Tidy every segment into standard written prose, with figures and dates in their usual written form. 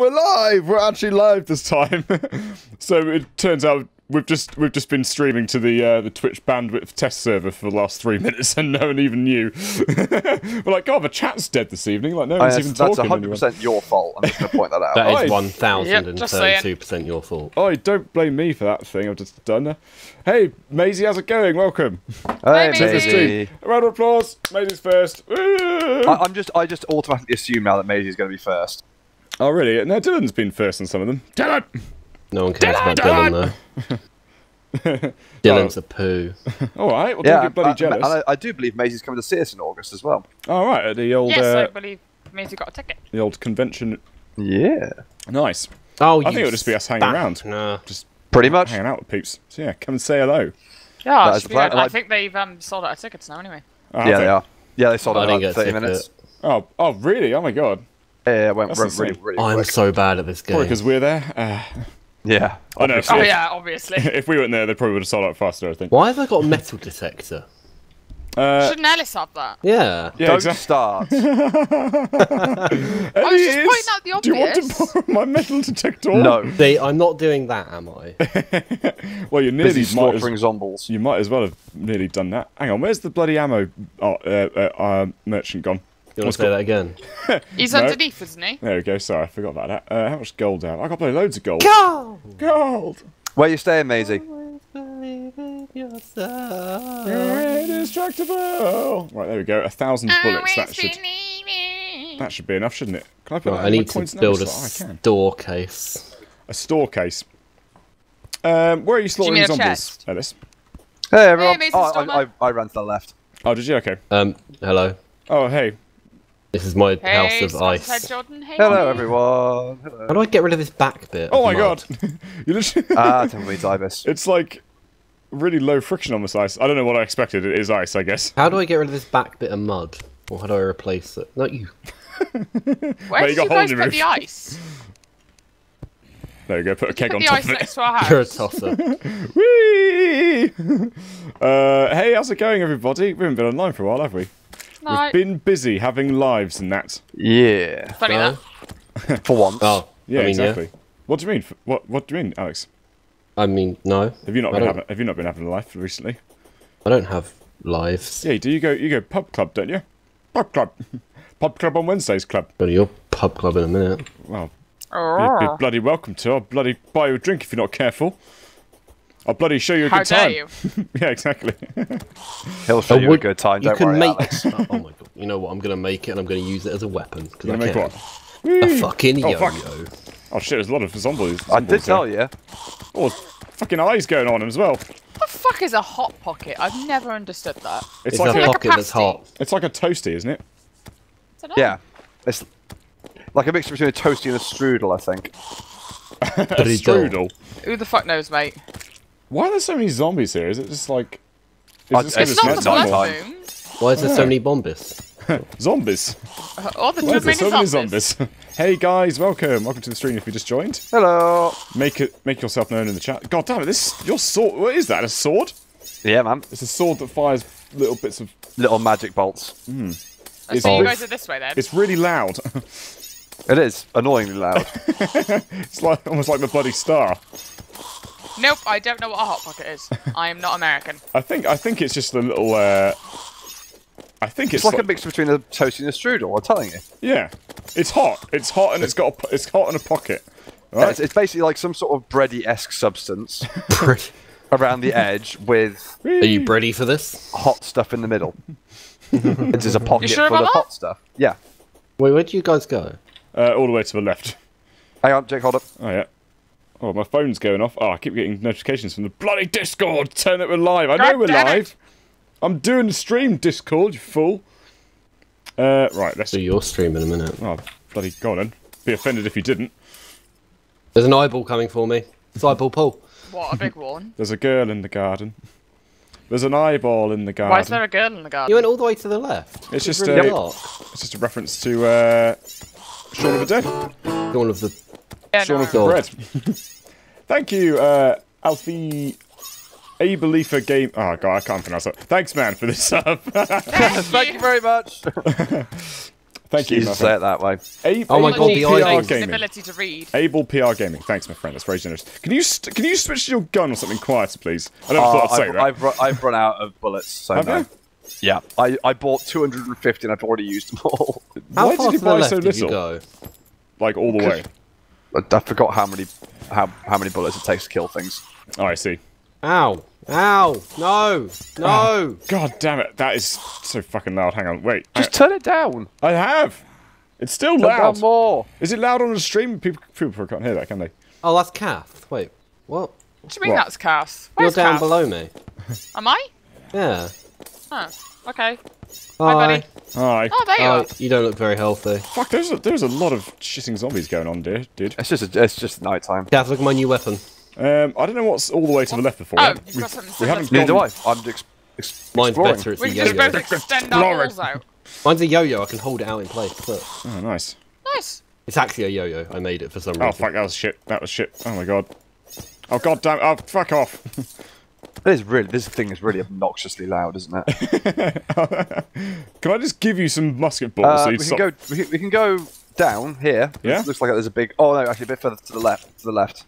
We're live! We're actually live this time. So it turns out we've just been streaming to the Twitch bandwidth test server for the last 3 minutes and no one even knew. We're like, God, the chat's dead this evening. Like, no one's even talking. That's 100% your fault. I'm just going to point that out. That is 1,032% your fault. Oh, don't blame me for that thing I've just done. Hey, Maisie, how's it going? Welcome. Hey, Maisie. A round of applause. Maisie's first. I just automatically assume now that Maisie's going to be first. Oh, really? No, Dylan's been first on some of them. Dylan! No one cares about Dylan, though. Dylan's a poo. Alright, well, don't get bloody jealous. And I do believe Maisie's coming to see us in August as well. Alright, at the old... Yes, I believe Maisie got a ticket. The old convention... Yeah. Nice. Oh, I think it'll just be us hanging around. No. Just pretty much. Hanging out with peeps. So, yeah, come and say hello. Yeah, I think they've sold out of tickets now, anyway. Oh, yeah, they are. Yeah, they sold out in like 30 minutes. Oh, really? Oh, my God. Yeah, it went really quick. I'm so bad at this game. Probably because we're there. Yeah. I know. Oh, yeah, obviously. If we weren't there, they probably would have sold out faster, I think. Why have I got a metal detector? Shouldn't Ellis have that? Yeah. Don't start. I was just pointing out the obvious. Do you want to borrow my metal detector? No. I'm not doing that, am I? Well, you're nearly slaughtering zombies. You might as well have nearly done that. Hang on, where's the bloody ammo merchant gone? You want to say that again? He's underneath, isn't he? There we go. Sorry, I forgot about that. How much gold do I have? I got loads of gold. Gold! Gold! Where are you staying, Maisie? Indestructible! Right, there we go. 1,000 bullets. That should be enough, shouldn't it? Can I put that in? I need to build a store case. A store case? Where are you slaughtering zombies, Ellis? Hey, everyone. Hey, I ran to the left. Oh, did you? Okay. Hello. Oh, hey. This is my house of ice. Hello, everyone. Hello. How do I get rid of this back bit? Oh my God! You literally temporary ibis. It's like really low friction on this ice. I don't know what I expected. It is ice, I guess. How do I get rid of this back bit of mud, or how do I replace it? Not you. Where did you guys put the ice? There you go. Put a keg on top of it. Next to our house. You're a tosser. Whee! Hey, how's it going, everybody? We haven't been online for a while, have we? No. We've been busy having lives and that. Yeah. Funny that. For once. Oh, yeah, I mean, exactly. Yeah. What do you mean? What do you mean, Alex? I mean, no. Have you not been having a life recently? I don't have lives. Yeah, you go pub club, don't you? Pub club. Pub club on Wednesdays club. Go to your pub club in a minute. Well, you'd be bloody welcome to. I'll bloody buy you a drink if you're not careful. I'll bloody show you a good time. How dare you? Yeah, exactly. He'll show you a good time, don't worry about it. Oh my God. You know what? I'm going to make it and I'm going to use it as a weapon. You're going to make what? A fucking yo-yo. Oh, fuck. Oh shit, there's a lot of zombies. I did tell you. Oh, fucking eyes going on as well. What the fuck is a hot pocket? I've never understood that. It's like a pocket that's hot. It's like a toasty, isn't it? I don't know. Yeah. It's like a mixture between a toasty and a strudel, I think. A strudel? Who the fuck knows, mate? Why are there so many zombies here? Is it just like... It's not the time. Why is there so many bombis? Zombies. All the zombies. Hey guys, welcome. Welcome to the stream if you just joined. Hello. Make yourself known in the chat. God damn it, this... Your sword... What is that? A sword? Yeah, man. It's a sword that fires little bits of... Little magic bolts. Mm. So you guys are this way then. It's really loud. It is. Annoyingly loud. It's like almost like the bloody star. Nope, I don't know what a hot pocket is. I am not American. I think it's just a little. I think it's like a mix between a toasty and a strudel. I'm telling you. Yeah, it's hot. It's hot, and it's hot in a pocket. Right? Yeah, it's basically like some sort of bready-esque substance around the edge with. Are you bready for this? Hot stuff in the middle. It is a pocket full of hot stuff. Yeah. Wait, where do you guys go? All the way to the left. Hang on, Jake, hold up. Oh yeah. Oh, my phone's going off. Oh, I keep getting notifications from the bloody Discord. Turn it, we're live. I know we're live. I'm doing the stream, Discord, you fool. Right, let's do your stream in a minute. Oh, bloody God, then. Be offended if you didn't. There's an eyeball coming for me. It's eyeball pull. What, a big one. There's a girl in the garden. There's an eyeball in the garden. Why is there a girl in the garden? You went all the way to the left. It's just, really it's just a reference to Shaun of the Dead. Shaun of the... Yeah, Shaun of the Dead. Thank you, Alfie Abelifa Game. Oh God, I can't pronounce it. Thanks, man, for this sub. Thank you very much. Thank you, my friend. Say it that way. Oh my god, the eye ability to read. Able PR Gaming. Thanks, my friend. That's very generous. Can you switch to your gun or something quieter, please? I don't thought I'd say that. I've run out of bullets, so no. Yeah, I bought 250 and I've already used them all. Why did you buy so little? Like all the way. I forgot how many bullets it takes to kill things. Oh, I see. Ow. Ow! No! No! Oh, god damn it! That is so fucking loud. Hang on, wait. Just turn it down. I have. It's still loud. Down more. Is it loud on the stream? People can't hear that, can they? Oh, that's Kath. Wait, what? What do you mean that's Kath? Where's You're down Kath? Below me. Am I? Yeah. Oh, okay. Hi, buddy. Hi. Oh, there you are. You don't look very healthy. Fuck, there's a lot of shitting zombies going on, dude. It's just night time. Kath, look at my new weapon. I don't know what's all the way to the left before. Oh, you've got something. We haven't. Neither do I. I'm exploring. Mine's better. It's a yo-yo. We just both extend our walls out. Mine's a yo-yo. I can hold it out in place. Look. Oh, nice. Nice. It's actually a yo-yo. I made it for some reason. Oh fuck! That was shit. That was shit. Oh my god. Oh god damn! Oh fuck off. This thing is really obnoxiously loud, isn't it? Can I just give you some musket balls? So we can go down here. Yeah. It looks like there's a big. Oh no, actually a bit further to the left. To the left.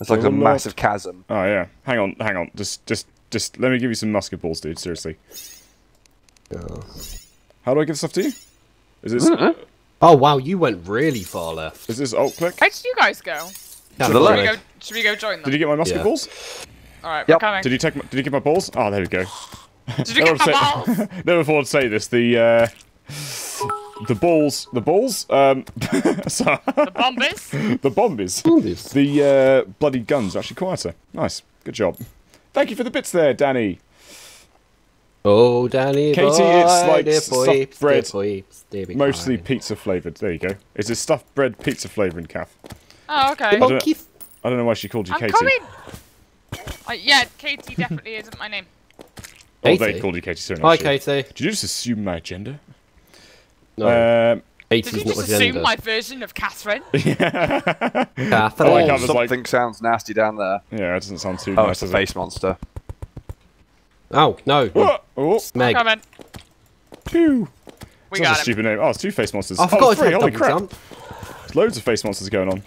It's like a massive chasm. Oh yeah. Hang on. Just let me give you some musket balls, dude. Seriously. Oh. How do I give stuff to you? Is this? Oh wow, you went really far left. Is this alt click? How did you guys go? To the left. Should we go join them? Did you get my musket balls? All right, we're coming. Did you get my balls? Oh, there we go. Did you get my balls? Never thought I'd say this. The balls. Sorry. The bombies. The bloody guns are actually quieter. Nice. Good job. Thank you for the bits there, Danny. Oh, Danny. Katie, it's like stuffed bread, mostly pizza flavoured. There you go. It's a stuffed bread pizza flavouring, Kath. Oh, okay. I don't know why she called you Katie. Coming. Yeah, Katie definitely isn't my name. Oh, they called you Katie. So hi, Katie. Did you just assume my gender? No. Did you just assume my version of Catherine? Yeah. Catherine. Oh, like something sounds nasty down there. Yeah, it doesn't sound too nice. Oh, it's a face monster. Oh, no. Oh, Meg. I'm coming. Pew. We got a stupid name. Oh, it's two face monsters. I forgot it's holy crap. There's loads of face monsters going on.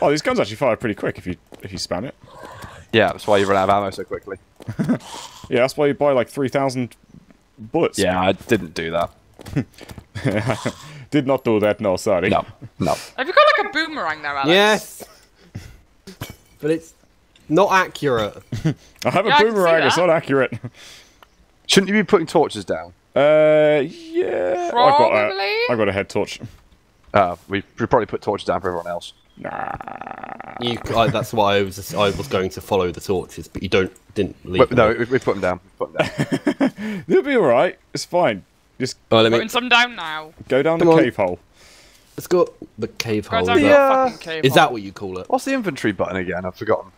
Oh, these guns actually fire pretty quick if you spam it. Yeah, that's why you run out of ammo so quickly. Yeah, that's why you buy like 3,000 bullets. Yeah, I didn't do that. Did not do that, no, sorry. No. Have you got like a boomerang there, Alex? Yes! But it's not accurate. I have a boomerang, it's not accurate. Shouldn't you be putting torches down? Yeah. Probably. I've got a head torch. We probably put torches down for everyone else. Nah. That's why I was going to follow the torches, but didn't leave them. No, we put them down. They'll be alright, it's fine. Just putting some down now. Go down the cave hole. Let's go. The cave hole. Is that what you call it? What's the inventory button again? I've forgotten.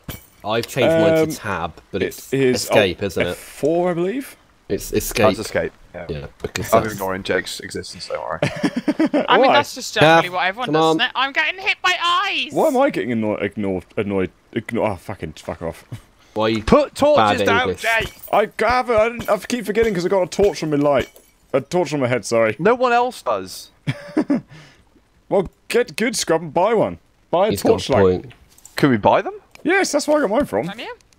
I've changed mine to tab, but it's escape, isn't it? F4, I believe. It's escape. That's escape. Yeah. I'm ignoring Jake's existence. Don't worry. I mean, that's just generally what everyone does. I'm getting hit by eyes. Why am I getting annoyed? Oh, fucking fuck off. Why you put torches down, Jake? I keep forgetting because I got a torch on my light. A torch on my head, sorry. No one else does. Well, get good, scrub, and buy one. Buy a torchlight. Could we buy them? Yes, that's where I got mine from.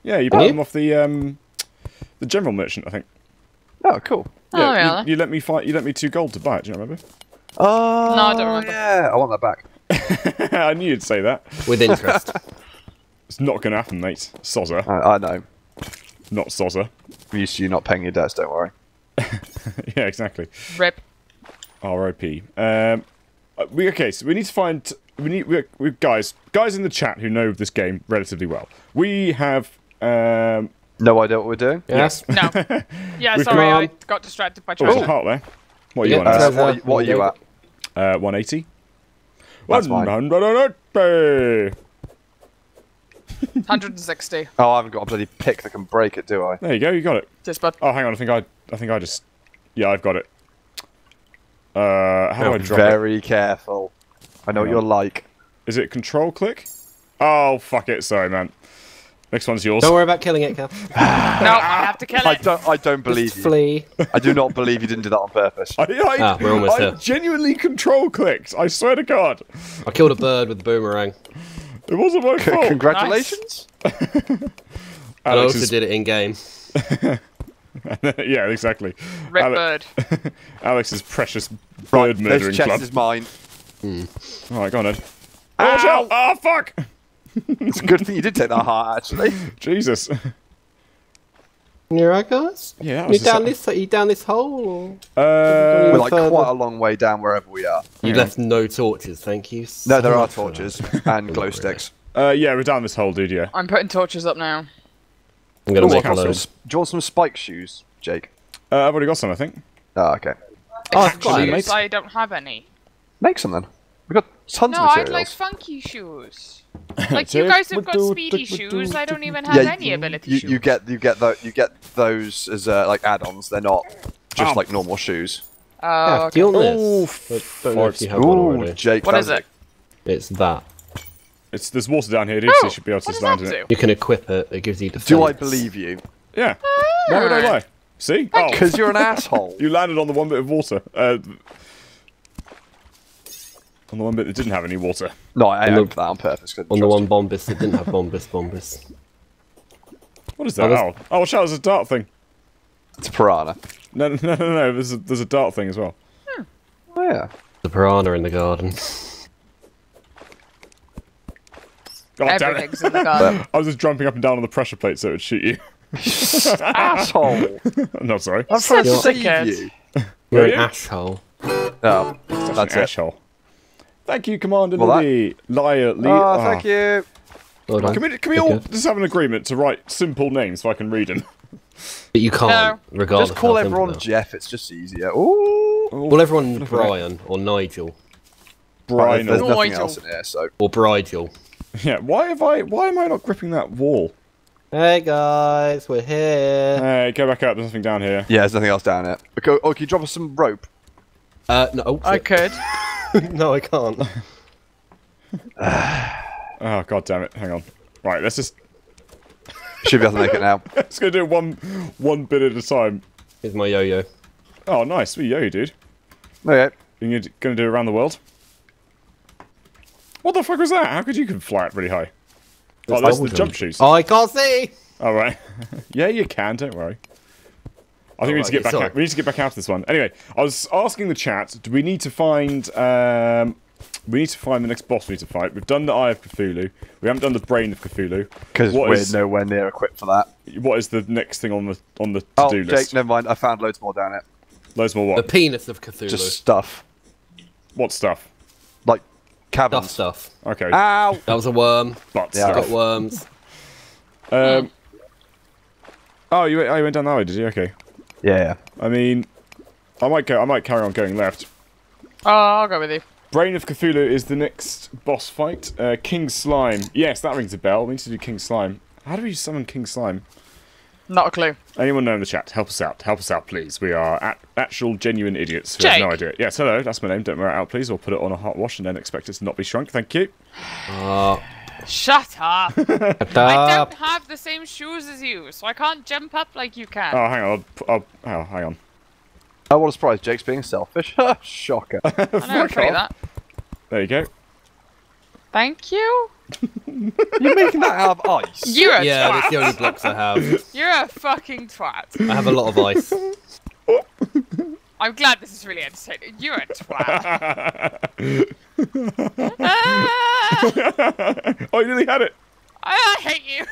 Yeah, you bought them off the general merchant, I think. Oh, cool. Yeah, you let me fight. You let me 2 gold to buy it. Do you remember? Oh, no, I don't remember. Yeah, I want that back. I knew you'd say that. With interest. It's not going to happen, mate. Sozza. I know. Not Sozza. I'm used to you not paying your debts. Don't worry. Yeah, exactly. Rip. R.I.P. So we need to find. We guys in the chat who know this game relatively well. We have no idea what we're doing. Yes. No. Yeah. Sorry, I got distracted by. Oh, there's a heart there. What are you on? What are you at? 180. 180. 160. Oh, I haven't got a bloody pick that can break it, do I? There you go. You got it. Just bud. Oh, hang on. I think I just. Yeah, I've got it. How do I drop it? Very careful. I know what you're like. Is it control click? Oh, fuck it. Sorry, man. Next one's yours. Don't worry about killing it, Cal. No, I have to kill it. I don't believe just you. Flee. I do not believe you didn't do that on purpose. We're almost here. I genuinely control clicked. I swear to God. I killed a bird with the boomerang. It wasn't my fault. Congratulations. Nice. I also did it in game. Yeah, exactly. Red bird. Alex's precious bird murdering club. This chest is mine. Mm. All right, go on, Ed. Watch out! Oh, fuck! It's a good thing you did take that heart, actually. Jesus. You right, guys? Yeah. Are you down this hole? Or we're like quite a long way down wherever we are. You left no torches, thank you. No, there are torches and glow sticks. Yeah, we're down this hole, dude. Yeah. I'm putting torches up now. I'm gonna make a load. Do you want some spike shoes, Jake? I've already got some, I think. Oh, okay. Shoes? I don't have any. Make some then. We got tons of materials. No, I'd like funky shoes. Like you guys have got speedy shoes. I don't even have any ability shoes. You get those as like add-ons. They're not just like normal shoes. Oh, yeah, okay. Ooh, Jake, what is it? It's that. There's water down here, dude, so you should be able to stand in it. You can equip it. It gives you defense. Do I believe you? Yeah. No, no lie. See? Because you're an asshole. You landed on the one bit of water. On the one bit that didn't have any water. No, I looked that on purpose. On the one bombus that didn't have bombus. What is that? Oh, watch out, there's a dart thing. It's a piranha. No, there's a dart thing as well. Hmm. Oh, yeah. The piranha in the garden. Oh, everything's in the garden. I was just jumping up and down on the pressure plate so it would shoot you. Asshole! I'm not sorry. I'm trying to save you. You're an asshole. Oh, that's an asshole. Thank you, Commander Lee. Thank you. Well, can we all just have an agreement to write simple names so I can read them? But you can't, regardless. Just call everyone Jeff. It's just easier. Ooh. Well, everyone Brian or Nigel. Brian or Nigel. Nothing else in there, so. Or Bridal. Yeah. Why am I not gripping that wall? Hey guys, we're here. Hey, go back up. There's nothing down here. Yeah, there's nothing else down here. Okay, can you drop us some rope? No. Oh, I could. No, I can't. Oh, God damn it. Hang on. Right, let's just... Should be able to make it now. It's going to do one bit at a time. Here's my yo-yo. Oh, nice. Sweet yo-yo, dude. Okay. You're going to do around the world? What the fuck was that? How could you fly it really high? Oh, that's the jump shoes. Oh, I can't see! All right. Yeah, you can. Don't worry. I think we need to get back out of this one. Anyway, I was asking the chat, do we need to find the next boss we need to fight? We've done the Eye of Cthulhu. We haven't done the Brain of Cthulhu. Because we're nowhere near equipped for that. What is the next thing on the to-do list? Oh, Jake, never mind. I found loads more down it. Loads more what? The penis of Cthulhu. Just stuff. What stuff? Like caverns. Stuff. Okay. Ow! That was a worm. Got worms. Oh, you went down that way, did you? Okay. Yeah. I mean, I might carry on going left. Oh, I'll go with you. Brain of Cthulhu is the next boss fight. King Slime. Yes, that rings a bell. We need to do King Slime. How do we summon King Slime? Not a clue. Anyone know in the chat? Help us out. Help us out, please. We are actual genuine idiots who Jake. Have no idea. Yes, hello. That's my name. Don't wear it out, please. Or put it on a hot wash and then expect it to not be shrunk. Thank you. Shut up. I don't have the same shoes as you, so I can't jump up like you can. Oh, hang on. Hang on. Oh, what a surprise. Jake's being selfish. Shocker. I know, fuck off. That. There you go. Thank you. You're making that out of ice. You're a twat. That's the only blocks I have. You're a fucking twat. I have a lot of ice. I'm glad this is really entertaining. You're a twat. Oh, you nearly had it. I hate you.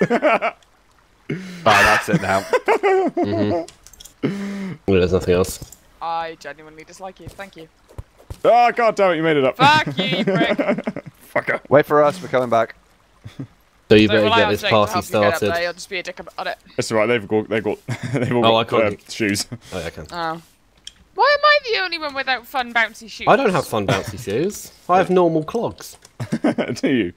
Oh, that's it now. Well, there's nothing else. I genuinely dislike you. Thank you. Oh, God damn it! You made it up. Fuck you, you prick. Fucker. Wait for us. We're coming back. So you better get this party started. I'll just be a dick about it. That's all right. They've all got shoes. Oh, yeah, I can. Oh. Why am I the only one without fun bouncy shoes? I don't have fun bouncy shoes. I have normal clogs. Do you?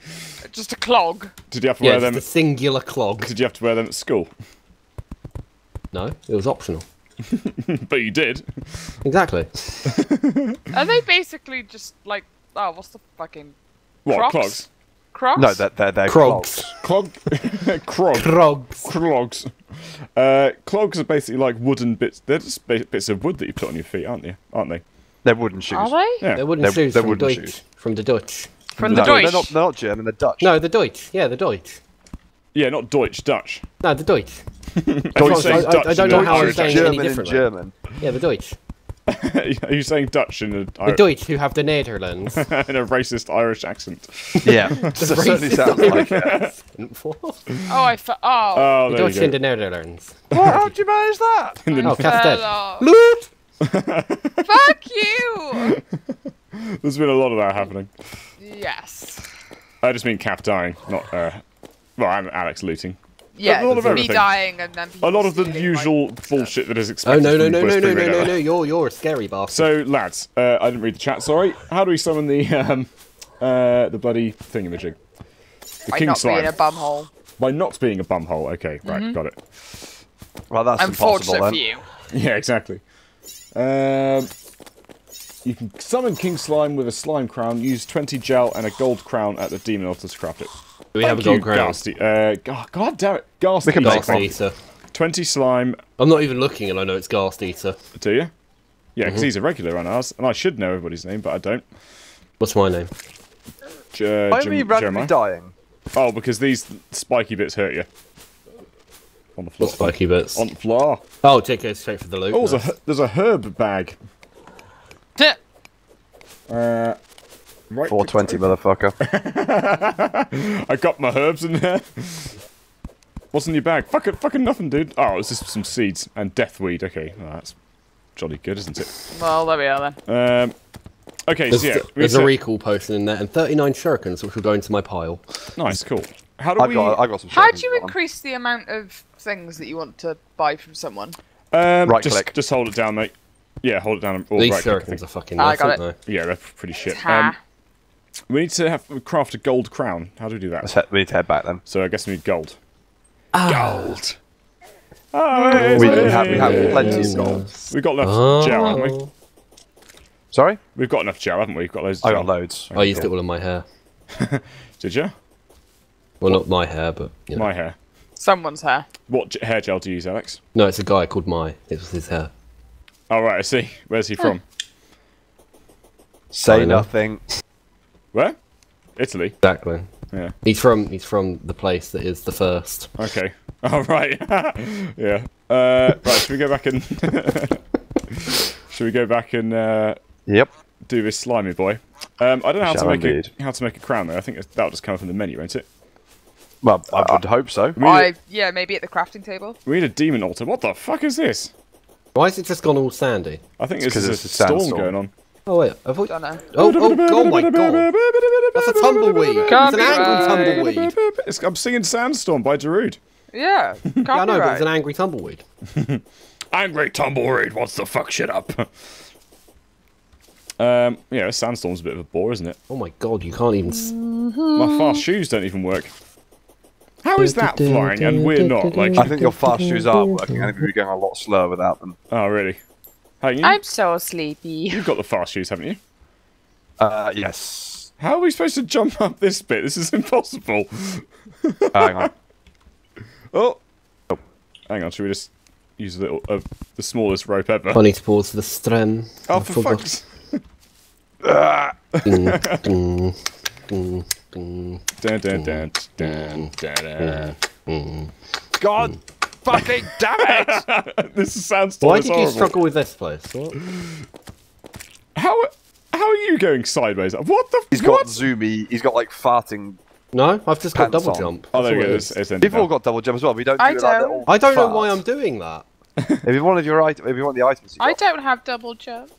Just a clog. Did you have to wear them? Just a singular clog. Did you have to wear them at school? No, it was optional. But you did. Exactly. Are they basically just like what's the fucking Crocs? What clogs? Crocs? No, they're crocs. Clogs. Clogs are basically like wooden bits. They're just bits of wood that you put on your feet, aren't they? They're wooden shoes. Are they? Yeah. They're wooden shoes. They're wooden shoes from the Dutch. From the Dutch. They're not German. They're Dutch. No, the Deutsch. Yeah, the Deutsch. Yeah, not Deutsch. Dutch. No, the Deutsch. I don't know how I'm saying any different. German. Yeah, the Deutsch. Are you saying Dutch in a... The Deutsch who have the Netherlands. In a racist Irish accent. Yeah. Certainly sounds like it. The Deutsch in the Netherlands. How did you manage that? Oh, Castell. Loot! Fuck you! There's been a lot of that happening. Yes. I just mean Cap dying, not... well, and Alex looting. Yeah, me dying and then... A lot of the usual bullshit that is expected. Oh, no, you're a scary bastard. So, lads, I didn't read the chat, sorry. How do we summon the bloody thingamajig? The King Slime. By not being a bumhole. By not being a bumhole, okay, right, got it. Well, that's impossible, then. For you. Yeah, exactly. You can summon King Slime with a slime crown, use 20 gel and a gold crown at the demon altar to craft it. We have a gold crown. God damn it. Ghast Eater. Ghast Eater. 20 slime. I'm not even looking and I know it's Ghast Eater. Do you? Yeah, because he's a regular on ours, and I should know everybody's name, but I don't. What's my name? Why are we randomly dying? Oh, because these spiky bits hurt you. On the floor. What spiky bits? On the floor. Oh, take it straight for the loot. Oh, there's a herb bag. Right, 420, motherfucker. I got my herbs in there. What's in your bag? Fucking nothing, dude. Oh, it's just some seeds and deathweed. Okay, well, that's jolly good, isn't it? Well, there we are then. Okay, so yeah, there's a recall potion in there and 39 shurikens, which will go into my pile. Nice, cool. How do I got some shurikens. How do you increase the amount of things that you want to buy from someone? Right click. Just hold it down, mate. Yeah, hold it down. These shurikens are fucking nuts, aren't they? Yeah, they're pretty shit. We need to craft a gold crown. How do we do that? We need to head back then. So I guess we need gold. Gold! Oh, we have plenty of gold. We've got enough gel, haven't we? Sorry? We've got enough gel, haven't we? We've got loads of gel. I got loads. I used it all in my hair. Did you? Well, not my hair, but... You know. My hair. Someone's hair. What hair gel do you use, Alex? No, it's a guy called My. It was his hair. Oh, right, I see. Where's he from? Say nothing. Where? Italy. Exactly. Yeah. He's from the place that is the first. Okay. Oh, right. Yeah. Right. Should we go back and? Yep. Do this slimy boy. I don't know how to make a crown though. I think that'll just come from the menu, won't it? Well, I would hope so. Yeah, maybe at the crafting table. We need a demon altar. What the fuck is this? Why has it just gone all sandy? I think it's because there's a storm going on. Oh wait, I don't know. Oh my god! That's a tumbleweed. It's an angry tumbleweed. I'm singing "Sandstorm" by Darude. Yeah, I know, but it's an angry tumbleweed. Angry tumbleweed wants to fuck shit up. Yeah, Sandstorm's a bit of a bore, isn't it? Oh my god, you can't even. My fast shoes don't even work. How is that flying and we're not? Like, I think your fast shoes are working. I think we're going a lot slower without them. Oh really? I'm so sleepy. You've got the fast shoes, haven't you? Yes. How are we supposed to jump up this bit? This is impossible. Hang on. Oh. Hang on, should we just use a little of the smallest rope ever? Funny to pause for the strand. Oh, for fuck's sake. God. Fucking damn it! This sounds horrible. Why did you struggle with this place? What? How are you going sideways? What the? He's got zoomy. He's got like farting. No, I've just got double jump. Oh, there we go. You've all got double jump as well. We don't. I don't know why I'm doing that. If you wanted your item, if you want the items. I don't have double jump.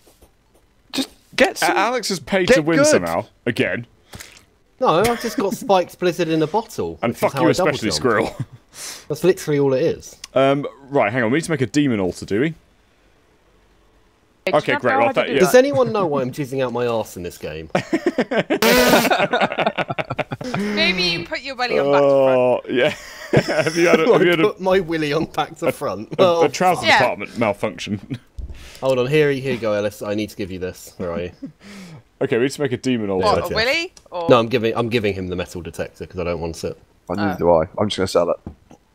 Just get. Alex has paid to win somehow again. No, I've just got spiked blizzard in a bottle. And fuck you, especially squirrel. That's literally all it is. Right, hang on. We need to make a demon altar, do we? Okay, great. Well, does anyone know why I'm jizzing out my arse in this game? Maybe you put your willy on back to front. Yeah. have you put my willy on back to front? A trouser department malfunction. Hold on. Here you go, Ellis. I need to give you this. Where are you? Okay, we need to make a demon altar. What, a willy? Or... No, I'm giving him the metal detector because I don't want it. I neither do I. I'm just going to sell it.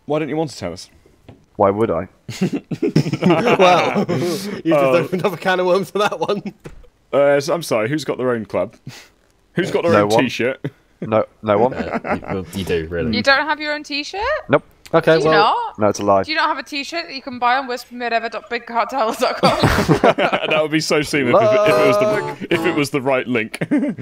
Why don't you want to tell us? Why would I? Well, you just opened up a can of worms for that one. So I'm sorry, who's got their own club? Who's got their own t-shirt? No one. You do, really. You don't have your own t-shirt? Nope. Okay, do you not? No, it's a lie. Do you not have a t-shirt that you can buy on whispermedever.bigcartel.com? That would be so seamless if it was the right link. Isn't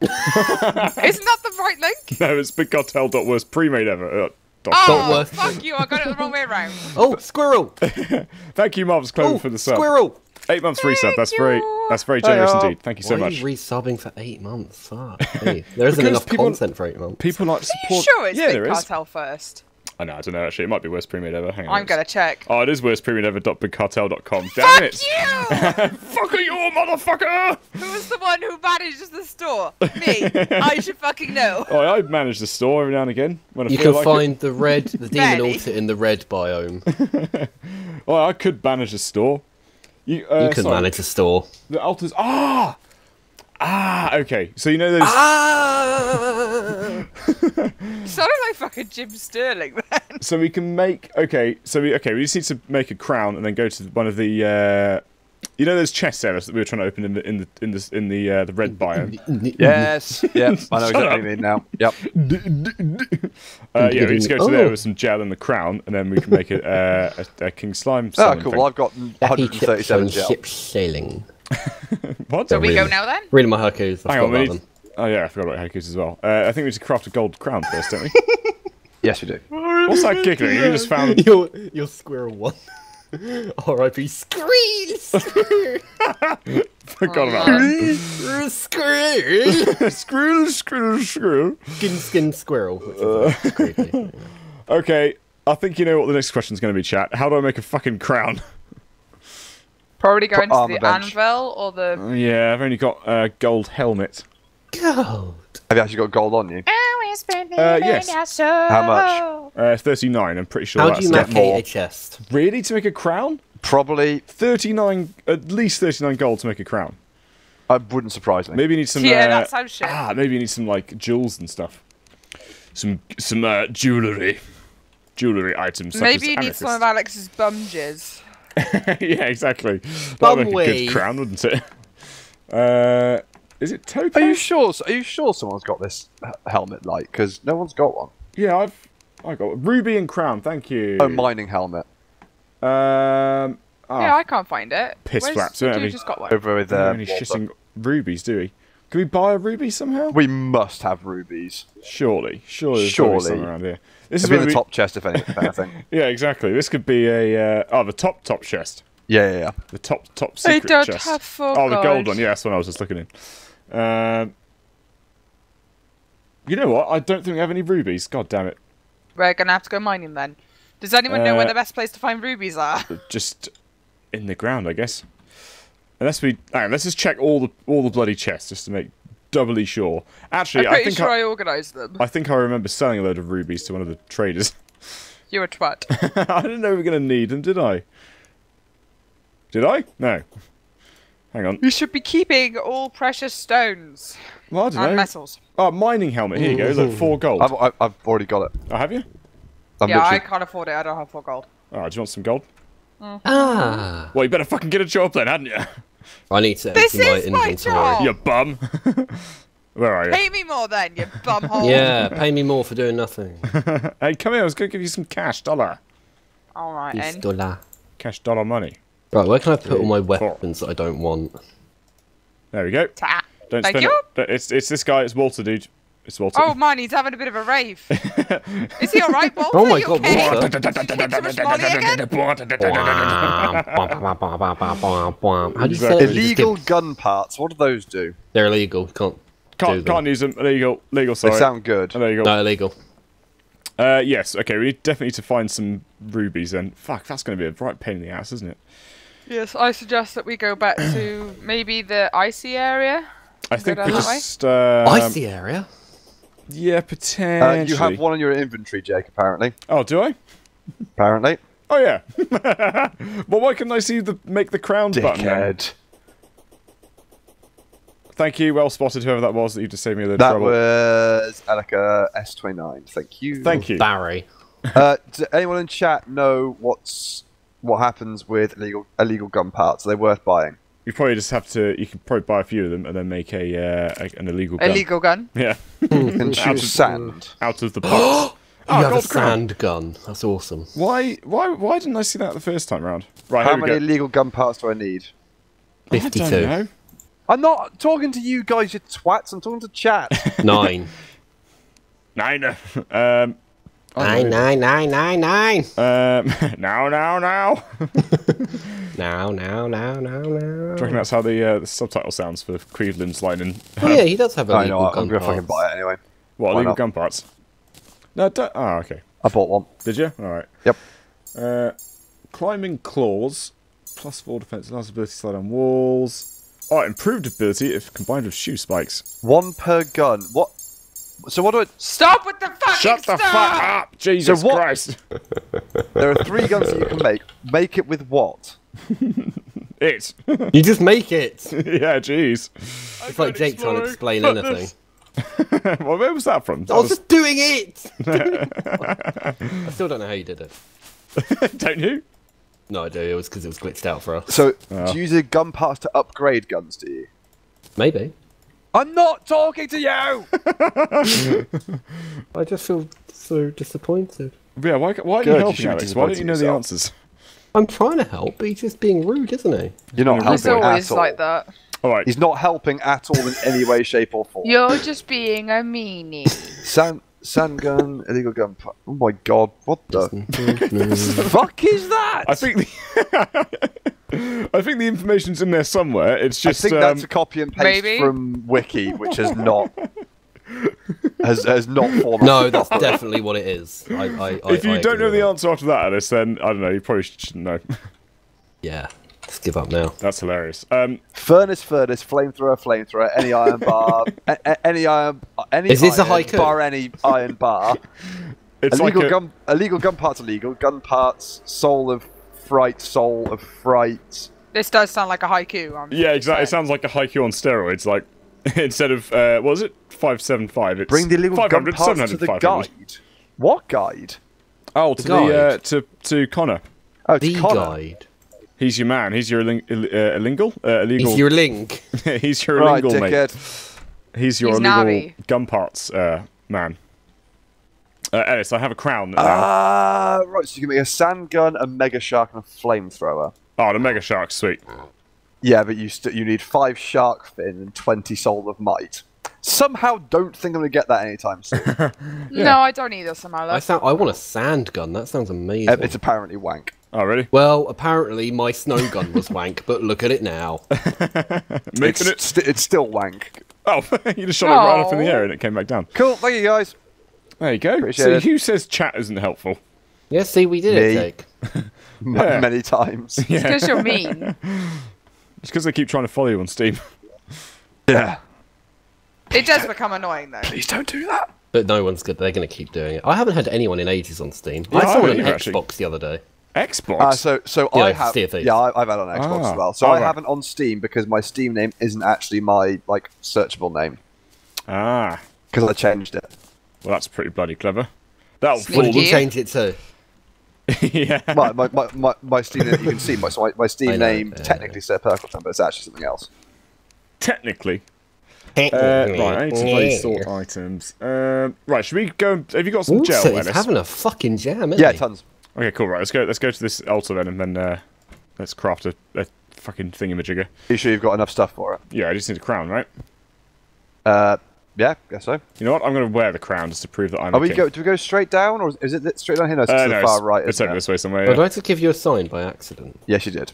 that the right link? No, it's bigcartel.worstpremedever. Oh, fuck you, I got it the wrong way around. Oh, squirrel! Thank you, Marv's Clone, for the sub. Squirrel! 8 months resub, that's very generous indeed. Thank you so much. Why are you resubbing for 8 months? Oh, hey, there isn't enough content for 8 months. People like support. Are you sure it's Big Cartel first? Oh, no, I don't know, actually. It might be Worst Premium Ever. Hang on. I'm going to check. Oh, it is worstpremiumever.bigcartel.com. Damn it! Fuck you! Fuck you, motherfucker! Who was the one who manages the store? Me. I should fucking know. Oh, I manage the store every now and again. When you can find the demon altar in the red biome. Oh, I could manage the store. You can manage the store. The altars. Ah! Ah, okay. So you know those. Ah! Sounded like fucking Jim Sterling then. So we can make. Okay, so we just need to make a crown and then go to one of the. You know those chests there that we were trying to open in the red biome. Yes. Yep. I know exactly what you mean now. Yep. Yeah, we just go to there with some gel and the crown, and then we can make a king slime. Oh, cool. Well, I've got 137 gel. Ship sailing. What? So we go now then? Reading my haikus. Hang on, we need... Oh yeah, I forgot about haikus as well. I think we should craft a gold crown first, don't we? Yes, we do. What's that giggling? You just found your squirrel one. R.I.P. Screams. Forgot about that. Squirrel. Skin squirrel. Which is creepy. Okay, I think you know what the next question's going to be, chat. How do I make a fucking crown? Probably going to the anvil or the... yeah, I've only got a gold helmet. Gold? Have you actually got gold on you? Yes. How much? 39, I'm pretty sure. How do you make a chest? Really? To make a crown? Probably 39, at least 39 gold to make a crown. I wouldn't surprise me. Maybe you need some... yeah, that sounds shit. Ah, maybe you need some, like, jewels and stuff. Some jewellery. Jewellery items. Maybe you need some of Alex's bunges. Yeah, exactly. That would make a good crown, wouldn't it? Is it topaz? Are you sure someone's got this helmet, like? Because no one's got one. Yeah, I got one. Ruby and crown, thank you. Oh, mining helmet. Yeah, I can't find it. Piss flaps. You just got one. Over with only shitting rubies, do we? Can we buy a ruby somehow? We must have rubies. Surely. Something around here. This could be the top chest, if anything. Yeah, exactly. This could be a the top chest. Yeah. The top secret chest. The gold one. Yeah, that's what I was just looking in. You know what? I don't think we have any rubies. God damn it. We're gonna have to go mining then. Does anyone know where the best place to find rubies are? Just in the ground, I guess. Let's just check all the bloody chests just to make doubly sure. Actually, I'm pretty sure I organised them. I think I remember selling a load of rubies to one of the traders. You're a twat. I didn't know we were going to need them, did I? Did I? No. Hang on. You should be keeping all precious stones. Well, I don't know. And metals. Oh, mining helmet. Here you go. Look, 4 gold. I've already got it. Oh, have you? I can't afford it. I don't have 4 gold. Oh, do you want some gold? Mm. Ah. Well, you better fucking get a job then, hadn't you? I need to empty my inventory. You bum. Where are you? Pay me more then, you bumhole. Yeah, pay me more for doing nothing. Hey, come here. I was going to give you some cash, dollar. All right, cash, dollar, money. Right, where can I put all my weapons that I don't want? There we go. Don't spend it. It's this guy. It's Walter, dude. It's Walter. Oh man, he's having a bit of a rave. Is he alright, Walter? Oh my God, Walter. How do you say illegal gun parts? What do those do? They're illegal. Can't use them. Legal. Sorry. They sound good. Illegal. No, illegal. Yes. Okay. We definitely need to find some rubies. Then fuck, that's going to be a right pain in the ass, isn't it? Yes. I suggest that we go back to maybe the icy area. I think we just icy area. Yeah, potentially. You have one on your inventory, Jake, apparently. Oh, do I? Apparently. Oh, yeah. Well, why couldn't I see the make the crown button? Dickhead. Thank you, well spotted, whoever that was that you just saved me a little trouble. That was Alaka S29, thank you. Thank you. Barry. Does anyone in chat know what happens with illegal gun parts? Are they worth buying? You probably just have to. You could probably buy a few of them and then make an illegal gun. Illegal gun? Yeah. And choose sand out of the box. Oh, you have a sand gun. That's awesome. Why didn't I see that the first time round? Right. How many illegal gun parts do I need? 52. I don't know. I'm not talking to you guys, you twats. I'm talking to chat. 9. 9. Nine. Now. Do you reckon that's how the subtitle sounds for Cleveland's line in... Oh yeah, he does have a legal gun parts. I'm going to fucking buy it anyway. What, illegal gun parts? No, don't... Oh, okay. I bought one. Did you? Alright. Yep. Climbing claws, plus 4 defense, last ability slide on walls. Oh, improved ability if combined with shoe spikes. 1 per gun. What? So what do I... Stop with the fucking stuff! Shut the fuck up! Jesus Christ! There are 3 guns that you can make. Make it with what? It. You just make it! Yeah, jeez. It's like Jake trying to explain anything. Well, where was that from? I was just doing it! I still don't know how you did it. Don't you? No, I do. It was because it was glitched out for us. So, do you use a gun pass to upgrade guns, do you? Maybe. I'm not talking to you! I just feel so disappointed. Yeah, why are you helping, Alex? Why don't you know the answers? I'm trying to help, but he's just being rude, isn't he? You're not helping at all. He's always like that. All right. He's not helping at all in any way, shape, or form. You're just being a meanie. Sandgun, illegal gun... Oh my god, what the fuck is that? I think the... I think the information's in there somewhere. It's just I think that's a copy and paste from Wiki, which has not has not formed. No, that's definitely what it is. If you don't know the answer after that, Alice, then I don't know. You probably shouldn't know. Yeah, let's give up now. That's hilarious. Furnace, flamethrower, any iron bar, any. Is this a haiku? Bar any iron bar. It's illegal like illegal gun parts. Illegal gun parts. Soul of fright, soul of fright. This does sound like a haiku. Yeah, exactly. It sounds like a haiku on steroids. Like instead of what was it, 575? It's bring the illegal gun parts to the guide. What guide? Oh, to the to Connor. Oh, the guide. He's your man. He's your illegal. He's your link. He's your illegal mate. He's your illegal gun parts man. Ellis, I have a crown. Right, so you can make a sand gun, a mega shark, and a flamethrower. Oh, the mega shark's sweet. Yeah, but you need 5 shark fin and 20 soul of might. Somehow don't think I'm going to get that anytime soon. Yeah. No, I don't either somehow. I want a sand gun. That sounds amazing. It's apparently wank. Oh, really? Well, apparently my snow gun was wank, but look at it now. It's still wank. Oh, you just shot it right up in the air and it came back down. Cool, thank you guys. There you go. Appreciate it. Who says chat isn't helpful? Yeah, see, we did it, Jake. Many times. Yeah. It's because you're mean. It's because they keep trying to follow you on Steam. Yeah. It does become annoying, though. Please don't do that. But no one's good. They're going to keep doing it. I haven't had anyone in ages on Steam. Yeah, I saw one on Xbox the other day. Xbox? I've had on Xbox as well. So I haven't on Steam because my Steam name isn't actually my searchable name. Ah. Because I changed it. Well, that's pretty bloody clever. That'll fool them. Change it to. Yeah. My Steam name, you can see my Steam name technically said Perkleton, but it's actually something else. Technically. Right, I need to play sort items. Right, should we go? Have you got some gel? He's having a fucking jam, isn't he? Tons. Okay, cool. Right, let's go to this altar then, and then let's craft a fucking thingamajigger. You sure you've got enough stuff for it? Yeah, I just need a crown, right? Yeah, guess so. You know what? I'm going to wear the crown just to prove that I'm a king. Do we go straight down, or is it straight down here? No, it's to the far right. It's over this way somewhere. Yeah. I'd like to give you a sign by accident. Yes, you did.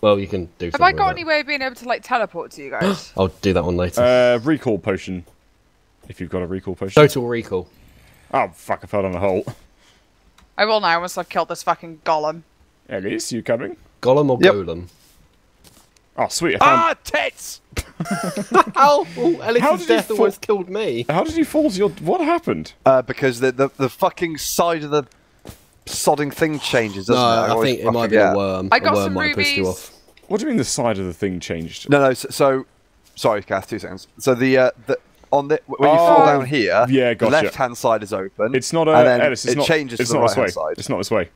Well, you can do something. Have I got any way of being able to, teleport to you guys? I'll do that one later. Recall potion. If you've got a recall potion. Total recall. Oh, fuck, I fell down a hole. I will now, once I've killed this fucking golem. Elise, you coming? Golem or golem? Oh, sweet. Tits! Alex's death almost killed me. How did you fall to your... What happened? Because the fucking side of the sodding thing changes, doesn't it? I think it might be a worm. I got some rubies. What do you mean the side of the thing changed? No, so Sorry, Cass, 2 seconds. So the on the when you fall down here, gotcha. The left hand side is open. It's not Ellis, it's it not, changes it's to the right hand side. It's not this way.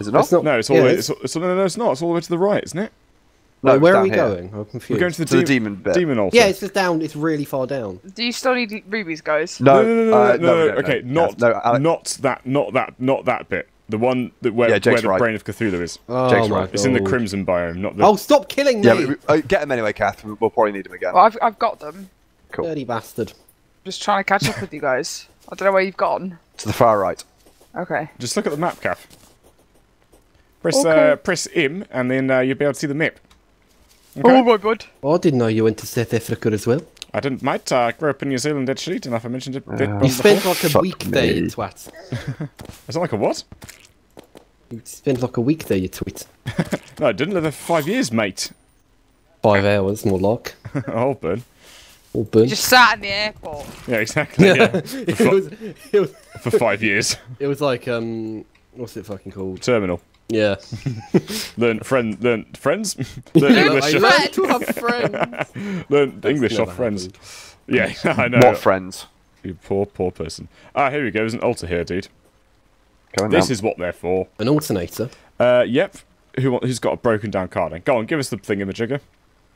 Is it not? It's not no, it's all the way. It's, no, no, it's not. It's all the way to the right, isn't it? No, where are we going? I'm confused. We're going to the demon bit. Demon altar. Yeah, it's just down. It's really far down. Do you still need rubies, guys? No, no, no, no. Okay, not that bit. The one that where the brain of Cthulhu is. Oh, Jake's right. It's in the crimson biome, not the. Oh, stop killing me! Yeah, we get them anyway, Kath. We'll probably need them again. Well, I've got them. Cool. Dirty bastard. Just trying to catch up with you guys. I don't know where you've gone. To the far right. Okay. Just look at the map, Kath. Press IM, and then you'll be able to see the map. Okay. Oh my god! Oh, I didn't know you went to South Africa as well. I didn't, mate. I grew up in New Zealand, actually. Didn't know if I mentioned it. You spent like a week there, you twat. Is that like a what? You spent like a week there, you twit. No, I didn't live there for 5 years, mate. 5 hours, more like. Oh, burn. Oh, burn. You just sat in the airport. Yeah, exactly. Yeah. it was for 5 years. It was like, what's it fucking called? Terminal. Yeah. learn friends. Learn English. I learned to have friends. Learn English off friends. Yeah, I know. More friends. You poor, poor person. Ah, here we go. There's an altar here, dude. This is what they're for. An alternator. Yep. Who's got a broken down car then? Go on, give us the thing in the jigger.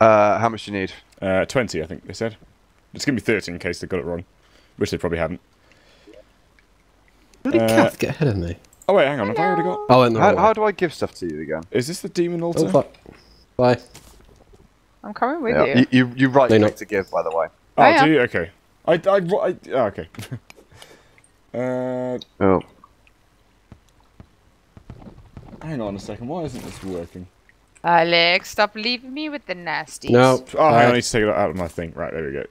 How much do you need? 20, I think they said. It's gonna be 30 in case they got it wrong, which they probably haven't. How did Kath get ahead of me? Oh wait, hang on, have I already got... Oh, no, how do I give stuff to you again? Is this the demon altar? Oh, fuck. Bye. I'm coming with you. You right-click to give, by the way. Oh, do you? Okay. Okay. Oh. Hang on a second, why isn't this working? Alex, stop leaving me with the nasties. No. Oh, I need to take it out of my thing. Right, there we go.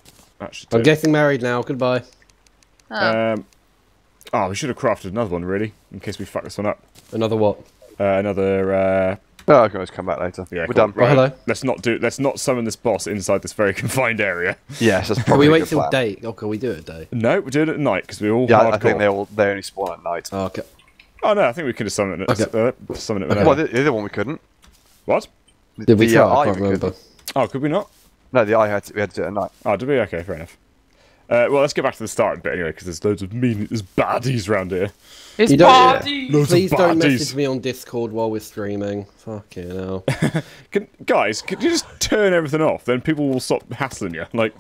I'm getting married now, goodbye. Oh. Oh, we should have crafted another one, really, in case we fuck this one up. Another what? Oh, I can always come back later. Yeah, we're done. Right. Hello. Let's not summon this boss inside this very confined area. Yes, that's probably. Can we wait till day? Oh, can we do it at day? No, we're doing it at night because we're all. Yeah, hardcore. I think they only spawn at night. Oh, okay. Oh no, I think we could have summoned it. Okay. Summoned it. Okay. Well, the other one we couldn't. What? Did we try? I can't remember. Oh, could we not? No, the eye we had to do it at night. Oh, did we? Okay, fair enough. Well, let's get back to the starting bit anyway, because there's loads of there's baddies round here. It's baddies! Yeah. Please don't message me on Discord while we're streaming. Fucking hell. Guys, could you just turn everything off? Then people will stop hassling you. Like,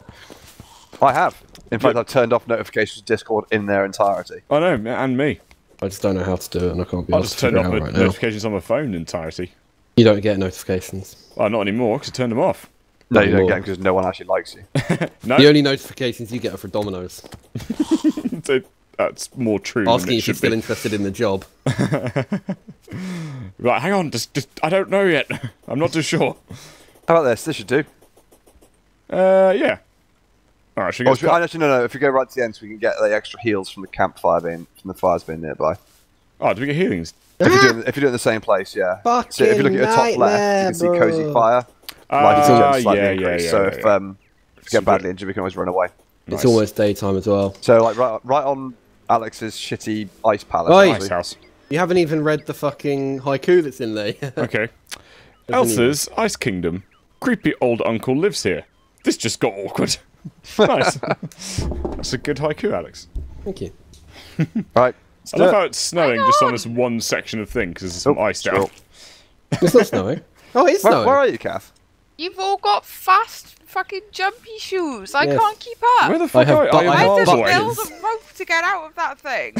I have. In fact, I've turned off notifications to Discord in their entirety. I know, and me. I just don't know how to do it, and I can't be honest. I just turned off the notifications on my phone in entirety. You don't get notifications. Well, not anymore, because I turned them off. No, you don't get them because no one actually likes you. No? The only notifications you get are for Domino's. That's more true. Asking if you're still interested in the job. Right, hang on. Just, I don't know yet. I'm not too sure. How about this? This should do. Yeah. All right. Actually, no. If we go right to the end, so we can get the extra heals from the campfire being nearby. Oh, do we get healings? If you're doing the same place, yeah. Fucking so if you look at your top left, you can see cozy fire. So if you get badly injured, we can always run away. Nice. It's almost daytime as well. So like right on Alex's shitty ice palace. Ice house. You haven't even read the fucking haiku that's in there. Okay. Elsa's Ice Kingdom. Creepy old uncle lives here. This just got awkward. Nice. That's a good haiku, Alex. Thank you. Right. I love how it's snowing just on this one section of thing because there's some ice down. It's not snowing. Oh, it is snowing. Where are you, Kath? You've all got fast fucking jumpy shoes. I can't keep up. Where the fuck are you? I had to build a rope to get out of that thing.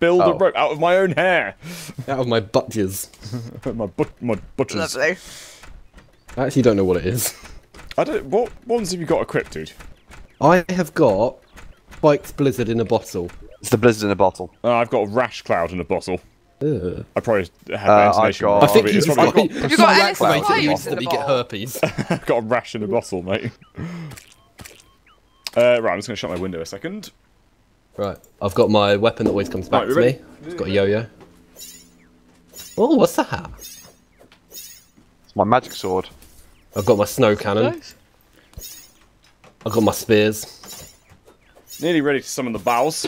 Build a rope out of my own hair. Out of my butchers. my butchers. Lovely. I actually don't know what it is. What ones have you got equipped, dude? I have got Spike's Blizzard in a bottle. It's the Blizzard in a bottle. I've got a Rash Cloud in a bottle. Ugh. I probably have information. I think it's probably you get herpes. I've got a rash in a bottle, mate. Right, I'm just going to shut my window a second. Right, I've got my weapon that always comes back to me. It's got a yo-yo. Oh, what's that? It's my magic sword. I've got my snow cannon. Nice. I've got my spears. Nearly ready to summon the bowels.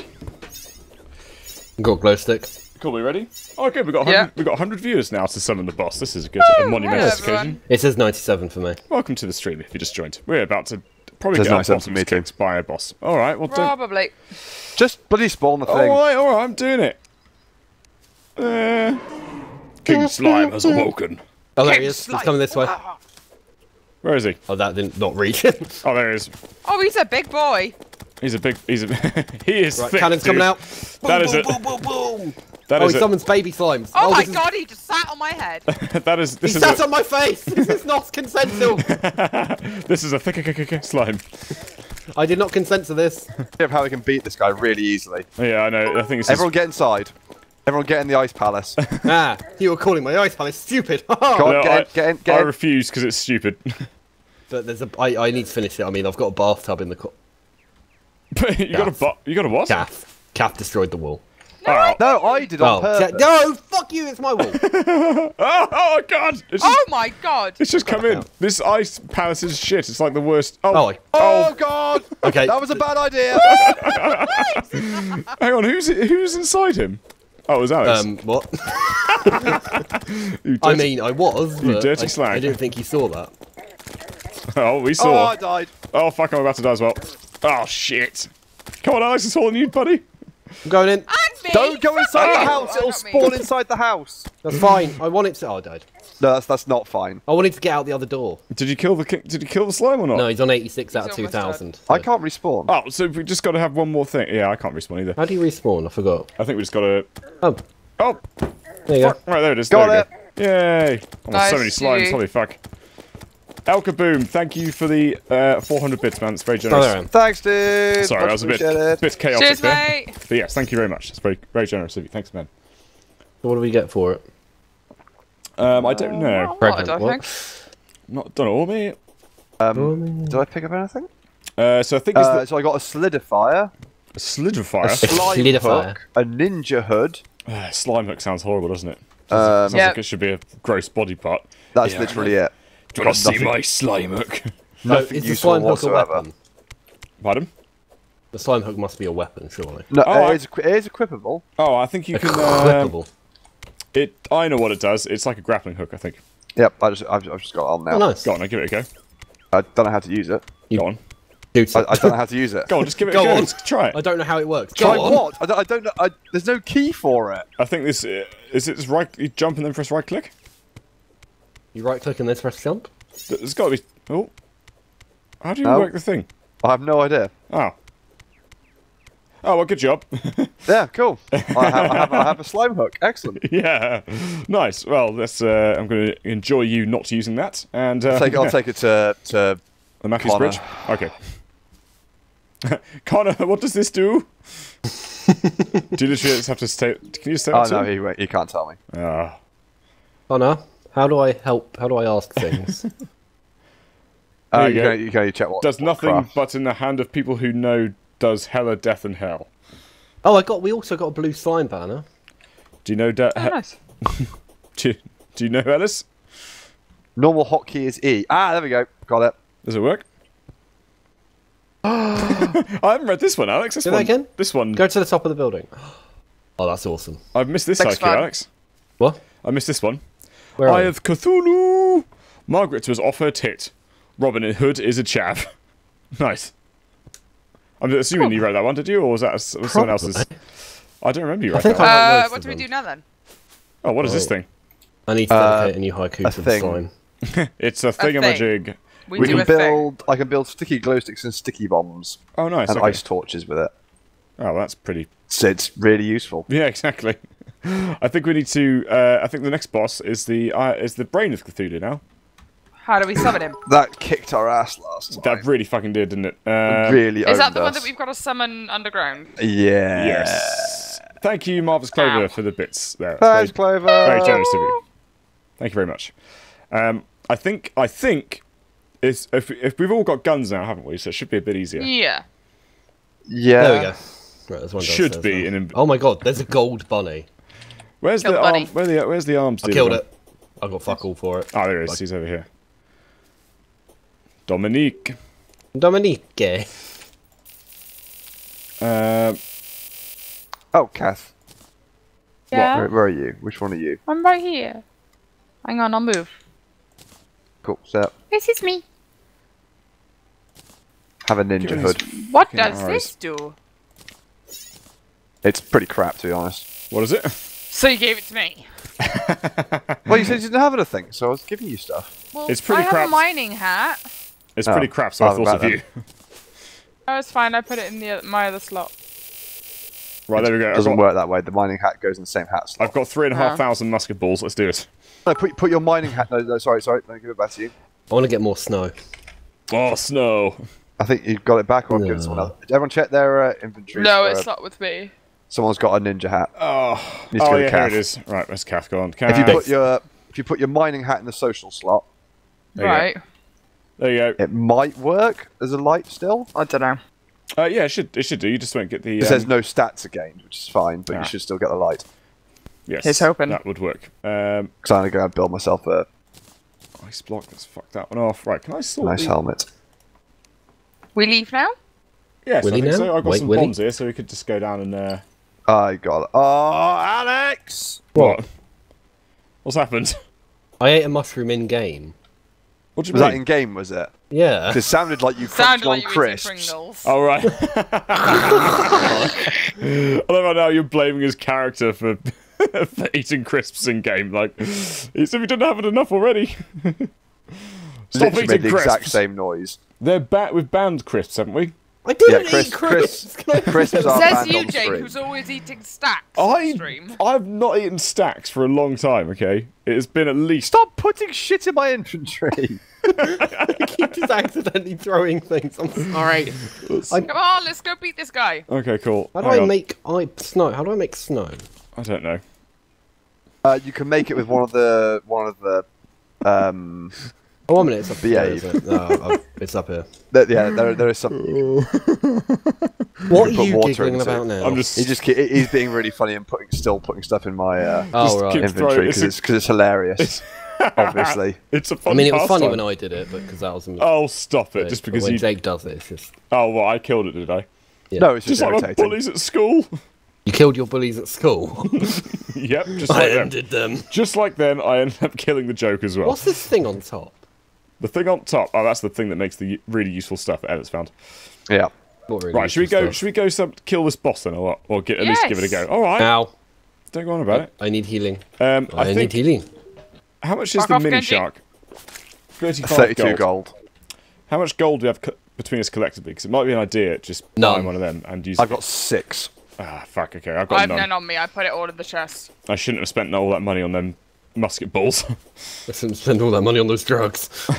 I've got a glow stick. Cool, we ready? Oh, okay, we've got 100 viewers now to summon the boss. This is good. A monumental occasion. It says 97 for me. Welcome to the stream if you just joined. We're about to Probably does get not sense to me too. By a boss. All right, well, probably. Just bloody spawn the thing. All right, I'm doing it. King Slime has awoken. Oh, there he is. He's coming this way. Where is he? Oh, that didn't not read. Oh, there he is. Oh, he's a big boy. He's a big. He's a. He is. Right, thick, cannon's dude. Coming out. Boom, that is it. Boom, boom, boom, boom. That oh, is he summons baby slimes. Oh, my God, he just sat on my head. That is. This he is sat on my face. This is not consensual. This is a thick slime. I did not consent to this. Of how they can beat this guy really easily. Yeah, I know. I think it's everyone get inside. Everyone get in the ice palace. Ah, you were calling my ice palace stupid. Go on, no, get in. I refuse because it's stupid. But there's a. I need to finish it. I mean, I've got a bathtub in the. You got a what? Kath destroyed the wall. No, I did on purpose. No, fuck you! It's my wall. Oh God! It's just, oh my God! It's just come in. Out. This ice palace is shit. It's like the worst. Oh God! Okay, that was a bad idea. Hang on, who's inside him? Oh, it was Alex. What? I mean, I was. But you dirty slag! I didn't think he saw that. Oh, we saw. Oh, I died. Oh fuck! I'm about to die as well. Oh shit! Come on, Alex, it's all new, buddy. I'm going in. Don't go inside the house. It'll spawn inside the house. That's fine. I want it to. Oh, I died. No, that's not fine. I wanted to get out the other door. Did you kill the slime or not? No, he's on 86 out of 2,000. So. I can't respawn. Oh, so we just got to have one more thing. Yeah, I can't respawn either. How do you respawn? I forgot. I think we just got to. Oh. There you go. Right there it is. Got it. Yay! Nice. So many slimes. Holy fuck. Elkaboom, thank you for the 400 bits, man. It's very generous. Thanks, dude. Sorry, that was a bit chaotic. Cheers, mate. There. But yes, thank you very much. It's very, very generous of you. Thanks, man. So what do we get for it? I don't know. Not done all, mate. Did I pick up anything? So I think it's so I got a solidifier. A solidifier. A slime hook. A ninja hood. Slime hook sounds horrible, doesn't it? Sounds like it should be a gross body part. That's literally it. Do you want to see my slime hook? No, is the slime hook a weapon? Pardon? The slime hook must be a weapon, surely. No, it is equipable. Oh, I think you can. Equipable. I know what it does. It's like a grappling hook, I think. Yep, I've just got it on now. Oh, nice. Go on, I'll give it a go. I don't know how to use it. Go on. I don't know how to use it. Go on, just give it a go. Just try it. I don't know how it works. Try what? I don't know. There's no key for it. I think this is it. Just right. You jump and then press right click. You right click and then press jump? There's got to be. Oh. How do you work the thing? I have no idea. Oh. Oh, well, good job. Yeah, cool. I have a slime hook. Excellent. Yeah. Nice. Well, that's, I'm going to enjoy you not using that. And I'll take it to the Matthews Bridge. Okay. Connor, what does this do? Do you literally just have to stay. Can you stay on? Oh, no, he can't tell me. Oh. Connor? How do I help? How do I ask things? You go. You check what does nothing craft. But in the hand of people who know does hella death and hell. Oh, we also got a blue slime banner. Do you know? Nice. do you know Ellis? Normal hotkey is E. Ah, there we go. Got it. Does it work? I haven't read this one, Alex. This do one. That again? This one. Go to the top of the building. Oh, that's awesome. I've missed this IQ, Alex. What? I missed this one. Eye of Cthulhu! Margaret was off her tit. Robin Hood is a chap. Nice. I'm assuming you wrote that one, did you? Or was someone else's? I don't remember you wrote that one. What do we do now then? Oh, what is this thing? I need to dedicate a new haiku to the slime. It's a thingamajig. We can build. I can build sticky glow sticks and sticky bombs. Oh, nice. And ice torches with it. Oh, well, that's pretty. So it's really useful. Yeah, exactly. I think we need to. I think the next boss is the brain of Cthulhu now. How do we summon him? That kicked our ass last time. That really fucking did, didn't it? Really. Is that the one that we've got to summon underground? Yeah. Yes. Thank you, Marvus Clover, for the bits there. Thanks, Clover. Very generous of you. Thank you very much. I think it's if we've all got guns now, haven't we? So it should be a bit easier. Yeah. Yeah. There we go. Right, one should be an. Oh my God! There's a gold bunny. Where's the arm? Where's the arms? I killed it. I got fuck all for it. Oh, there he is. He's over here. Dominique. Oh, Kath. Yeah. Where are you? Which one are you? I'm right here. Hang on, I'll move. Cool. Set. This is me. have a ninja hood. What does this do? It's pretty crap, to be honest. What is it? So you gave it to me. Well, you said you didn't have anything, so I was giving you stuff. Well, it's pretty crap. I have a mining hat. It's pretty crap, so I thought of you. No, it's fine. I put it in the my other slot. Right, there we go. It doesn't work that way. The mining hat goes in the same hat slot. I've got 3,500 musket balls. Let's do it. No, put your mining hat. No, no, sorry. I'll give it back to you. I want to get more snow. Oh, snow. I think you've got it back, or I'll give it to someone else. Did everyone check their inventory? No, it's not with me. Someone's got a ninja hat. Oh, yeah, here it is. Right, where's Kath? Go on. Kath. If you put your mining hat in the social slot. Right. There you go. It might work. There's a light still. I don't know. Yeah, it should do. You just won't get the... It says no stats again, which is fine, but you should still get the light. Yes, here's hoping. That would work. Because I'm going to go and build myself a... Ice block, let's fuck that one off. Right, can I sort Nice helmet. We leave now? Yes, Willy I think now? So. I've got some bombs here, so we could just go down and... I got it. Oh, Alex! What? What's happened? I ate a mushroom in-game. What do you mean? Was that in-game, was it? Yeah. It sounded like you crunched on crisps. Oh, right. I love how you're blaming his character for eating crisps in-game. Like, he said we didn't have it enough already. Stop eating crisps. The exact same noise. They're we've banned crisps, haven't we? I didn't eat crisps. Crisps are banned on Jake, stream. Who's always eating stacks on stream. I've not eaten stacks for a long time, okay? It has been at least... Stop putting shit in my inventory! I keep just accidentally throwing things. Alright. Come on, let's go beat this guy. Okay, cool. How do I make snow? How do I make snow? I don't know. You can make it with one of the Oh, one minute, it's up here, isn't it? No, it's up here. Yeah, there is something. What are you giggling about now? I'm just... He's being really funny and still putting stuff in my inventory because it's hilarious. Obviously. It's a fun it was funny when I did it, but because that was... Oh, stop it, just because you... When Jake does it, it's just... Oh, well, I killed it, did I? Yeah. No, it's just irritating. Like my bullies at school. You killed your bullies at school? Yep, just like them. I ended them. Just like them, I ended up killing the joke as well. What's this thing on top? The thing on top. Oh, that's the thing that makes the really useful stuff that Edit's found. Yeah. Really right. Should we go? Kill this boss then, or at least give it a go. All right. Ow. Don't go on about it. I need healing. I need healing. How much is the mini shark? 32 gold. How much gold do we have between us collectively? Because it might be an idea just buying one of them and using. I've got 6. Ah, fuck. Okay, I've got none. I have none on me. I put it all in the chest. I shouldn't have spent all that money on them. Musket balls. I shouldn't spend all that money on those drugs. So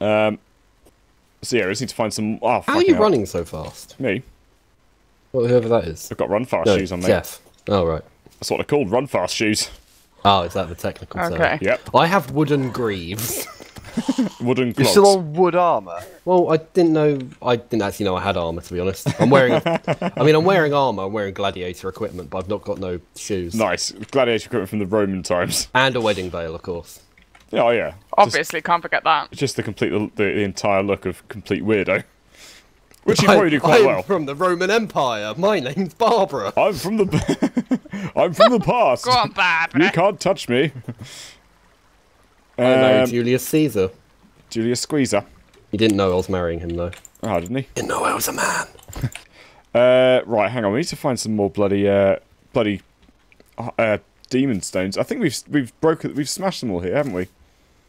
yeah, I just need to find some... Oh, how are you running so fast? Me? Well, whoever that is. I've got run fast shoes on me. Jeff. Oh, right. That's what they're called, run fast shoes. Oh, is that the technical term? Okay. Yep. I have wooden greaves. Wooden gloves. You're still on wood armour? Well, I didn't actually know I had armour, to be honest. I'm wearing armour, I'm wearing gladiator equipment, but I've not got no shoes. Nice. Gladiator equipment from the Roman times. And a wedding veil, of course. Oh, yeah. Obviously, can't forget that. Just to complete the entire look of complete weirdo. Which you probably do quite well. I'm from the Roman Empire. My name's Barbara. I'm from the past. Go on, Barbara. You can't touch me. I know Julius Caesar. Julius Squeezer. He didn't know I was marrying him, though. Oh, didn't he? Didn't know I was a man. Right, hang on. We need to find some more bloody demon stones. I think we've smashed them all here, haven't we?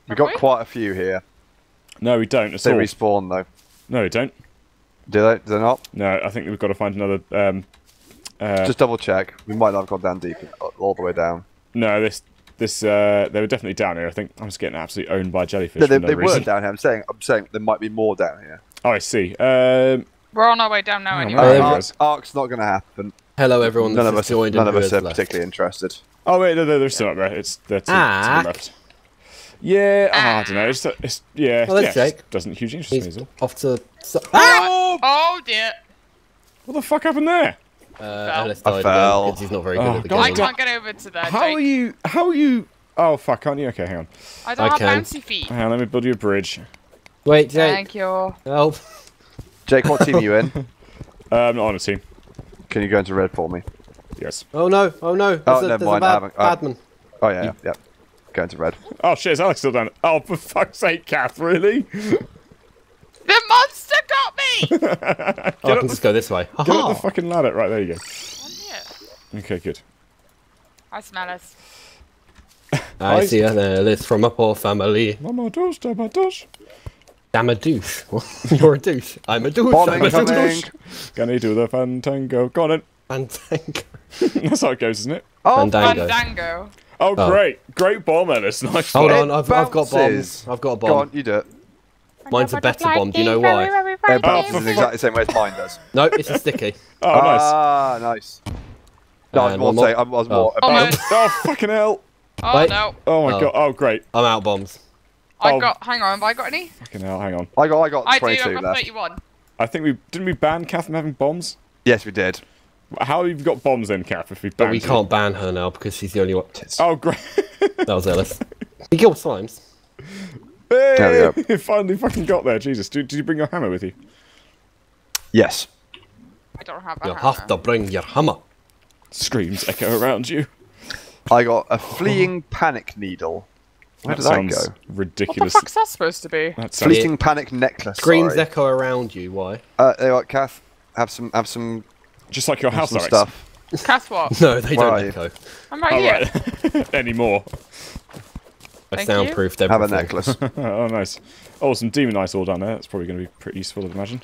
We've got quite a few here. No, we don't. They respawn though. No, we don't. Do they not? No, I think we've got to find another. Just double check. We might not have gone down deep, all the way down. No, they were definitely down here. I think I'm just getting absolutely owned by jellyfish. No, they were down here. I'm saying there might be more down here. Oh, I see. We're on our way down now anyway. Ark's not going to happen. Hello, everyone. None of us are particularly interested. Oh wait, no, they're still up there. They're left. Yeah, I don't know. It doesn't hugely interest me. As well. Off to. Oh dear! What the fuck happened there? I fell. He's not very good at the game. I can't get over to that. How are you? Oh fuck! Can't you? Okay, hang on. I don't have bouncy feet. Hang on, let me build you a bridge. Wait, Jake. Thank you. Help. Jake, what team are you in? I'm not on a team. Can you go into red for me? Yes. Oh no. Never mind. I haven't. Badman. Oh yeah. Go into red. Oh shit! Is Alex still down? Oh for fuck's sake, Kath! Really? The monster got me! Oh, I can just go this way. Get up the fucking ladder. Right, there you go. I'm here. Okay, good. I smell us. I see other list from a poor family. I'm a douche, I'm a douche. I'm a douche. You're a douche. I'm a douche. Bombing coming. Can he do the fandango? Go on in. Fandango. That's how it goes, isn't it? Oh, fandango. Fandango. Oh, great. Great bomb, Ellis. Nice one. Hold on, I've got bombs. I've got a bomb. Go on, you do it. Mine's a better bomb, do you know why? Their bombs is exactly the same way as mine does. No, it's a sticky. Oh, nice. Ah, nice. No, I was more... Oh, fucking hell. Oh, wait. No. Oh, my God. Oh, great. I'm out bombs. I got... Hang on, have I got any? Fucking hell, hang on. I got 22 left. I got 31. I think we... Didn't we ban Kath from having bombs? Yes, we did. How have you got bombs then, Kath, if we banned her? But we can't ban her now because she's the only one... Oh, great. That was Ellis. He killed slimes. Hey! You finally fucking got there, Jesus. Did you bring your hammer with you? Yes. I don't have a hammer. You have to bring your hammer. Screams echo around you. I got a fleeing panic needle. Where did that go? Ridiculous. What the fuck's that supposed to be? Fleeting panic necklace. Screams echo around you. Why? They like Kath. Have some. Just like your house stuff. Kath, what? No, they don't echo. I'm right here. Anymore. I soundproofed everything. Have a necklace. Oh, nice. Oh, some demonite all down there. That's probably going to be pretty useful, I'd imagine.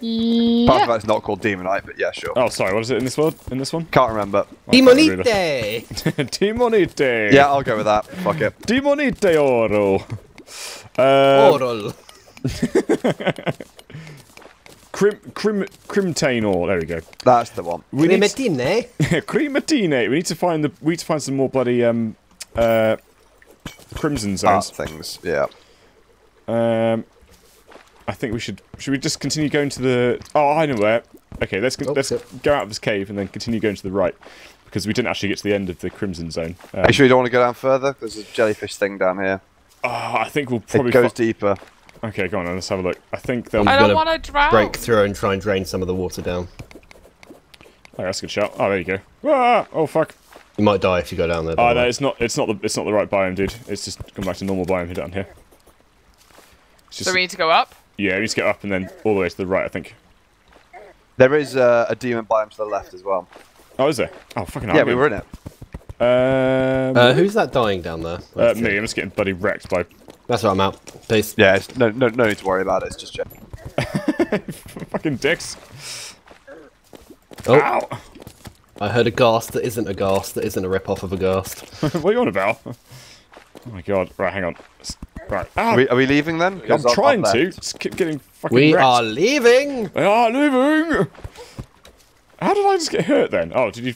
Yeah. Part of that's not called demonite, but yeah, sure. Oh, sorry. What is it in this world? In this one? Can't remember. Demonite. Demonite. Yeah, I'll go with that. Fuck it. Demonite oro. Oral. Crimtainor. There we go. That's the one. Crimatine. Crimatine. We need to find the. We need to find some more bloody Crimson zones. Things, yeah. I think we should. Should we just continue going to the? Oh, I know where. Okay, let's go out of this cave and then continue going to the right, because we didn't actually get to the end of the Crimson Zone. Are you sure you don't want to go down further? There's a jellyfish thing down here. I think we'll probably. It goes deeper. Okay, go on. Let's have a look. I think they'll. I don't want to drown. Break through and try and drain some of the water down. Oh, that's a good shot. Oh, there you go. Ah, oh fuck. You might die if you go down there. Oh, no, it's not the right biome, dude. It's just come back to normal biome down here. It's just, so we need to go up. Yeah, we need to get up and then all the way to the right, I think. There is a demon biome to the left as well. Oh, is there? Oh, fucking hell. Yeah, we were in it. Who's that dying down there? Me. I'm just getting bloody wrecked by. That's right. I'm out. Peace. Yeah. No need to worry about it. It's just checking. Fucking dicks. Oh. Ow. I heard a ghast that isn't a ghast that isn't a rip-off of a ghast. What are you on about? Oh my god. Right, hang on. Right. Ah. Are we leaving then? I'm trying to. Just keep getting fucking wrecked. Are leaving! We are leaving! How did I just get hurt then? Oh, did you...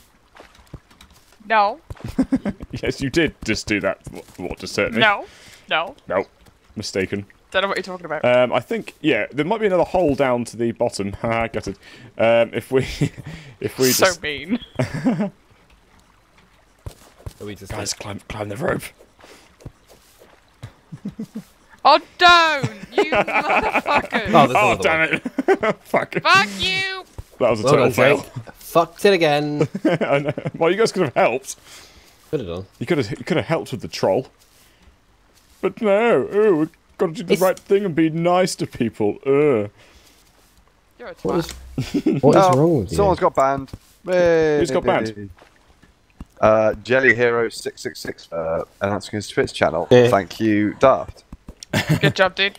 No. Yes, you did just do that. What, just hurt me? No. No. No. Mistaken. Don't know what you're talking about. I think, yeah, there might be another hole down to the bottom. I got it. If we just... So mean. We just guys, climb the rope. Oh, don't! You motherfuckers! Oh damn one. It. Fuck. Fuck you! That was a total fail. Fucked it again. I know. Well, you guys could have helped. Could have done. You could have helped with the troll. But no. Ooh, got to do the right thing and be nice to people. You're a twat. What is wrong with you? Someone's got banned. Who's got banned? Jelly Hero 666 for announcing his Twitch channel. Yeah. Thank you, Daft. Good job, dude.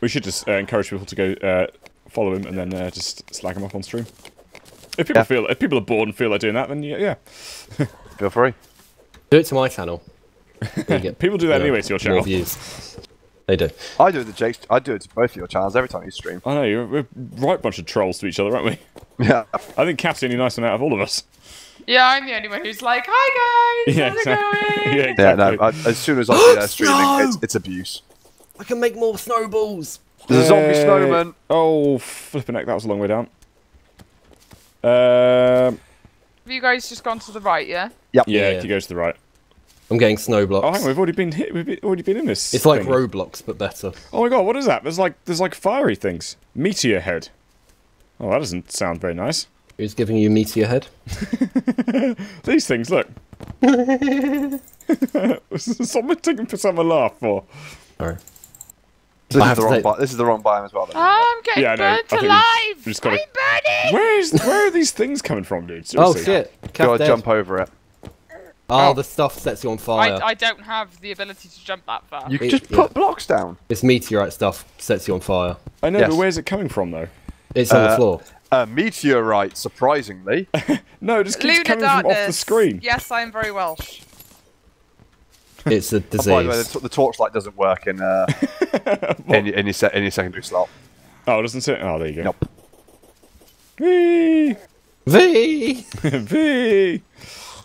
We should just encourage people to go follow him and then just slag him up on stream. If people feel, if people are bored and feel like doing that, then yeah, feel free. Do it to my channel. People do that anyway to your channel. More views. They do. I do it to Jake's. I do it to both of your channels every time you stream. I know we're a right bunch of trolls to each other, aren't we? Yeah. I think Kath's the only nice one out of all of us. Yeah, I'm the only one who's like, "Hi guys, how's it going?" Yeah, exactly. Yeah, no. As soon as I do that streaming, it's abuse. I can make more snowballs. There's a zombie snowman. Oh, flipping heck! That was a long way down. Have you guys just gone to the right? Yeah. Yep. Yeah, he goes to the right. I'm getting snow blocks. Oh, hang on, we've already been hit. We've already been in this. It's like Roblox, but better. Oh my god, what is that? There's like fiery things. Meteor head. Oh, that doesn't sound very nice. Who's giving you meteor head? These things, look. Someone taking for some laugh for. Sorry. So this is the wrong biome as well. Though. I'm getting burnt alive! I'm burning! Where are these things coming from, dude? Seriously. Oh shit. Gotta jump over it. Oh, the stuff sets you on fire. I don't have the ability to jump that far. You can just put blocks down. It's meteorite stuff sets you on fire. I know, but where's it coming from, though? It's on the floor. A meteorite, surprisingly. No, it just keeps coming from off the screen. Yes, I am very Welsh. It's a disease. Oh, by the way, the torchlight doesn't work in any secondary slot. Oh, it doesn't say. Oh, there you go. Nope. V. V. V.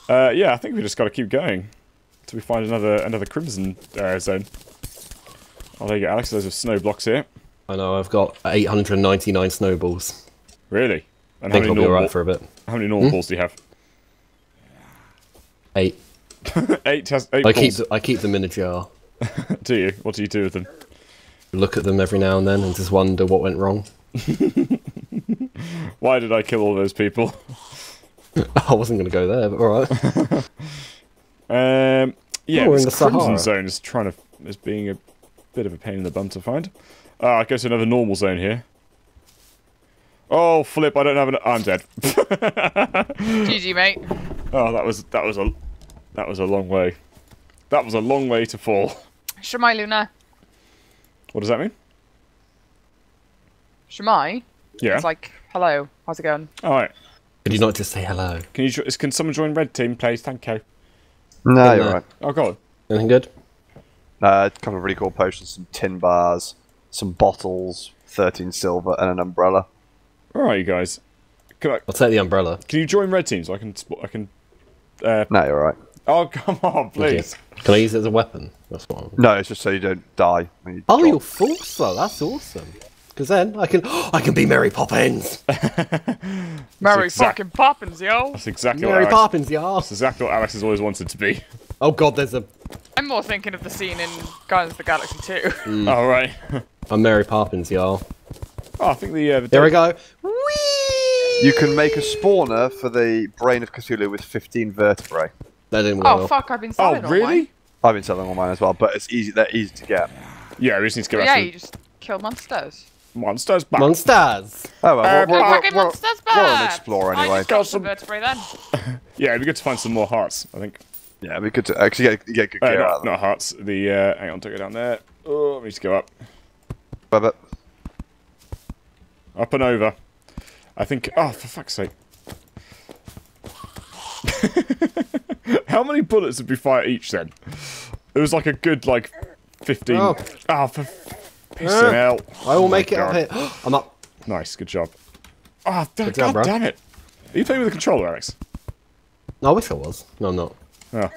Yeah, I think we just got to keep going till we find another crimson zone. Oh, there you go, Alex. There's snow blocks here. I know. I've got 899 snowballs. Really? And I think I'll be alright for a bit. How many normal balls do you have? 8. 8 balls. I keep them in a jar. Do you? What do you do with them? Look at them every now and then and just wonder what went wrong. Why did I kill all those people? I wasn't going to go there, but alright. Yeah, this crimson zone is being a bit of a pain in the bum to find. I go to another normal zone here. Oh flip! I don't have an. I'm dead. GG, mate. Oh, that was a long way. That was a long way to fall. Shemai Luna. What does that mean? Shemai. Yeah. It's like hello. How's it going? All right. Could you not just say hello? Can someone join red team, please? Thank you. No, you're right. Oh god. Anything good? A couple of really cool potions, some tin bars, some bottles, 13 silver, and an umbrella. All right, you guys. I'll take the umbrella. Can you join red team so I can? No, you're all right. Oh come on, please. Okay. Can I use it as a weapon? That's what. No, it's just so you don't die. When you drop. You're forced though. That's awesome. Because then I can be Mary Poppins. Mary fucking Poppins, yo. That's exactly Mary what Alex, Poppins, yo. That's exactly what Alex has always wanted to be. Oh god, there's a. I'm more thinking of the scene in Guardians of the Galaxy 2. All right. I'm Mary Poppins, y'all. Oh, I think the there we go. Whee! You can make a spawner for the brain of Cthulhu with 15 vertebrae. That didn't work. Oh fuck! I've been selling. Oh really? All mine. I've been selling all mine as well, but it's easy. They're easy to get. Yeah, we just need to get. Yeah, you just kill monsters. Monsters back. Monsters. Oh well, we're monsters back. We're an explorer anyway. I just got some vertebrae then. Yeah, it'd be good to find some more hearts. I think. Yeah, it'd be good to actually get good gear out of them. Not hearts. The hang on, take it down there. Oh, we just go up. Bye. Up and over. I think. Oh, for fuck's sake. How many bullets did we fire each then? It was like a good, like, 15. Oh, for pissing out. I will make it up here. I'm up. Nice, good job. Oh, God damn it. Are you playing with a controller, Alex? No, I wish I was. No, I'm not. Oh.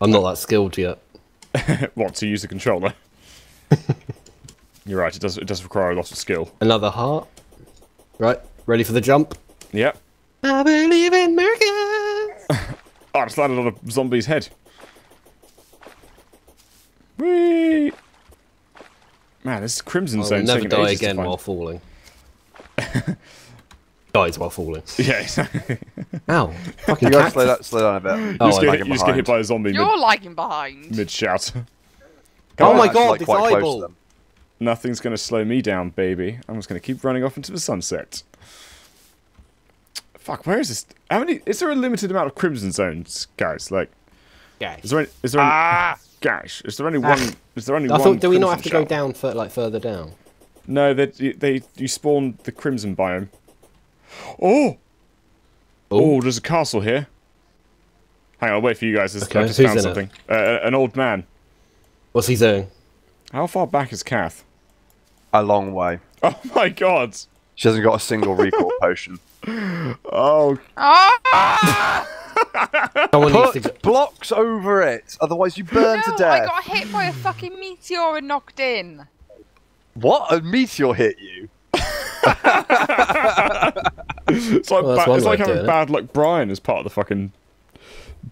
I'm not that skilled yet. What, to use a controller? You're right, it does require a lot of skill. Another heart. Right, ready for the jump? Yep. I believe in miracles! I just landed on a zombie's head. Whee! Man, this crimson zone is taking ages to find. I'll never die again while falling. Dies while falling. Yeah, exactly. Ow. Fucking you guys slow down a bit. Oh, you just get hit by a zombie. You're lagging behind. Mid-shout. Oh my god, this eyeball! Nothing's going to slow me down, baby. I'm just going to keep running off into the sunset. Fuck, where is this? How many? Is there a limited amount of crimson zones, guys? Like, is there any? Ah, gosh, is there only one? Is there only one? I thought, do we not have to go down further down? No, you spawn the crimson biome. Oh, oh, there's a castle here. Hang on, I'll wait for you guys. Okay, I just found something. An old man. What's he doing? How far back is Kath? A long way. Oh my god! She hasn't got a single recall potion. Oh. Ah! Put blocks over it, otherwise you burn to death. I got hit by a fucking meteor and knocked in. What? A meteor hit you? It's like, it's like having bad luck Brian as part of the fucking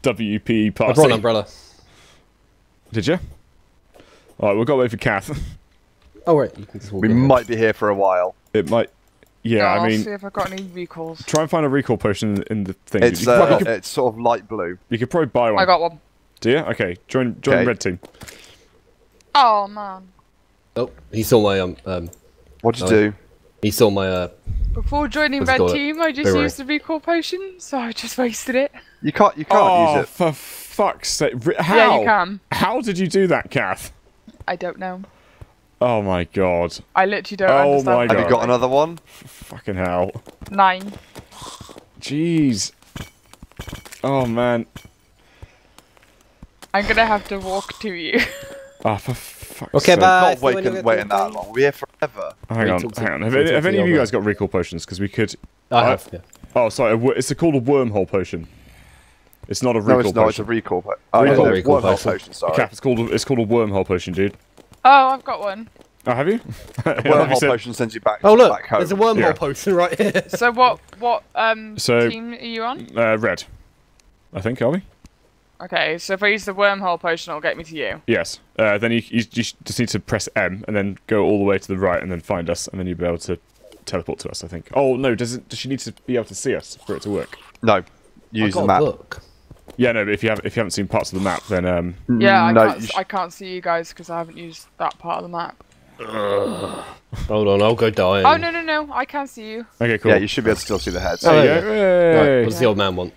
WP party. I brought an umbrella. Did you? Alright, we'll go away for Kath. Oh, wait. We might be here for a while. It might. Yeah, I mean. I'll see if I've got any recalls. Try and find a recall potion in the thing. It's, it's sort of light blue. You could probably buy one. I got one. Do you? Okay, join red team. Oh, man. Oh, he saw my, What'd you do? He saw my, Before joining Red Team, I just used the recall potion, so I just wasted it. You can't use it. For fuck's sake. How? Yeah, you can. How did you do that, Kath? I don't know. Oh my god. I literally don't understand. My god. Have you got another one? Fucking hell. 9. Jeez. Oh man. I'm gonna have to walk to you. Oh, for fuck's sake. Okay, bye. Not waiting that long. We're here forever. Hang on. Have any of you guys got recall potions? Because we could... I have, yeah. Oh, sorry. It's called a wormhole potion. It's not a recall potion. No, it's a recall potion. Oh, recall, no, recall potion. Sorry. Cap, it's called a wormhole potion, dude. Oh, I've got one. Oh, have you? Wormhole potion sends you back. Oh look, back home. There's a wormhole potion right here. So what team are you on? Red, I think, are we? Okay, so if I use the wormhole potion, it'll get me to you. Yes. Then you just need to press M and then go all the way to the right and then find us, and then you'll be able to teleport to us, I think. Oh no, does she need to be able to see us for it to work? No. Use the map. Yeah, no, but if you haven't seen parts of the map, then yeah, I can't see you guys because I haven't used that part of the map. Hold on, I'll go die. Oh no, I can see you. Okay, cool. Yeah, you should be able to still see the heads. Oh, yeah. Right, what's the old man want?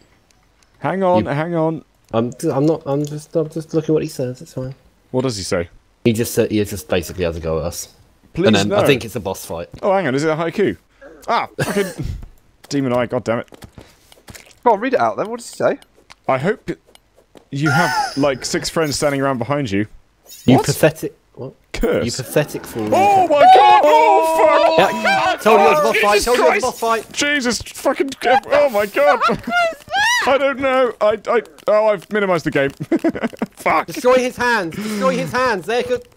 Hang on, hang on. I'm just looking what he says. It's fine. What does he say? He just said he just basically has a go at us. Please and then, no. I think it's a boss fight. Oh, hang on, is it a haiku? Ah, fucking demon eye. God damn it. Go on, read it out then. What does he say? I hope you have, like, 6 friends standing around behind you. You pathetic... What? Curse. You pathetic fool. Oh my god! Oh fuck! Yeah. God. Told you it was a boss fight! Told you it was a boss fight! Jesus fucking... Oh my god! I don't know! Oh, I've minimised the game. Fuck! Destroy his hands! Destroy his hands! There could...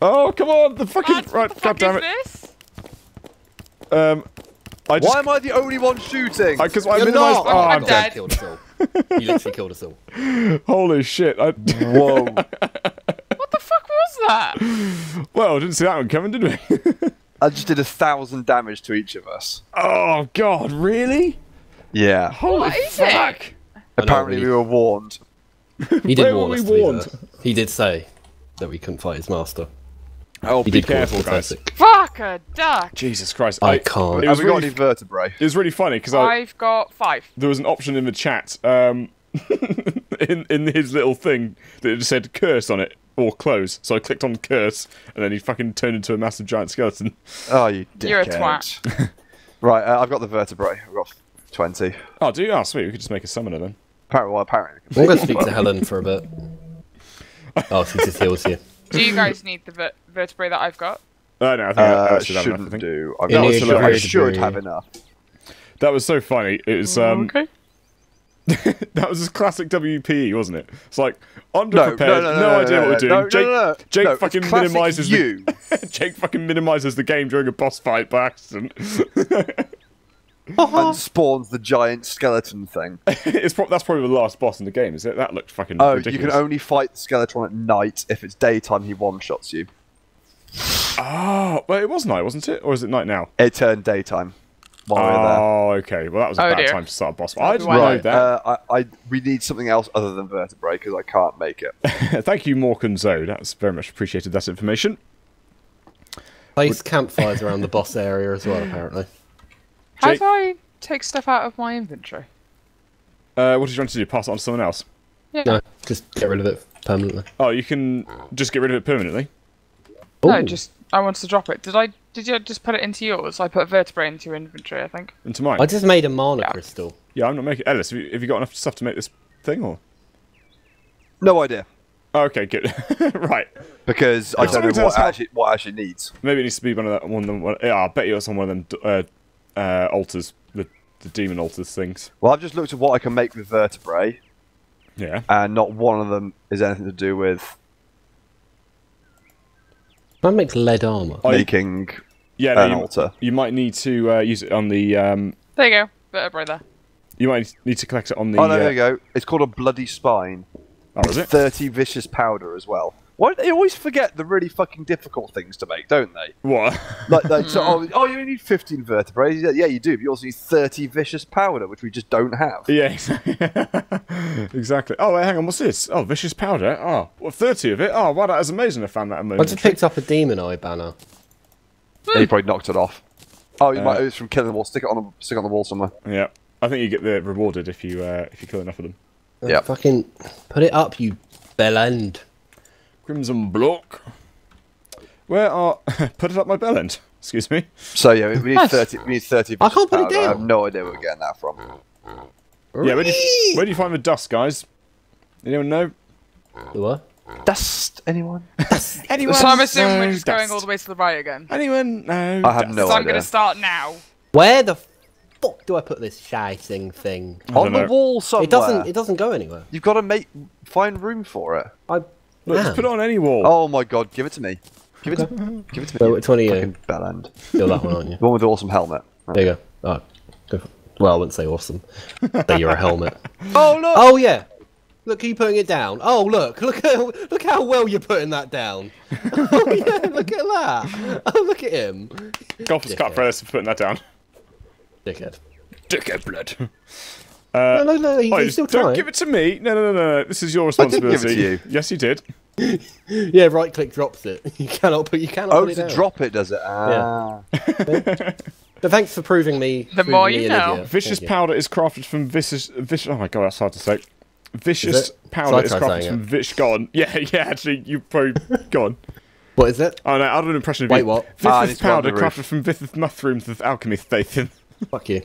Oh, come on! The fucking... Right, god damn it. This? Why am I the only one shooting? Because I minimised... Oh, I'm dead. You literally killed us all. Holy shit. Whoa. What the fuck was that? Well, I didn't see that one coming, did we? I just did 1,000 damage to each of us. Oh, God, really? Yeah. Holy fuck. Apparently we were warned. He did warn us. He did say that we couldn't fight his master. Oh, be careful, guys. Fuck a duck! Jesus Christ. I can't. Have we got any vertebrae? It was really funny, because I've got 5. There was an option in the chat, in his little thing, that it said curse on it, or close. So I clicked on curse, and then he fucking turned into a massive giant skeleton. Oh, you dickhead. You're a twat. Right, I've got the vertebrae. I've got 20. Oh, do you? Oh, sweet. We could just make a summoner, then. Apparently. We'll go speak to Helen for a bit. Oh, she just heals you. Do you guys need the vertebrae that I've got? No, I think I shouldn't enough, I do. I've got I should have enough. That was so funny. It was okay. That was a classic WPE, wasn't it? It's like underprepared, no idea what we're doing. Jake fucking minimises you. Jake fucking minimises the game during a boss fight by accident. And spawns the giant skeleton thing. That's probably the last boss in the game, is it? That looked fucking ridiculous. You can only fight the skeleton at night. If it's daytime, he one-shots you. Oh, well, it was night, wasn't it? Or is it night now? It turned daytime while we were there. Oh, okay. Well, that was a bad time to start a boss fight. I didn't know that. We need something else other than vertebrae, because I can't make it. Thank you, Mork and Zoe. That's very much appreciated, that information. Place campfires around the boss area as well, apparently. How do I take stuff out of my inventory? What did you want to do? Pass it on to someone else? Yeah. No, just get rid of it permanently. Oh, you can just get rid of it permanently? No, I wanted to drop it. Did you just put it into yours? I put vertebrae into your inventory, I think. Into mine? I just made a mana crystal. Yeah, I'm not making... Ellis, have you got enough stuff to make this thing, or...? No idea. Oh, okay, good. Right. Because I don't know what it actually needs. Maybe it needs to be one of them. Yeah, I bet you it's on one of them... altars, the demon altars things. Well, I've just looked at what I can make with vertebrae. Yeah. And not one of them is anything to do with... That makes lead armour. Making an altar. You might need to use it on the... There you go. Vertebrae there. You might need to collect it on the... Oh, no, there you go. It's called a bloody spine. Oh, is it? 30 vicious powder as well. Why do they always forget the really fucking difficult things to make, don't they? What? Like, so, oh, you need 15 vertebrae. Yeah, you do. But you also need 30 vicious powder, which we just don't have. Yeah, exactly. Exactly. Oh, wait, hang on. What's this? Oh, vicious powder. Oh, well, 30 of it. Oh, wow, that is amazing. I found that amazing. I just picked up a demon eye banner. Yeah, you probably knocked it off. Oh, you might. It's from killing them all. Stick it on the wall somewhere. Yeah, I think you get rewarded if you kill enough of them. Yeah. Fucking put it up, you bellend. Crimson block. Where are... put it up my bell end. Excuse me. So yeah, we need 30... We need 30 I can't put it down. I have no idea where we're getting that from. Yeah, where do you find the dust, guys? Anyone know? The what? Dust. Anyone? Dust. Anyone? So I'm assuming we're just going all the way to the right again. Anyone? No. I have no idea. So I'm going to start now. Where the fuck do I put this shitting thing? On the wall somewhere. It doesn't go anywhere. You've got to find room for it. Look, just put it on any wall. Oh my god, give it to me. Give it, give it to me. So which one are you? Bell end. Feel that one on you. The one with the awesome helmet. Right. There you go. All right. Go for it. Well, I wouldn't say awesome. That you're a helmet. Oh look! Oh yeah. Look, keep putting it down. Oh look! Look how well you're putting that down. Oh yeah! Look at that! Oh look at him. Golfers can't press for putting that down. Dickhead. Dickhead blood. No, he's still trying. Don't give it to me. No. This is your responsibility. I did give it to you. Yes, you did. Yeah, right click drops it. You cannot put. You cannot. Oh, to drop it, does it? Ah. Yeah. But thanks for proving me. The more you know. Vicious powder is crafted from vicious. Oh my god, that's hard to say. Vicious powder is crafted from vicious. Gone. Yeah. Actually, you probably gone. What is it? Oh no, I had an impression of you. Wait, what? Vicious powder crafted from vicious mushrooms with alchemy faith. Fuck you.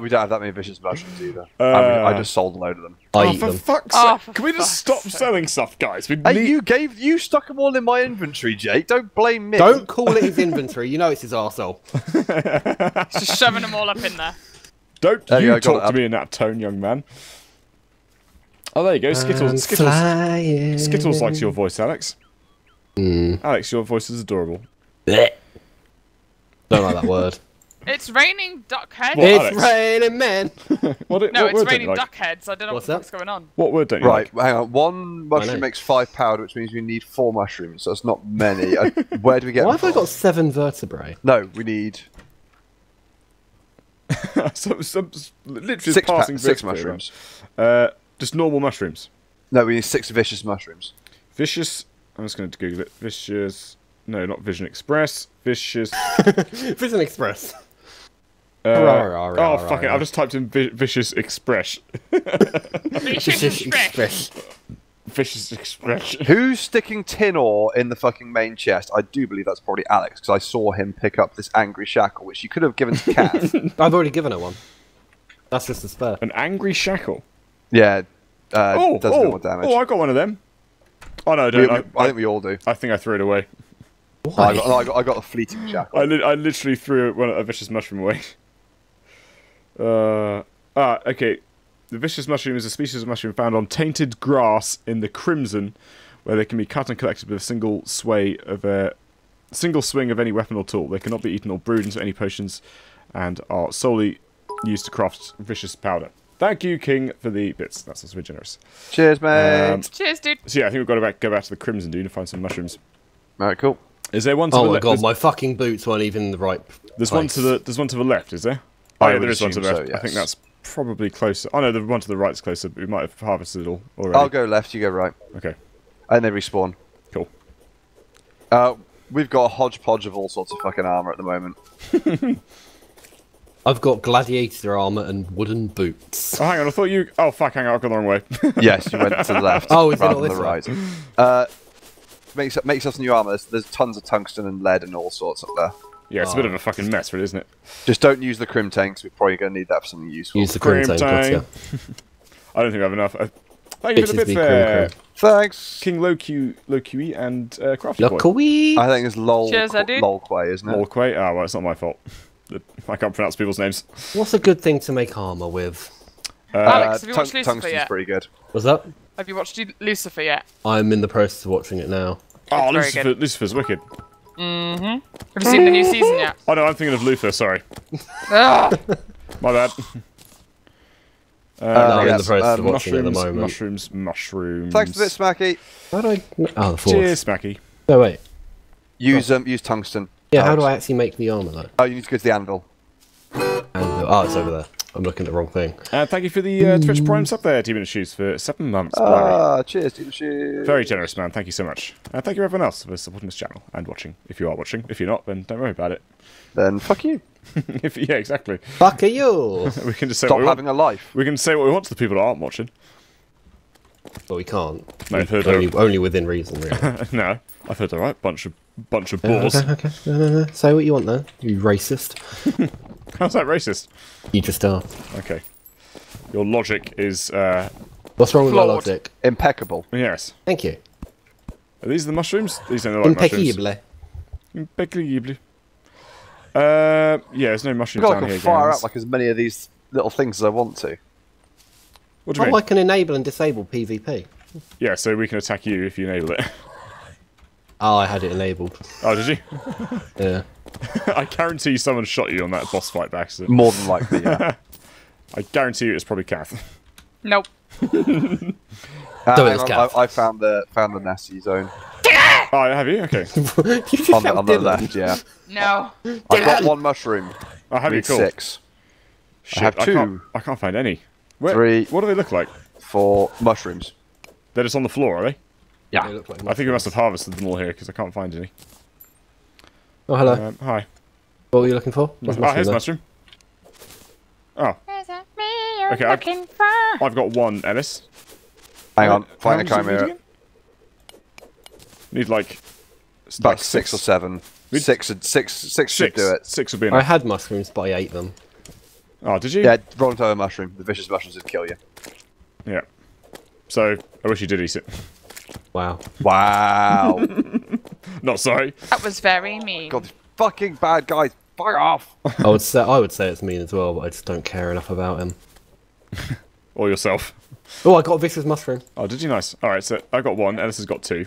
We don't have that many vicious mushrooms either. I just sold a load of them. Oh, for fuck's sake. Can we just stop selling stuff, guys? You stuck them all in my inventory, Jake. Don't blame me. Don't call it his inventory. You know it's his arsehole. He's just shoving them all up in there. Don't you talk to me in that tone, young man. Oh, there you go. Skittles. Skittles likes your voice, Alex. Mm. Alex, your voice is adorable. Blech. Don't like that word. It's raining duck heads. What, it's raining men. It's raining duck heads. I don't know what's going on. What word don't you like? Right, hang on. One mushroom makes 5 powder, which means we need 4 mushrooms. So that's not many. Where do we get? Why have I got 7 vertebrae? No, we need. Literally 6 mushrooms. Just normal mushrooms. No, we need 6 vicious mushrooms. Vicious. I'm just going to Google it. Vicious. No, not Vision Express. Vicious. Vision Express. Fuck it. I've just typed in Vicious Express. Vicious Express. Vicious Express. Who's sticking tin ore in the fucking main chest? I do believe that's probably Alex, because I saw him pick up this angry shackle, which you could have given to Cat. I've already given her one. That's just a spare. An angry shackle? Yeah. Doesn't do more damage. Oh, I got one of them. Oh, no, I think we all do. I think I threw it away. I got a fleeting shackle. I literally threw a vicious mushroom away. Okay. The vicious mushroom is a species of mushroom found on tainted grass in the Crimson, where they can be cut and collected with a single swing of any weapon or tool. They cannot be eaten or brewed into any potions, and are solely used to craft vicious powder. Thank you, King, for the bits. That's also very generous. Cheers, mate. Cheers, dude. So yeah, I think we've got to go back to the Crimson, dude, to find some mushrooms. All right, cool. Is there one to the left? Oh my god, my fucking boots weren't even the right place. There's one to the left, is there? Oh yeah, there is one to the left. So, yes. I think that's probably closer. Oh no, the one to the right's closer, but we might have harvested it all already. I'll go left, you go right. Okay. And they respawn. Cool. We've got a hodgepodge of all sorts of fucking armour at the moment. I've got gladiator armour and wooden boots. Oh, hang on, I thought you... Oh, fuck, hang on, I've gone the wrong way. Yes, you went to the left. Oh, is it not this right? Makes us new armor. There's tons of tungsten and lead and all sorts up there. Yeah, it's a bit of a fucking mess, really, isn't it? Just don't use the crim tanks. We're probably going to need that for something useful. Use the crim tank. I don't think I have enough. Thank you for the bit there. Thanks, King Loqui and Crafty Boy. I think it's Lolquay, isn't it? Lolquay. Ah, well, it's not my fault. I can't pronounce people's names. What's a good thing to make armor with? Alex, have you watched Lucifer tungsten's yet? Pretty good. What's that? Have you watched Lucifer yet? I'm in the process of watching it now. Oh, Lucifer's wicked. Mm-hmm. Have you seen the new season yet? Oh no, I'm thinking of Luthor, sorry. My bad. I'm in the process of watching at the moment. Mushrooms. Thanks for this, Smacky. How do I... Oh, the fourth. Cheers, Smacky. No, wait. Use tungsten. Yeah, how do I actually make the armour, though? Oh, you need to go to the anvil. Anvil. Oh, it's over there. I'm looking at the wrong thing. Thank you for the Twitch Prime sub there, Team in the Shoes, for 7 months. Ah, cheers, Team in the Shoes. Very generous, man. Thank you so much. Thank you, everyone else, for supporting this channel and watching. If you are watching. If you're not, then don't worry about it. Then fuck you. Yeah, exactly. Fuck you. We can just say Stop having a life. We can say what we want to the people that aren't watching. But we can't. No, I've heard only within reason, really. No, I've heard a right bunch of balls. Okay. No. Say what you want, then. You racist. How's that racist? You just are. Okay. Your logic is, What's wrong with my logic? Impeccable. Yes. Thank you. Are these the mushrooms? These don't look like mushrooms. Impeccable. Yeah, there's no mushrooms down here. I can fire up like as many of these little things as I want to. What do you mean? I can enable and disable PvP. Yeah, so we can attack you if you enable it. Oh, I had it enabled. Oh, did you? Yeah. I guarantee someone shot you on that boss fight by accident. More than likely, yeah. I guarantee you it's probably Kath. Nope. I found the nasty zone. Oh, have you? Okay. On the left, yeah. No. I got one mushroom. Oh, have you? Cool. 6. Shit, I have 2. I can't find any. Where, 3. What do they look like? 4 mushrooms. They're just on the floor, are they? Yeah. They look like I think we must have harvested them all here because I can't find any. Oh, hello. Hi. What were you looking for? Oh, here's a mushroom. Oh. Okay, I've got 1, Ellis. Hang on, find a chimera. Need like... About 6 or 7. 6 should do it. 6 would be enough. I had mushrooms, but I ate them. Oh, did you? Yeah, wrong type of mushroom. The vicious mushrooms would kill you. Yeah. So, I wish you did eat it. Wow. Wow. Not sorry. That was very mean. God, fucking bad guys, fuck off. I would say it's mean as well, but I just don't care enough about him. Or yourself. Oh, I got a vicious mushroom. Oh, did you? Nice. All right, so I got 1. Ellis has got 2.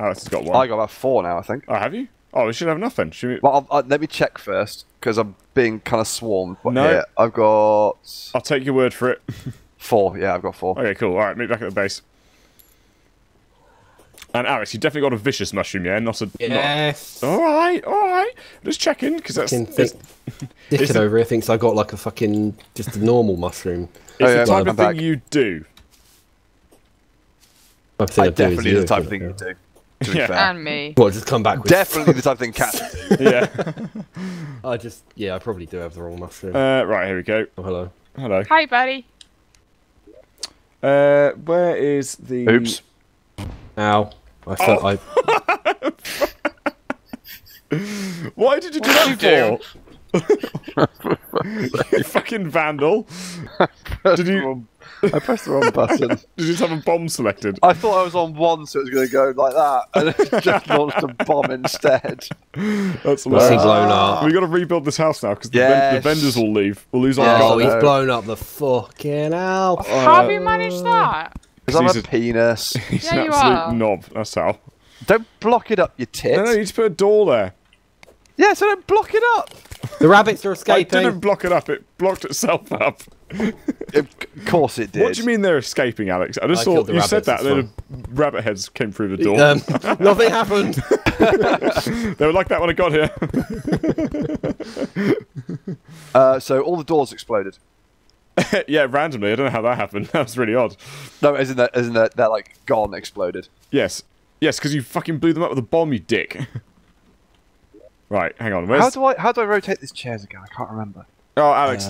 Alex has got 1. I got about 4 now, I think. Oh, have you? Oh, we should have enough then. Should we... Well, let me check first because I'm being kind of swarmed. But no, here, I've got. I'll take your word for it. 4. Yeah, I've got 4. Okay, cool. All right, meet back at the base. And Alex, you definitely got a vicious mushroom, yeah? Not a. Yes. Not... All right. Just checking, because that's. Dickhead over here thinks I got like a fucking just a normal mushroom. It's the type of thing you do. Definitely the type of thing you do. To be fair. And me. Well, just come back with. Definitely the type of thing cats do. Yeah. I probably do have the wrong mushroom. Right, here we go. Oh, hello. Hello. Hi, buddy. Where is the? Oops. Ow. I felt Why did you do that for? You fucking vandal. I pressed the wrong button. Did you just have a bomb selected? I thought I was on 1, so it was going to go like that, and it just launched a bomb instead. That's blown up. We've got to rebuild this house now, because the vendors will leave. We'll lose our gold. Oh, he's blown up the fucking house. How have you managed that? Because I'm a penis. He's an absolute knob, that's how. Don't block it up, you tits. No, you just put a door there. Yeah, so don't block it up. The rabbits are escaping. I didn't block it up, it blocked itself up. Of course it did. What do you mean they're escaping, Alex? I just thought you said that, and then rabbit heads came through the door. Nothing happened. They were like that when I got here. So all the doors exploded. Yeah, randomly. I don't know how that happened. That was really odd. No, isn't that they're like gone exploded? Yes, because you fucking blew them up with a bomb, you dick. Right, hang on. How do I rotate these chairs again? I can't remember. Oh, Alex,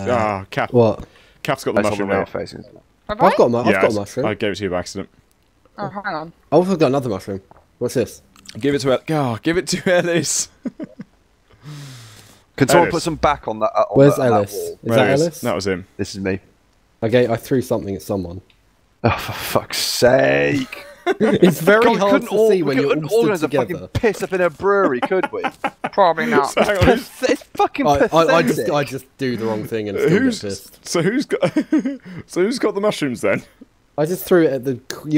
Cap. What? Cap's got the mushroom now. I've got a mushroom. I gave it to you by accident. Oh, hang on. I've also got another mushroom. What's this? Give it to Ellis. Can someone put some back on that? Where's Ellis? Is that Ellis? That was him. This is me. Okay, I threw something at someone. Oh, for fuck's sake! It's very hard to see when you're all together. Couldn't piss up in a brewery, could we? Probably not. So it's fucking pathetic. I just do the wrong thing and still get pissed. So who's got the mushrooms then? I just threw it at the.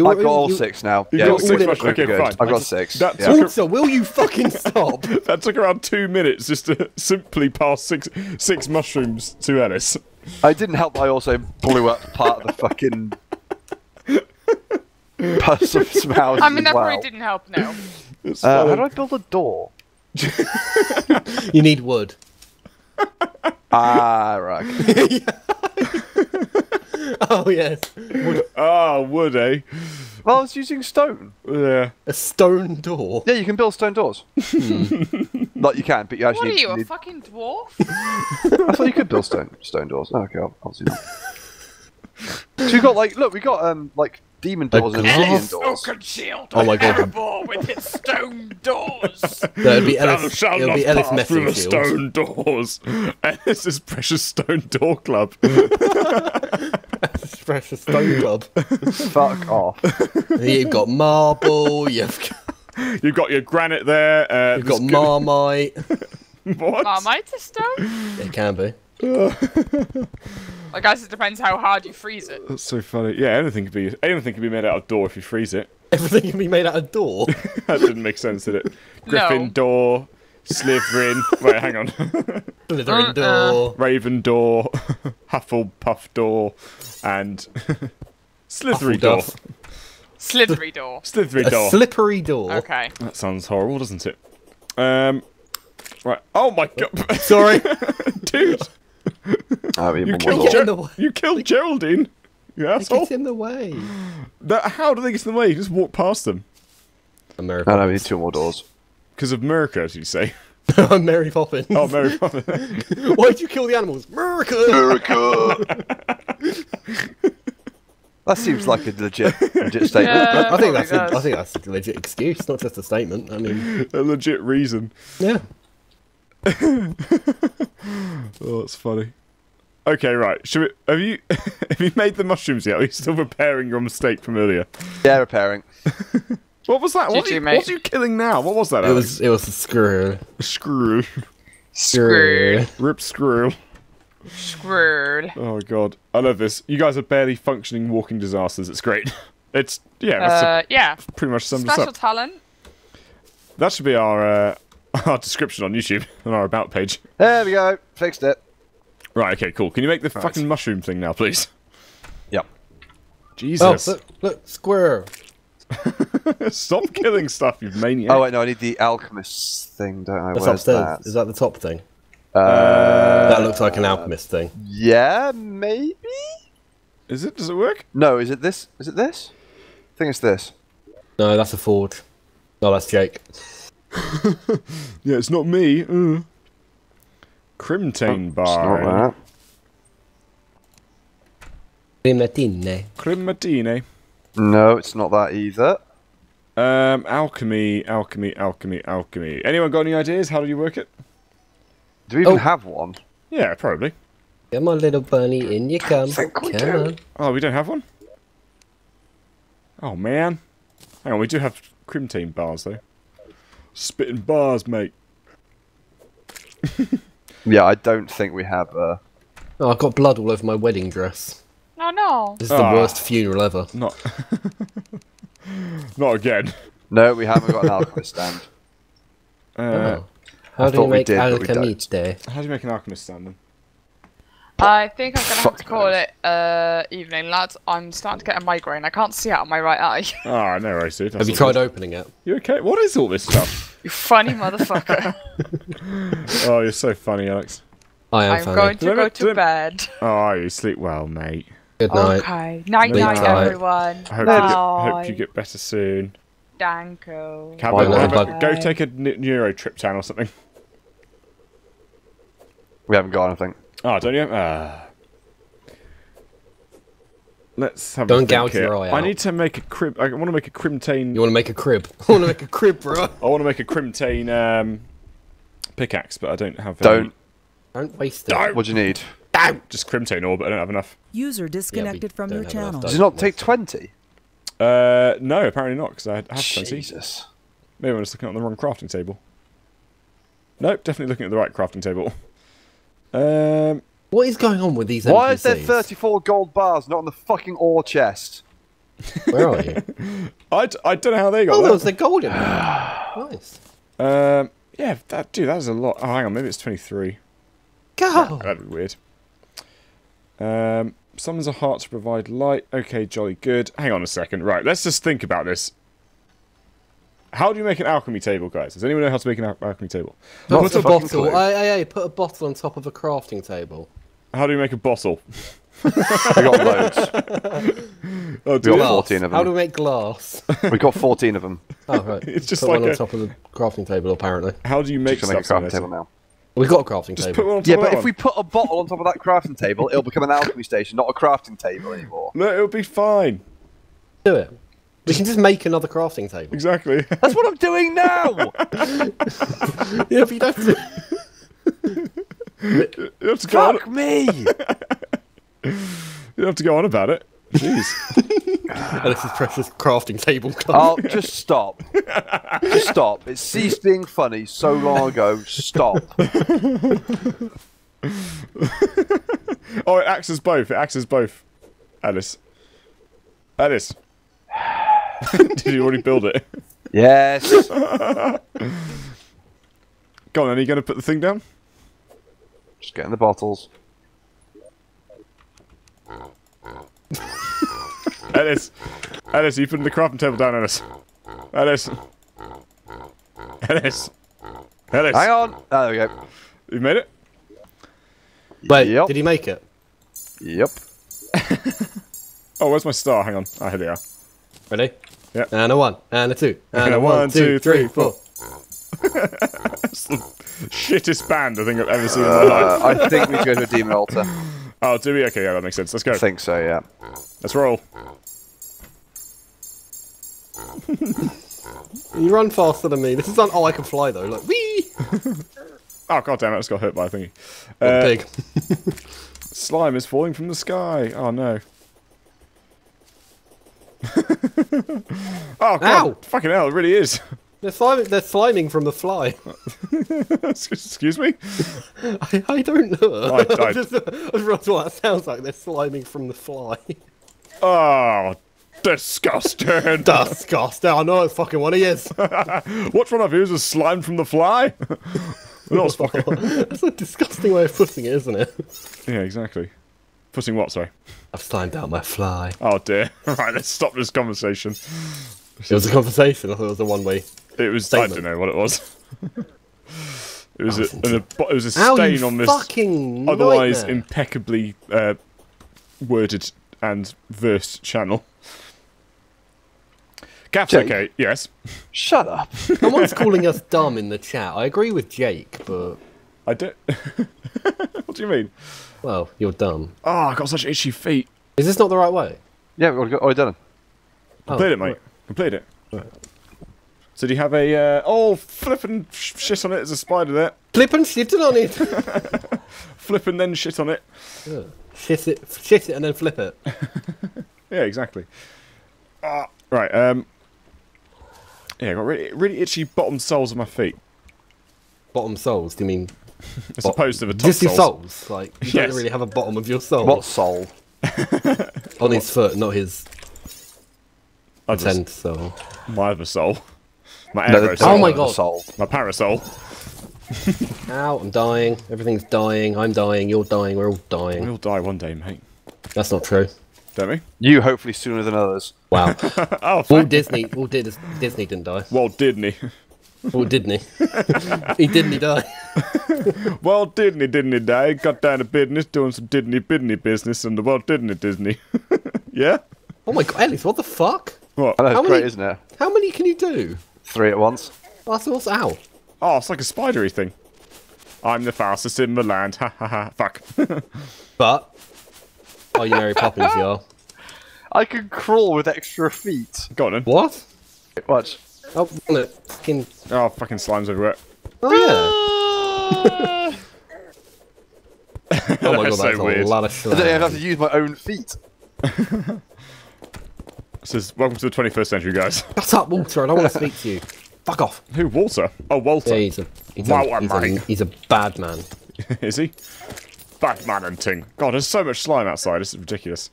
I've got all 6 now. Yeah, got 6 mushrooms. Okay, fine. I've got 6. Also, will you fucking stop? That took around 2 minutes just to simply pass six mushrooms to Ellis. I didn't help, I also blew up part of the fucking... Puss of smells. I mean, that probably didn't help, no. How do I build a door? You need wood. Ah, right. Oh, yes. Wood. Ah, wood, eh? Well, it's using stone. Yeah. A stone door? Yeah, you can build stone doors. Not you can, but you actually need... What are you, a fucking dwarf? I thought you could build stone doors. Oh, okay, I'll see that. So we got, like, look, we got, like, demon doors and alien doors. Oh my god. With its stone doors. No, it'd be Ellis. It'll be Ellis Messing stone doors. And this is Precious Stone Door Club. Precious Stone Club. Fuck off. You've got marble. You've got your granite there. You've got marmite. What? Marmite is stone? It can be. I guess it depends how hard you freeze it. That's so funny. Yeah, anything can be made out of door if you freeze it. Everything can be made out of door. That didn't make sense, did it? Griffin door, Slytherin. Wait, hang on. Slytherin door, Raven door, Hufflepuff door, and Slithery door. Slithery door. Slithery door. Slippery door. Okay. That sounds horrible, doesn't it? Right. Oh my god. Sorry, dude. You killed Geraldine, you asshole. They get in the way. How do they get in the way? You just walk past them. America. No, we need two more doors. Because of America, as you say. Mary Poppins. Oh, Mary Poppins. Why did you kill the animals? America! America! That seems like a legit statement. Yeah, I think that's a legit excuse, not just a statement. I mean, a legit reason. Yeah. Oh, that's funny. Okay, right. Have you made the mushrooms yet? Are you still repairing your mistake from earlier? Yeah, repairing. What was that? What are you killing now? What was that? Alex? It was a screw. Screw. Rip screw. Screwed. Oh god, I love this. You guys are barely functioning walking disasters. It's great. It's yeah. Pretty much sums us up. Special talent. That should be our description on YouTube and our about page. There we go. Fixed it. Right, okay, cool. Can you make the fucking mushroom thing now, please? Yep. Jesus. Oh, look, square. Stop killing stuff, you maniac. Oh, wait, no, I need the alchemist thing, don't I? That's upstairs. Is that the top thing? That looks like an alchemist thing. Yeah, maybe? Is it? Does it work? No, is it this? Is it this? I think it's this. No, that's a forge. No, that's Jake. Yeah, it's not me. Crimtane bar. Crimatine. No, it's not that either. Alchemy. Anyone got any ideas? How do you work it? Do we even have one? Yeah, probably. Come on, little bunny, in you come. I think we do. Oh, we don't have one? Oh, man. Hang on, we do have crimtane bars, though. Spitting bars, mate. Yeah, I don't think we have a... Oh, I've got blood all over my wedding dress. Oh, no. This is the worst funeral ever. Not again. No, we haven't got an alchemist stand. How do you make alchemist day? How do you make an alchemist stand, then? I think I'm going to have to call it evening, lads. I'm starting to get a migraine. I can't see out of my right eye. Oh, no worries, dude. Have you tried opening it? You okay? What is all this stuff? You funny motherfucker. Oh, you're so funny, Alex. I am funny. I'm going to go to bed. Oh, you sleep well, mate. Good night. Okay. Night-night, everyone. I hope you get better soon. Danko. Go take a neuro trip down or something. We haven't got anything. Oh, don't you? Let's have. Don't gouge your eye out. I need to make a crib. I want to make a crimtane. You want to make a crib? I want to make a crib, bro. I want to make a crimtane pickaxe, but I don't have. Don't waste it. What do you need? Don't. Just crimtane ore, but I don't have enough. User disconnected from your channel. Does it not take 20? No, apparently not, because I have 20. Jesus. Maybe I'm just looking at the wrong crafting table. Nope, definitely looking at the right crafting table. What is going on with these NPCs? Why is there 34 gold bars not on the fucking ore chest? Where are you? I don't know how they got there. Oh, there was the gold in there. Nice. Yeah, that, dude, that was a lot. Oh, hang on, maybe it's 23. God. That'd be weird. Summons a heart to provide light. Okay, jolly good. Hang on a second. Right, let's just think about this. How do you make an alchemy table, guys? Does anyone know how to make an alchemy table? Not a bottle. Aye, put a bottle on top of a crafting table. How do you make a bottle? We got loads. Oh, we got 14 of them. How do we make glass? We got 14 of them. Oh, right. It's just put like one on top of the crafting table, apparently. How do you make stuff? Make a crafting table now. We've got a crafting table. Yeah, but if we put a bottle on top of that crafting table, it'll become an alchemy station, not a crafting table anymore. No, it'll be fine. Do it. We can just make another crafting table. Exactly. That's what I'm doing now! Yeah, but you don't have to go Fuck on. Me! You don't have to go on about it. Jeez. And this is precious crafting table. Oh, just stop. Just stop. It ceased being funny so long ago. Stop. Oh, it acts as both. It acts as both. Alice. Did you already build it? Yes. Go on, are you going to put the thing down? Just getting the bottles. Ellis, you putting the crafting table down, Ellis. Hang on. Oh, there we go. You made it? Wait, yep. Did he make it? Yep. Oh, where's my star? Hang on. Oh, here they are. Ready? Yeah. And a one, and a two, and a one, two, three, four. That's the shittest band I think I've ever seen in my life. I think we go to a demon altar. Oh, do we? Okay, yeah, that makes sense. Let's go. I think so, yeah. Let's roll. You run faster than me. This is on. Oh, I can fly though. Like wee. Oh god damn it! I just got hurt by a thingy. Pig. Slime is falling from the sky. Oh no. Oh god! Ow. Fucking hell! It really is. They're sliming from the fly. Excuse me? I don't know. I just realised what that sounds like. They're sliming from the fly. Oh, disgusting. Disgusting. I know it's fucking one he is. Which one of you is slimed from the fly? That's a disgusting way of putting it, isn't it? Yeah, exactly. Putting what, sorry? I've slimed out my fly. Oh dear. Right, let's stop this conversation. It was a conversation. I thought it was a one-way. It was. Statement. I don't know what it was. It was a stain on this fucking otherwise nightmare. Impeccably worded and versed channel. Cap's okay. Yes. Shut up. Someone's calling us dumb in the chat. I agree with Jake, but I don't. What do you mean? Well, you're dumb. Oh, I got such itchy feet. Is this not the right way? Yeah, we've already done it. I played it, mate. Right. Complete it. Right. So do you have a... oh, flippin' shit on it. There's a spider there. Flippin' shit on it. Flippin' then shit on it. Yeah. Shit it and then flip it. Yeah, exactly. Right. Yeah, I got really itchy bottom soles of my feet. Bottom soles? Do you mean... As opposed to the top soles. Just your soles. Like, you don't really have a bottom of your sole. What sole? On his foot, not his... soul. My other soul. My arrow soul. Oh my god. Soul. My parasol. Ow, I'm dying. Everything's dying. I'm dying. You're dying. We're all dying. We'll die one day, mate. That's not true. Don't we? You hopefully sooner than others. Wow. Oh, Walt Disney didn't die. Walt Disney. Walt Disney. He didn't die. Walt Disney didn't die. Got down to business, doing some Disney business, and the Walt Disney. Yeah? Oh my god, Ellis, what the fuck? What? I know, it's great, isn't it? How many can you do? 3 at once. Oh, that's also ow. Oh, it's like a spidery thing. I'm the fastest in the land. Ha ha ha. Fuck. But. Oh, you Mary Poppins, y'all. I can crawl with extra feet. Go on then. What? Watch. Oh, no. Fucking. Oh, fucking slimes everywhere. Oh, yeah. Oh my god, that's so weird. A lot of slimes. I don't even have to use my own feet. Says, welcome to the 21st century, guys. Shut up, Walter. I don't want to speak to you. Fuck off. Who, Walter? Oh, Walter. Yeah, he's a bad man. Is he? Bad man and ting. God, there's so much slime outside. This is ridiculous.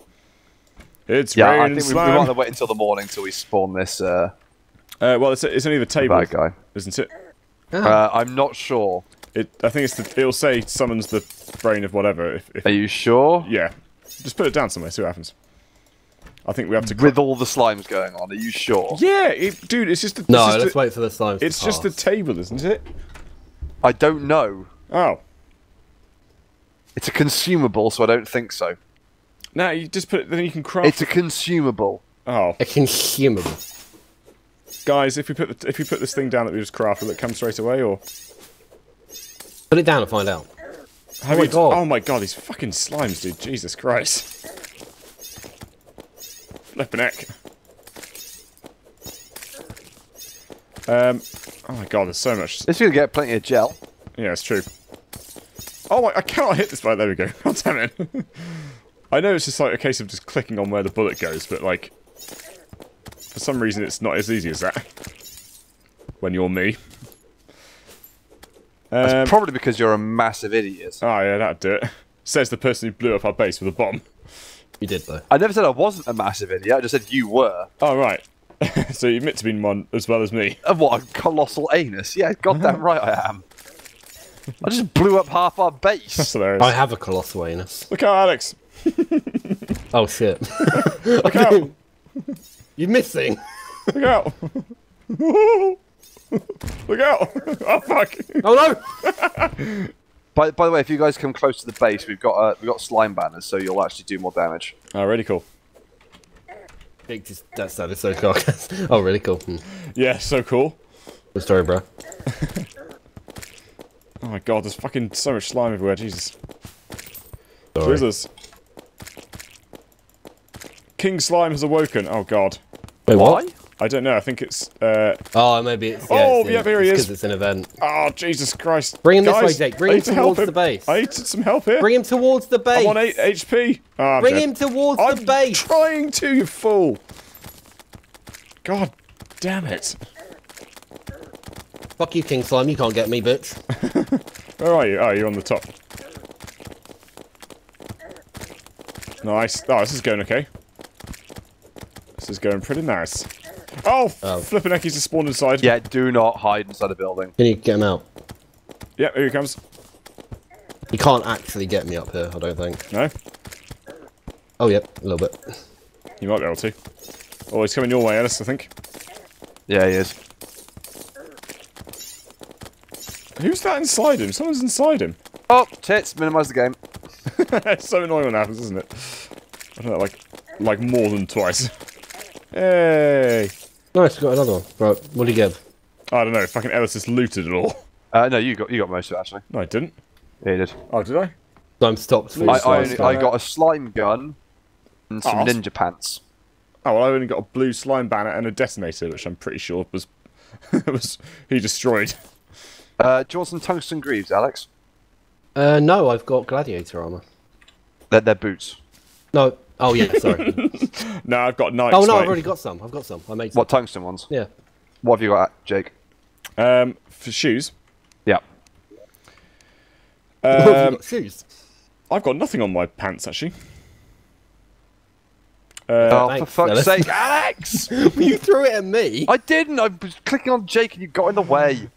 It's raining I think slime. We'd rather wait until the morning till we spawn this. Well, it's only the table, bad guy, isn't it? Oh. I'm not sure. I think it'll say summons the brain of whatever. If... Are you sure? Yeah. Just put it down somewhere, see what happens. I think we have to... With all the slimes going on, are you sure? Yeah, it, dude, it's just... let's wait for the slimes to pass. It's just the table, isn't it? I don't know. Oh. It's a consumable, so I don't think so. No, you just put it... Then you can craft... It's a consumable. Oh. A consumable. Guys, if we put this thing down that we just crafted, will it come straight away, or...? Put it down and find out. How oh my god, these fucking slimes, dude. Jesus Christ. Flippin' heck. Oh my god, there's so much. It's gonna get plenty of gel. Yeah, it's true. Oh my, I cannot hit this button. There we go. God damn it. I know it's just like a case of just clicking on where the bullet goes, but like... For some reason it's not as easy as that. When you're me. That's probably because you're a massive idiot. Oh yeah, that'd do it. Says the person who blew up our base with a bomb. You did, though. I never said I wasn't a massive idiot, I just said you were. Oh, right. So you admit to being one as well as me. What, a colossal anus? Yeah, goddamn right I am. I just blew up half our base. That's hilarious. I have a colossal anus. Look out, Alex. Oh, shit. Look out. You're missing. Look out. Look out. Oh, fuck. Oh, no. By the way, if you guys come close to the base, we've got slime banners, so you'll actually do more damage. Oh, really cool. It just, that sounded so cool. Oh, really cool. Yeah, so cool. Good story, bro. Oh my god, there's fucking so much slime everywhere, Jesus. Sorry. Jesus. King Slime has awoken. Oh god. Wait, what? I don't know, I think it's... Oh, maybe it's... Yeah, oh, yeah, here he is. Because it's an event. Oh, Jesus Christ. Bring him this way, Jake. Bring him towards the base. I need some help here. Bring him towards the base. I'm on 8 HP. Oh, bring him towards the base. I'm trying to, you fool. God damn it. Fuck you, King Slime. You can't get me, bitch. Where are you? Oh, you're on the top. Nice. Oh, this is going okay. This is going pretty nice. Oh, flippin' heck, he's just spawned inside. Yeah, do not hide inside a building. Can you get him out? Yeah, here he comes. He can't actually get me up here, I don't think. No? Oh, yep, a little bit. You might be able to. Oh, he's coming your way, Alice, I think. Yeah, he is. Who's that inside him? Someone's inside him. Oh, tits, minimise the game. It's so annoying when that happens, isn't it? I don't know, like more than twice. Hey! Nice, got another one. Right, what do you get? I don't know. Fucking Ellis has looted it all. No, you got most of it actually. No, I didn't. Yeah, you did. Oh, did I? I'm stopped. I got a slime gun and some ninja pants. Oh, well, I only got a blue slime banner and a detonator, which I'm pretty sure was he destroyed. Do you want some tungsten greaves, Alex? No, I've got gladiator armor. They're boots. No. Oh yeah, sorry. No, I've got knives. Oh no, I've already got some. I've got some. I made some. What, tungsten ones? Yeah. What have you got, Jake? For shoes. Yeah. What have you got, shoes? I've got nothing on my pants actually. Oh, thanks, for fuck's sake, Alex! You threw it at me. I didn't. I was clicking on Jake, and you got in the way.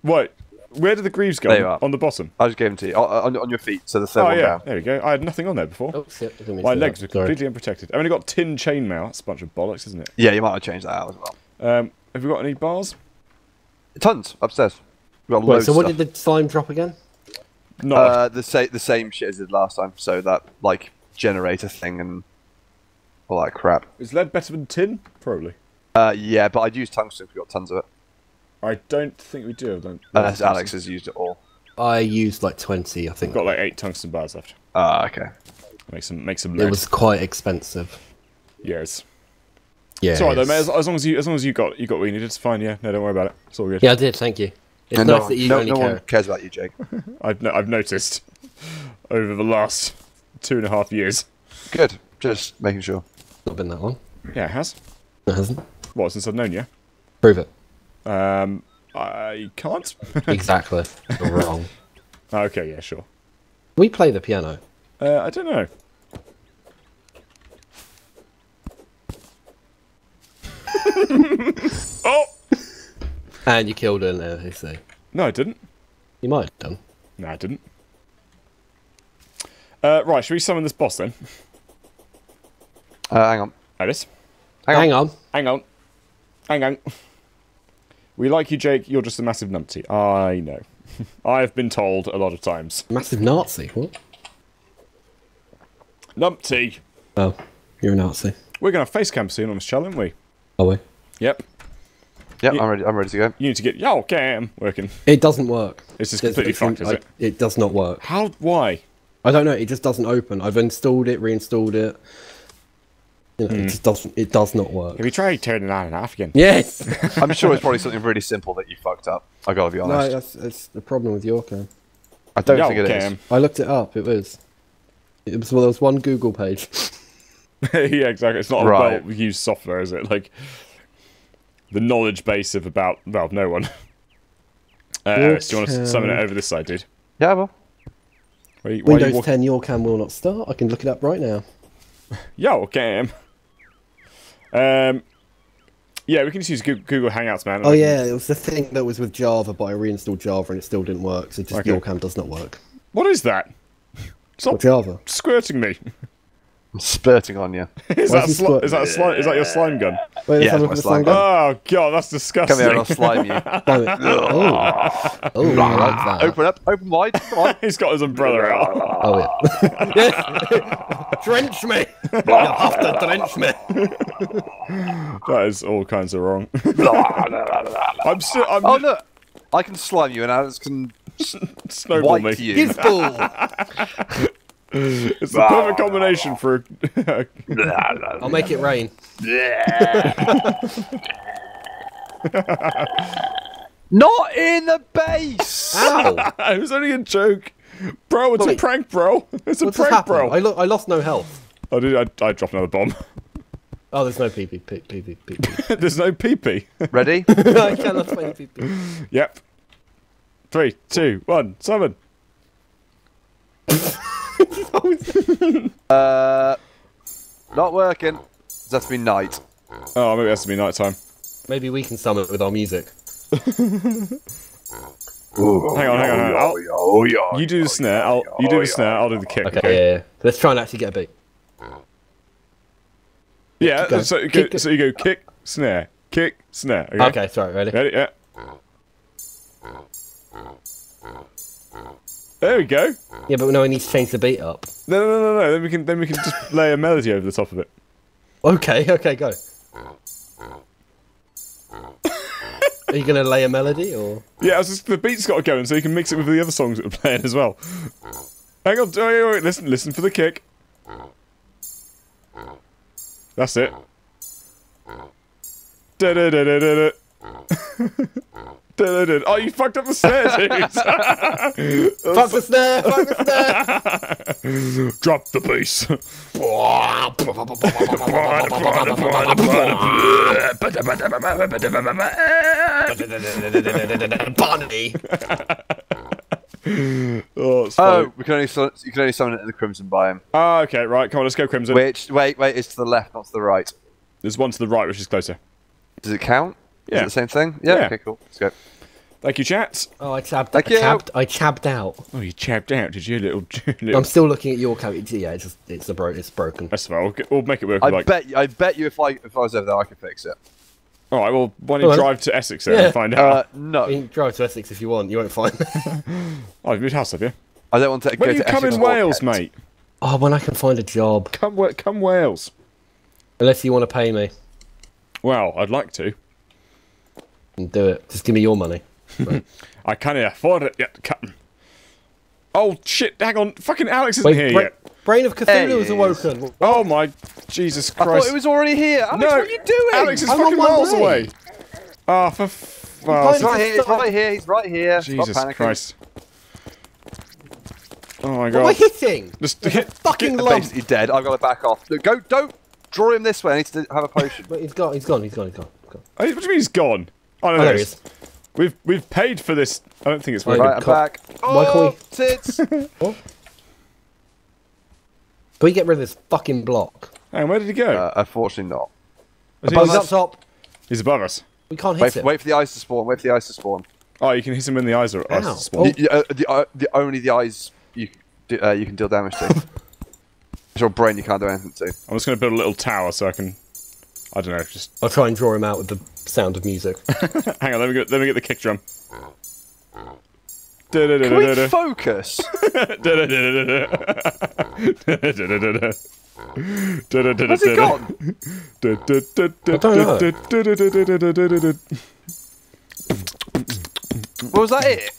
What? Where did the greaves go? There you are. On the bottom. I just gave them to you. On your feet, so the third one down. There we go. I had nothing on there before. Oh, shit. My legs were completely unprotected. I've only got tin chainmail. That's a bunch of bollocks, isn't it? Yeah, you might have changed that out as well. Have we got any bars? Tons. Upstairs. We've got loads of stuff. So what did the slime drop again? No. The same shit as it did last time. So that, like, generator thing and all that crap. Is lead better than tin? Probably. Yeah, but I'd use tungsten if we got tons of it. I don't think we do. Unless Alex has used it all. I used like 20, I think. I've got like 8 tungsten bars left. Ah, okay. Make some loot. It was quite expensive. Yes. Yeah. It's alright though, mate. As long as you got what you needed, it's fine. Yeah. No, don't worry about it. It's all good. Yeah, I did. Thank you. It's nice that you only care. No one cares about you, Jake. I've noticed over the last 2.5 years. Good. Just making sure. It's not been that long. Yeah, it has. It hasn't. What, since I've known you? Prove it. I can't. Exactly. You're wrong. Okay, yeah, sure. We play the piano. I don't know. Oh! And you killed her now, you see. No, I didn't. You might have done. No, I didn't. Right, should we summon this boss then? Hang on. Alice? Hang on. We like you, Jake. You're just a massive numpty. I know. I've been told a lot of times. Massive Nazi? What? Numpty. Oh, you're a Nazi. We're going to face cam soon on this channel, aren't we? Are we? Yep. Yep, I'm ready to go. You need to get your cam working. It doesn't work. It's just completely fucked, is it? It does not work. How? Why? I don't know. It just doesn't open. I've installed it, reinstalled it. You know, it just doesn't. It does not work. Have you tried turning it on and off again? Yes. I'm sure it's probably something really simple that you fucked up. I gotta be honest. No, that's the problem with your cam. I don't think it is. I looked it up. It was. Well, there was one Google page. Yeah, exactly. It's not a well-used software, is it? Like the knowledge base of about no one. Aris, do you want to summon it over this side, dude? Yeah, well. Windows 10, your cam will not start. I can look it up right now. Yo, cam. Yeah, we can just use Google Hangouts, man. Oh yeah, it was the thing that was with Java, but I reinstalled Java and it still didn't work. So just your cam does not work. What is that? Stop Java squirting me. I'm spurting on you. Is that your slime gun? Wait, yeah, my slime gun. Oh god, that's disgusting. Come here, I'll slime you. Oh, I like that. Open up, open wide. Come on. He's got his umbrella out. Oh yeah. Yes. Drench me. You have to drench me. That is all kinds of wrong. I'm still. Oh look, I can slime you, and Alex can snowball me. Gizball. It's the perfect combination for. I'll make it rain. Not in the base. Ow. It was only a joke, bro. It's a prank, bro. It's a prank, bro. I lost no health. Oh, dude, I dropped another bomb. Oh, there's no pee pee. There's no pee pee. Ready? I cannot find pee pee. Yep. 3, 2, 1, summon. Not working. Does that have to be night? Oh, maybe it has to be night time. Maybe we can summon it with our music. Ooh, hang on. You do the snare. You do the snare. I'll do the kick. Okay. Yeah. Let's try and actually get a beat. Yeah. So you go kick, snare, kick, snare. Okay. Sorry. Ready? Yeah. There we go. Yeah, but no, we need to change the beat up. No. Then we can just lay a melody over the top of it. Okay, go. Are you gonna lay a melody or? Yeah, the beat's got to go in, so you can mix it with the other songs that are playing as well. Hang on, wait, listen for the kick. That's it. Oh, you fucked up the snare, dude! Fuck the snare! Fuck the snare! Drop the bass. Oh, you can only summon it in the Crimson biome. Ah, okay, right. Come on, let's go Crimson. Wait, it's to the left, not to the right. There's one to the right, which is closer. Does it count? Yeah. Is it the same thing? Yeah. Okay, cool. Let's go. Thank you, chat. Oh, I chabbed out. Oh, you chabbed out, did you, little... I'm still looking at your cam. Yeah, it's broken. That's fine. We'll make it work. I bet you if I was over there, I could fix it. All right. Well, why don't you drive to Essex and find out? No. You can drive to Essex if you want. You won't find me. Oh, you've moved house, have you? I don't want to go to Essex. When you come in Wales, mate? Oh, when I can find a job. Come Wales. Unless you want to pay me. Well, I'd like to. Do it. Just give me your money. Right. I can't afford it yet, Captain. Oh shit! Hang on, fucking Alex isn't here yet. Brain of Cthulhu is awoken. Oh my Jesus Christ! I thought it was already here. Alex, what are you doing? Alex is fucking miles away. Ah, for fuck's sake! He's right here. He's right here. Jesus Christ! Oh my God! What am I hitting? Just hit fucking lump. Basically dead. I've got to back off. Look, go! Don't draw him this way. I need to have a potion. But he's gone. He's gone. What do you mean he's gone? Oh, no, there he is. We've paid for this. I don't think it's worth it. Right, I'm back. Oh, tits! Oh. Can we get rid of this fucking block? And where did he go? Unfortunately not. He's up top. He's above us. We can't hit him. Wait for the eyes to spawn. Oh, you can hit him when the eyes are spawn. The only the eyes. You, you can deal damage to. It's your brain you can't do anything to. I'm just going to build a little tower so I can... I don't know, just... I'll try and draw him out with the sound of music. Hang on, let me get the kick drum. Can we focus? Where's it gone? I don't know. Well, was that it?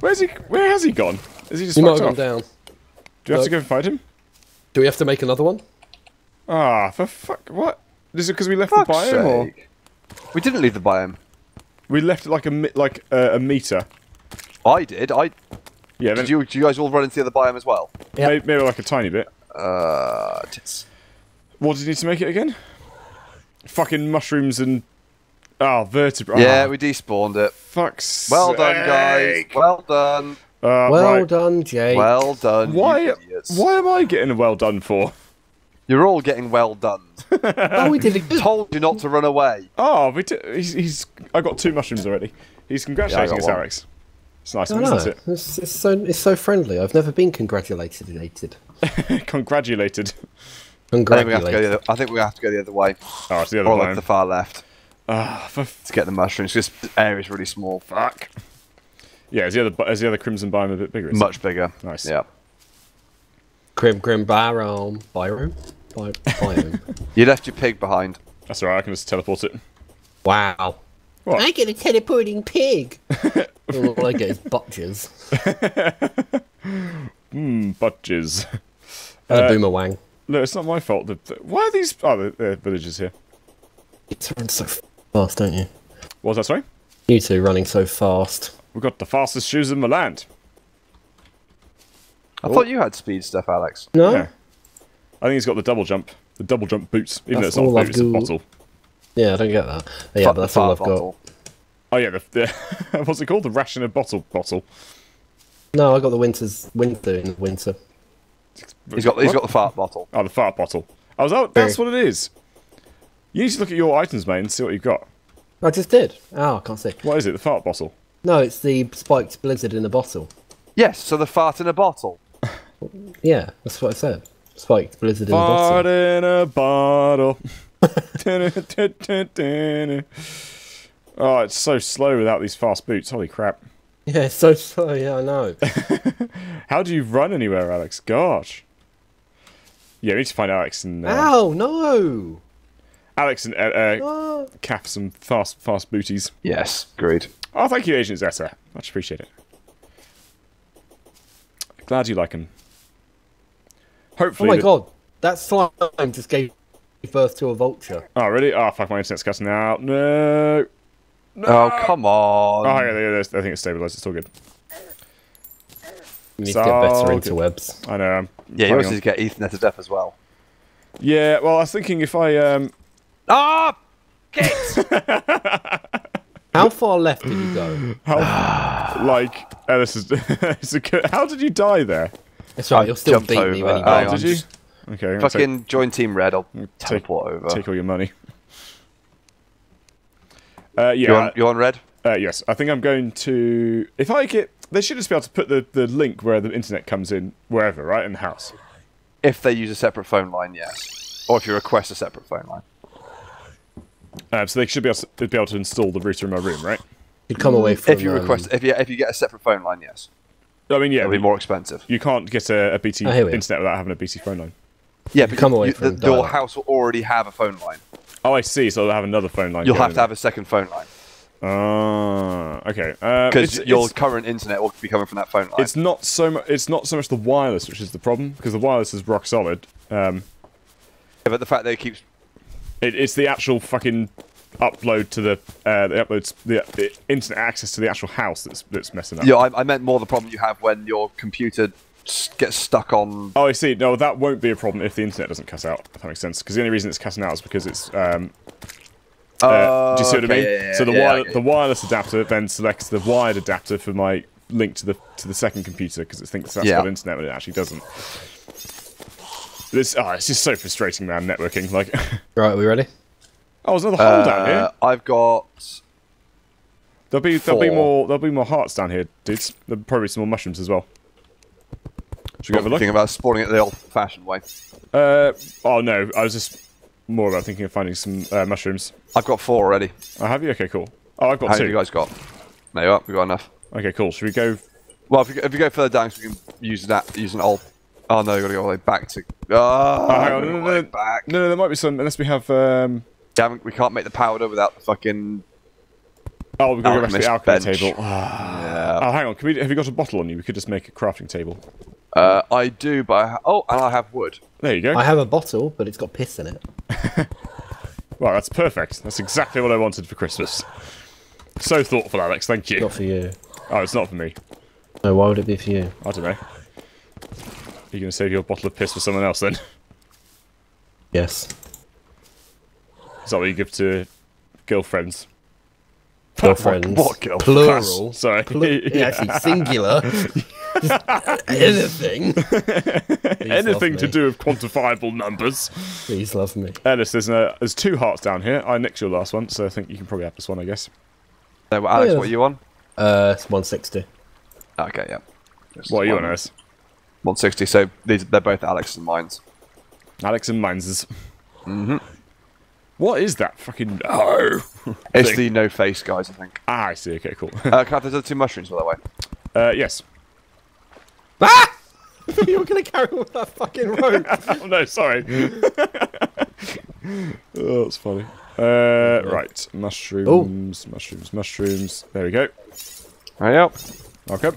Where's he? Where has he gone? Is he just fucked off? He might have gone down. Do you have to go and fight him? Do we have to make another one? Ah, for fuck! What? Is it because we left the biome? Or? We didn't leave the biome. We left it like a meter. I did. Yeah. Did you? Do you guys all run into the other biome as well? Yeah. Maybe like a tiny bit. What did you need to make it again? Fucking mushrooms and. Oh, vertebrae. Yeah, we despawned it. Fuck's well done, sake. Guys. Well done. Well done, Jake. Well done. Why am I getting a well done for? You're all getting well done. Oh, we did. Told you not to run away. Oh, we did. I got 2 mushrooms already. He's congratulating us, Alex. It's nice, isn't it? It's so friendly. I've never been congratulated. Congratulated. I think we have to go the other way. Oh, it's the other way. Or like the far left. To get the mushrooms, because the area is really small. Fuck. Yeah, is the other crimson biome a bit bigger? Much bigger. Nice. Yeah. Crim biome. Biome. You left your pig behind. That's alright. I can just teleport it. Wow. What? I get a teleporting pig. All I get is butches. Butches. And a boomerang. No, it's not my fault. Why are these? Oh, they're villagers here. You run so fast, don't you? What was that, sorry? You two running so fast. We've got the fastest shoes in the land. I thought you had speed stuff, Alex. No. Yeah. I think he's got the double jump. The double jump boots. Even that's though it's not a boot, it's a bottle. Yeah, I don't get that. But yeah, but that's all I've got. Oh yeah, what's it called? The ration and bottle. No, I got the winter. He's got the fart bottle. Oh, the fart bottle. Oh, that's what it is. You need to look at your items, mate, and see what you've got. I just did. Oh, I can't see. What is it? The fart bottle? No, it's the spiked blizzard in a bottle. Yes, so the fart in a bottle. Yeah, that's what I said. Spiked blizzard in a bottle. Fart in a bottle. Oh, it's so slow without these fast boots. Holy crap. Yeah, it's so slow. Yeah, I know. How do you run anywhere, Alex? Gosh. Yeah, we need to find Alex and... Ow, no! Alex and Cap some fast booties. Yes, agreed. Oh, thank you, Agent Zeta. Much appreciate it. Glad you like him. Hopefully. Oh my god, that slime just gave birth to a vulture. Oh really? Oh fuck, my internet's cutting out. No. No. Oh come on. Oh yeah, I think it's stabilised. It's all good. We need to get better interwebs. I know. Yeah, you also need to get Ethernet up as well. Yeah. Well, I was thinking if I Ah! Kids! How far left did you go? How did you die there? That's right, you'll still beat me when you die. Did you? Okay. Fucking join Team Red, I'll teleport over. Take all your money. Yeah. You on Red? Yes. I think I'm going to... If I get... They should just be able to put the link where the internet comes in, wherever, right? In the house. If they use a separate phone line, yes. Or if you request a separate phone line. So they should be able to install the router in my room, right? You'd come away from. If you request, if you get a separate phone line, yes. I mean, yeah, it'll be more expensive. You can't get a BT internet without having a BT phone line. Yeah, because your house will already have a phone line. Oh, I see. So they'll have another phone line. You'll have to have a second phone line. Ah, okay. Because your current internet will be coming from that phone line. It's not so much the wireless, which is the problem, because the wireless is rock solid. Yeah, but the fact that it keeps. It's the actual fucking upload to the internet access to the actual house that's messing up. Yeah, I meant more the problem you have when your computer gets stuck on. Oh, I see. No, that won't be a problem if the internet doesn't cut out. If that makes sense, because the only reason it's cutting out is because it's. Do you see what I mean? Yeah, so the wireless adapter then selects the wired adapter for my link to the second computer because it thinks that's got internet when it actually doesn't. It's just so frustrating, man, networking. Like, right, are we ready? Oh, there's another hole down here. I've got. There'll be more hearts down here, dudes. There'll probably some more mushrooms as well. Should we have a look? Thinking about spawning it the old-fashioned way. Oh no, I was just more about thinking of finding some mushrooms. I've got 4 already. Oh, have you? Okay, cool. Oh, I've got 2. How have you guys got? There you are, we've got enough. Okay, cool. Should we go? Well, if you go further down, so we can use that. Use an old. Oh no, you gotta go all the way back to. Oh, hang on, no, there might be some unless we have. Damn, we can't make the powder without the fucking. Oh, we've got to go back to the alchemy table. Yeah. Oh, hang on. Can we? Have you got a bottle on you? We could just make a crafting table. I do, but I oh, and I have wood. There you go. I have a bottle, but it's got piss in it. Well, that's perfect. That's exactly what I wanted for Christmas. So thoughtful, Alex. Thank you. Not for you. Oh, it's not for me. No, why would it be for you? I don't know. Are you going to save your bottle of piss for someone else then? Yes. Is that what you give to girlfriends? Girlfriends. What girl? Plural. Class. Sorry. Yeah, actually, singular. Anything. Anything to do with quantifiable numbers. Please love me. Ellis, there's 2 hearts down here. I nicked your last one, so I think you can probably have this one, I guess. So, well, Alex, what are you on? It's 160. Okay, yeah. Just what are you on, Ellis? 160, so they're both Alex and mine's. Alex and mine's. Mm-hmm. What is that fucking no? It's thing? The no face guys, I think. Ah, I see. Okay, cool. Can I have those other 2 mushrooms, by the way? Yes. Ah! You were going to carry all that fucking rope. Oh, no, sorry. Oh, that's funny. Right. Mushrooms, mushrooms, mushrooms. There we go. Hurry up. Okay.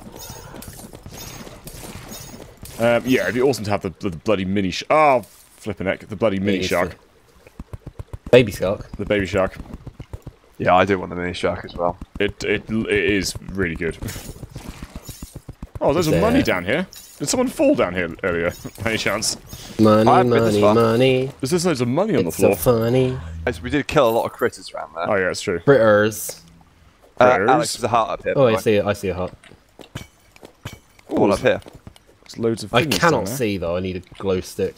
Yeah, it'd be awesome to have the bloody mini... Oh, flippin' heck. The bloody mini shark. Baby shark. The baby shark. Yeah, I do want the mini shark as well. It is really good. Oh, there's a money down here. Did someone fall down here earlier? Any chance? Money, money, money. There's loads of money on the floor. It's so funny. We did kill a lot of critters around there. Oh yeah, that's true. Critters. Alex, there's a heart up here. Oh, I see a heart. All up here. There's loads of. I cannot see though. I need a glow stick.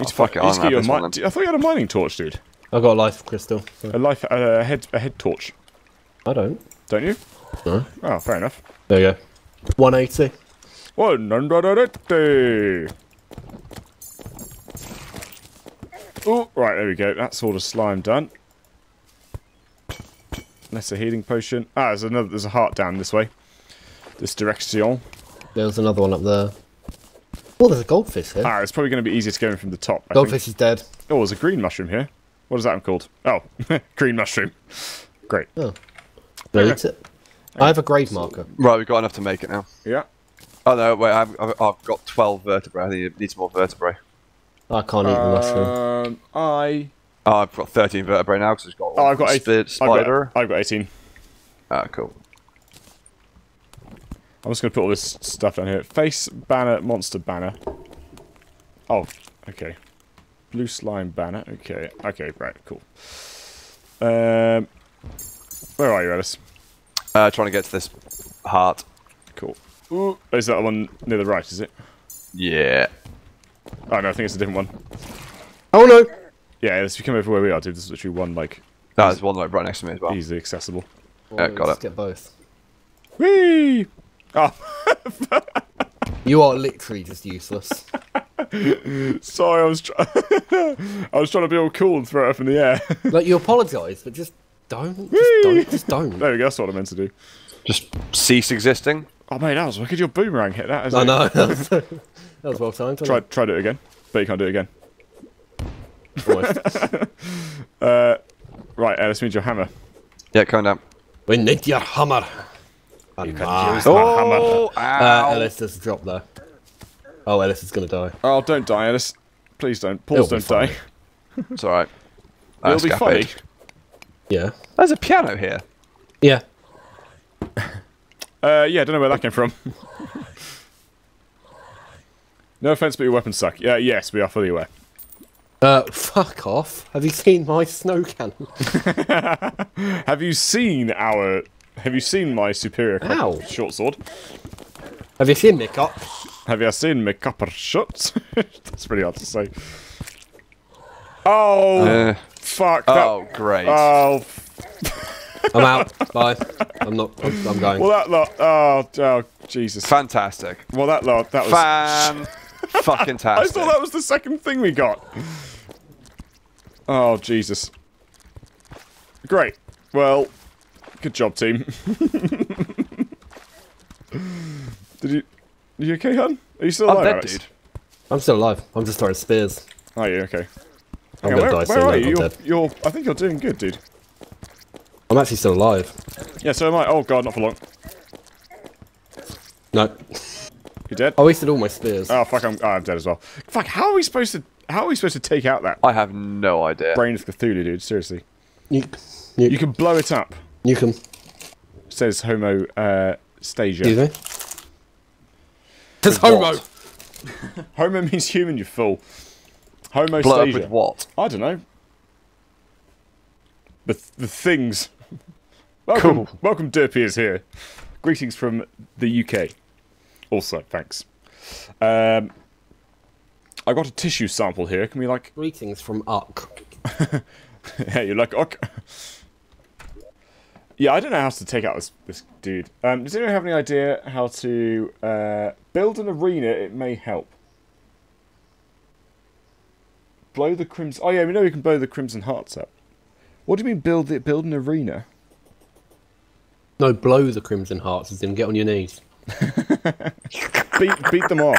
I thought you had a mining torch, dude. I've got a life crystal. So. A head torch. I don't. Don't you? No. Oh, fair enough. There you go. 180. 180. Oh, right, there we go. That's all the slime done. That's a healing potion. Ah, there's a heart down this way. This direction. There's another one up there. Oh, there's a goldfish here. Ah, it's probably going to be easier to go in from the top. Goldfish is dead. Oh, there's a green mushroom here. What is that one called? Oh, green mushroom. Great. Oh. Eat it. I have a grave marker. Right, we've got enough to make it now. Yeah. Oh, no, wait, I've got 12 vertebrae. I think it needs more vertebrae. I can't eat the mushroom. Oh, I've got 13 vertebrae now, because it's got... Oh, I've got 8. Spider. I've got 18. Ah, cool. I'm just going to put all this stuff down here. Face banner, monster banner. Oh, okay. Blue slime banner. Okay, okay, right, cool. Where are you, Alice? Trying to get to this heart. Cool. Ooh, is that the one near the right, is it? Yeah. Oh, no, I think it's a different one. Oh, no! Yeah, let's come over where we are, dude. This is literally one, like... No, there's one like right next to me as well. Easily accessible. Well, yeah, got it. Let's get both. Whee! Oh. You are literally just useless. Sorry, I was trying to be all cool and throw it up in the air. Like, you apologise, but just... Don't. Just don't. Just don't. There we go. That's what I meant to do. Just cease existing. Oh, mate, that was wicked. Your boomerang hit that. I know. That was well timed. Try do it again. But you can't do it again. Right, Ellis, we need your hammer. Yeah, come down. We need your hammer. You can use my hammer. Ellis just dropped there. Oh, Ellis is going to die. Oh, don't die, Ellis. Please don't. Paul's don't die. It's alright. It'll be funny. Yeah. There's a piano here. Yeah. Yeah, I don't know where that came from. No offense, but your weapons suck. Yeah, yes, we are fully aware. Fuck off. Have you seen my snow cannon? Have you seen my superior short sword? Have you seen my copper? Have you seen my copper shots? That's pretty hard to say. Oh! Fuck. Oh, great. Oh. I'm out. Bye. I'm not. I'm going. Well, that lot. Oh, Jesus. Fantastic. Well, that lot. That was fan fucking tastic. I thought that was the second thing we got. Oh, Jesus. Great. Well, good job, team. You okay, hon? Are you still alive? I'm dead, dude. I'm still alive. I'm just throwing spears. Are you okay? I'm gonna die soon. Where are you? You're, I think you're doing good, dude. I'm actually still alive. Yeah, so am I. Oh god, not for long. No. You dead? I wasted all my spears. Oh fuck, I'm dead as well. Fuck, how are we supposed to take out that? I have no idea. Brain of Cthulhu, dude. Seriously. You can blow it up. You can. Says Homo Stasia. Do they? Says Homo. Homo means human, you fool. Homo Stasia. Blow up with what? I don't know. The things. Welcome, cool. Welcome, Derpy is here. Greetings from the UK. Also, thanks. I got a tissue sample here. Can we like? Greetings from Uck. Yeah, you like Uck? Yeah, I don't know how to take out this dude. Does anyone have any idea how to build an arena? It may help. Blow the crimson. Oh yeah, we know we can blow the crimson hearts up. What do you mean build an arena? No, blow the crimson hearts as in get on your knees. beat them off.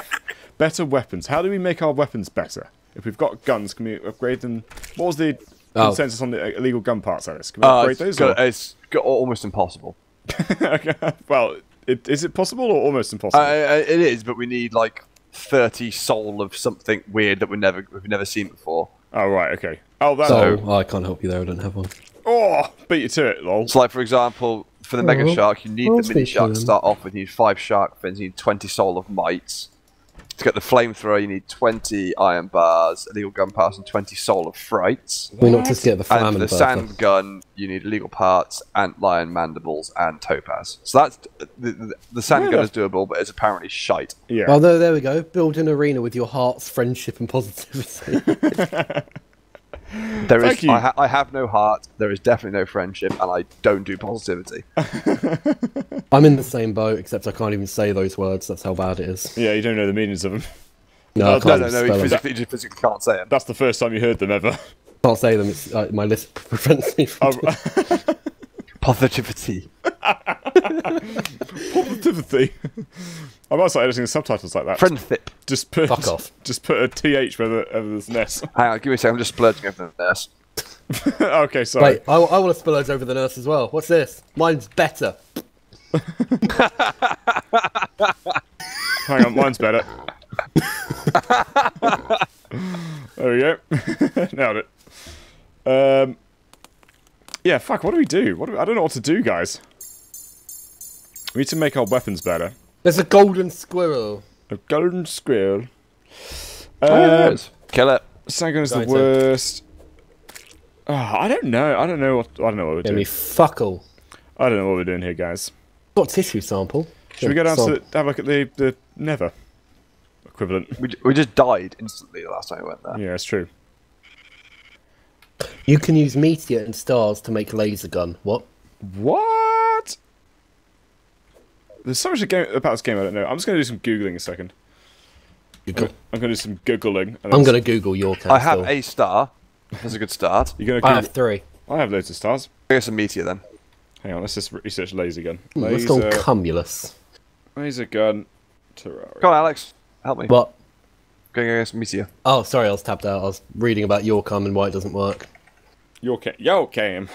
Better weapons. How do we make our weapons better? If we've got guns, can we upgrade them? What was the consensus on the illegal gun parts, Alice? Can we upgrade those? It's almost impossible. Okay. Well, is it possible or almost impossible? It is, but we need like 30 soul of something weird that we've never seen before. Oh right, okay. Oh, that. So, oh, I can't help you there. I don't have one. Oh, beat you to it, lol. So, like for example, for the mega shark, you need the mini shark to start off with. You need 5 shark fins. You need 20 soul of mites. To get the flamethrower, you need 20 iron bars, illegal gun parts, and 20 soul of frights. We not just get the famine. And for the sand gun, you need illegal parts, antlion mandibles, and topaz. So that's the sand gun is doable, but it's apparently shite. Yeah. Well, no, there we go. Build an arena with your hearts, friendship, and positivity. There is. I have no heart. There is definitely no friendship, and I don't do positivity. I'm in the same boat, except I can't even say those words. That's how bad it is. Yeah, you don't know the meanings of them. No, I can't no. You physically can't say them. That's the first time you heard them ever. Can't say them. It's, my list prevents me from positivity. Positivity. I might start editing the subtitles like that. Friendship. Just put. Fuck off. Just put a th where there's an S. Hang on, give me a second. I'm just splurging over the nurse. Okay, sorry. Wait, I want to splurge over the nurse as well. What's this? Mine's better. Hang on, mine's better. There we go. Nailed it. Yeah, fuck. What do we do? I don't know what to do, guys. We need to make our weapons better. There's a golden squirrel. A golden squirrel. There is. Kill it. Sanguine is the worst. Oh, I don't know. I don't know what we're doing. Fuckle. I don't know what we're doing here, guys. What tissue sample? Should we go down to have a look at the Nether equivalent? We just died instantly the last time we went there. Yeah, it's true. You can use meteor and stars to make a laser gun. What? What? There's so much about this game I don't know. I'm just going to do some Googling a second. Google. I'm going to do some Googling. I'm going to Google your castle. I have a star. That's a good start. You're going to Google. I have 3. I have loads of stars. I guess a meteor then. Hang on, let's just research laser gun. Let's go cumulus. Laser gun. Terraria. Come on, Alex. Help me. What? Going against meteor. Oh, sorry, I was tapped out. I was reading about your cam and why it doesn't work. Your cam.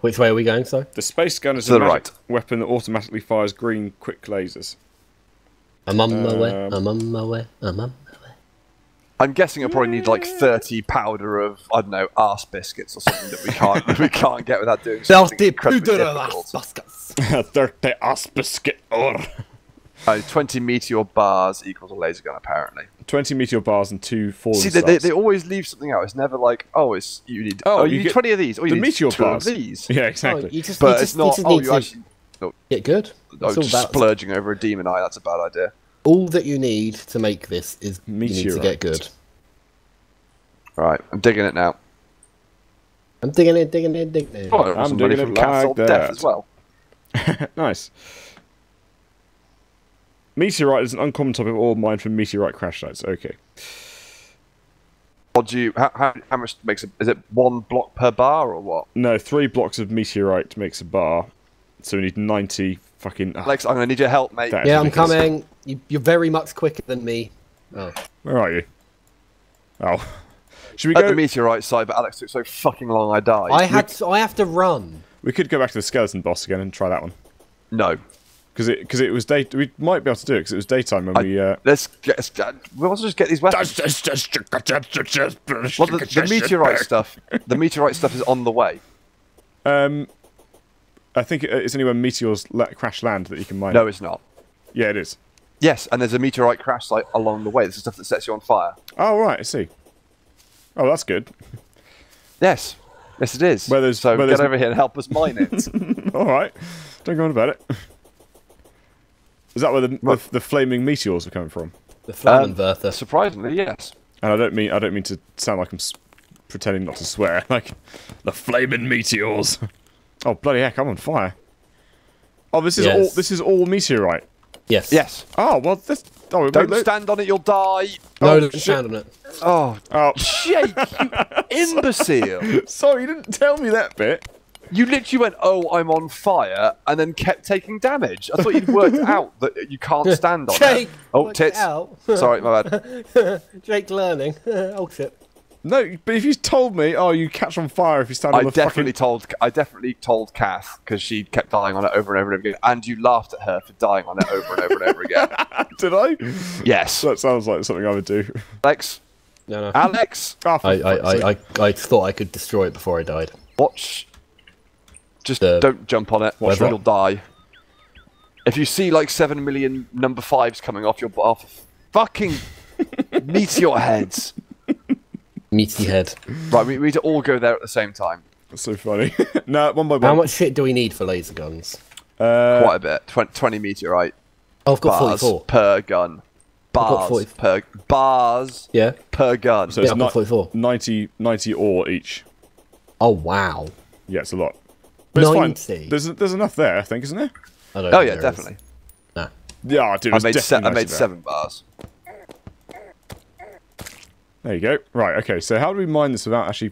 Which way are we going, sir? The space gun is a right weapon that automatically fires green quick lasers. I'm on my way. I'm on my way. I'm on my way. I'm guessing I probably need like 30 powder of I don't know arse biscuits or something that we can't get without doing something incredibly difficult. 30 arse biscuit or. 20 meteor bars equals a laser gun, apparently. 20 meteor bars and 2 falling stars. See, they always leave something out. It's never like, oh, it's you need. Oh, you need 20 of these. Or you need meteor 2 bars. Of these. Yeah, exactly. Oh, get good. Oh, just splurging over a demon eye. That's a bad idea. All that you need to make this is meteorite. You need to get good. Right, I'm digging it now. I'm digging it, digging it, digging it. Oh, I'm digging it like that. Death as well. Nice. Meteorite is an uncommon topic of all mine for meteorite crash sites. Okay. Or do you, how much makes it? Is it one block per bar or what? No, 3 blocks of meteorite makes a bar. So we need 90 fucking... Alex, I'm going to need your help, mate. Yeah, I'm coming. You're very much quicker than me. Oh. Where are you? Oh. Should we go... the meteorite side, but Alex took so fucking long I died. I have to run. We could go back to the skeleton boss again and try that one. No. Because it was day. We might be able to do it because it was daytime when we. We want to just get these weapons. Well, the meteorite stuff. The meteorite stuff is on the way. I think it's only when meteors crash land that you can mine. No, it's not. Yeah, it is. Yes, and there's a meteorite crash site along the way. There's stuff that sets you on fire. Oh right, I see. Oh, that's good. Yes, yes, it is. Where so where get over here and help us mine it. All right, don't go on about it. Is that where the flaming meteors are coming from? The flame inverter. Surprisingly, yes. And I don't mean to sound like I'm pretending not to swear. Like the flaming meteors. Oh bloody heck! I'm on fire. Oh, this is all. This is all meteorite. Yes. Yes. Oh well. This. Oh, don't stand on it. You'll die. No, don't stand on it. Oh. Oh. Jake, you imbecile! Sorry, you didn't tell me that bit. You literally went, oh, I'm on fire, and then kept taking damage. I thought you'd worked out that you can't stand on Jake, it. Oh, tits. Out. Sorry, my bad. Jake learning. Oh, shit. No, but if you told me, oh, you catch on fire if you stand on the definitely fucking... I definitely told Kath, because she kept dying on it over and over and over again, and you laughed at her for dying on it over and over and over again. Did I? Yes. That sounds like something I would do. Alex? No, no. Alex? Oh, I thought I could destroy it before I died. Watch... Just don't jump on it, or you'll die. If you see like 7 million number 5s coming off your fucking meteor heads. Meaty head. Right, we need to all go there at the same time. That's so funny. No, one by one. How much shit do we need for laser guns? Quite a bit. 20 meteorite. Oh, I've got 44 per gun. Bars per gun. So yeah, it's 44. 90 ore each. Oh wow. Yeah, it's a lot. But it's fine. There's enough there, I think, isn't there? I don't yeah, definitely. Nah. Yeah, dude, I made 7 bars. There you go. Right, okay, so how do we mine this without actually...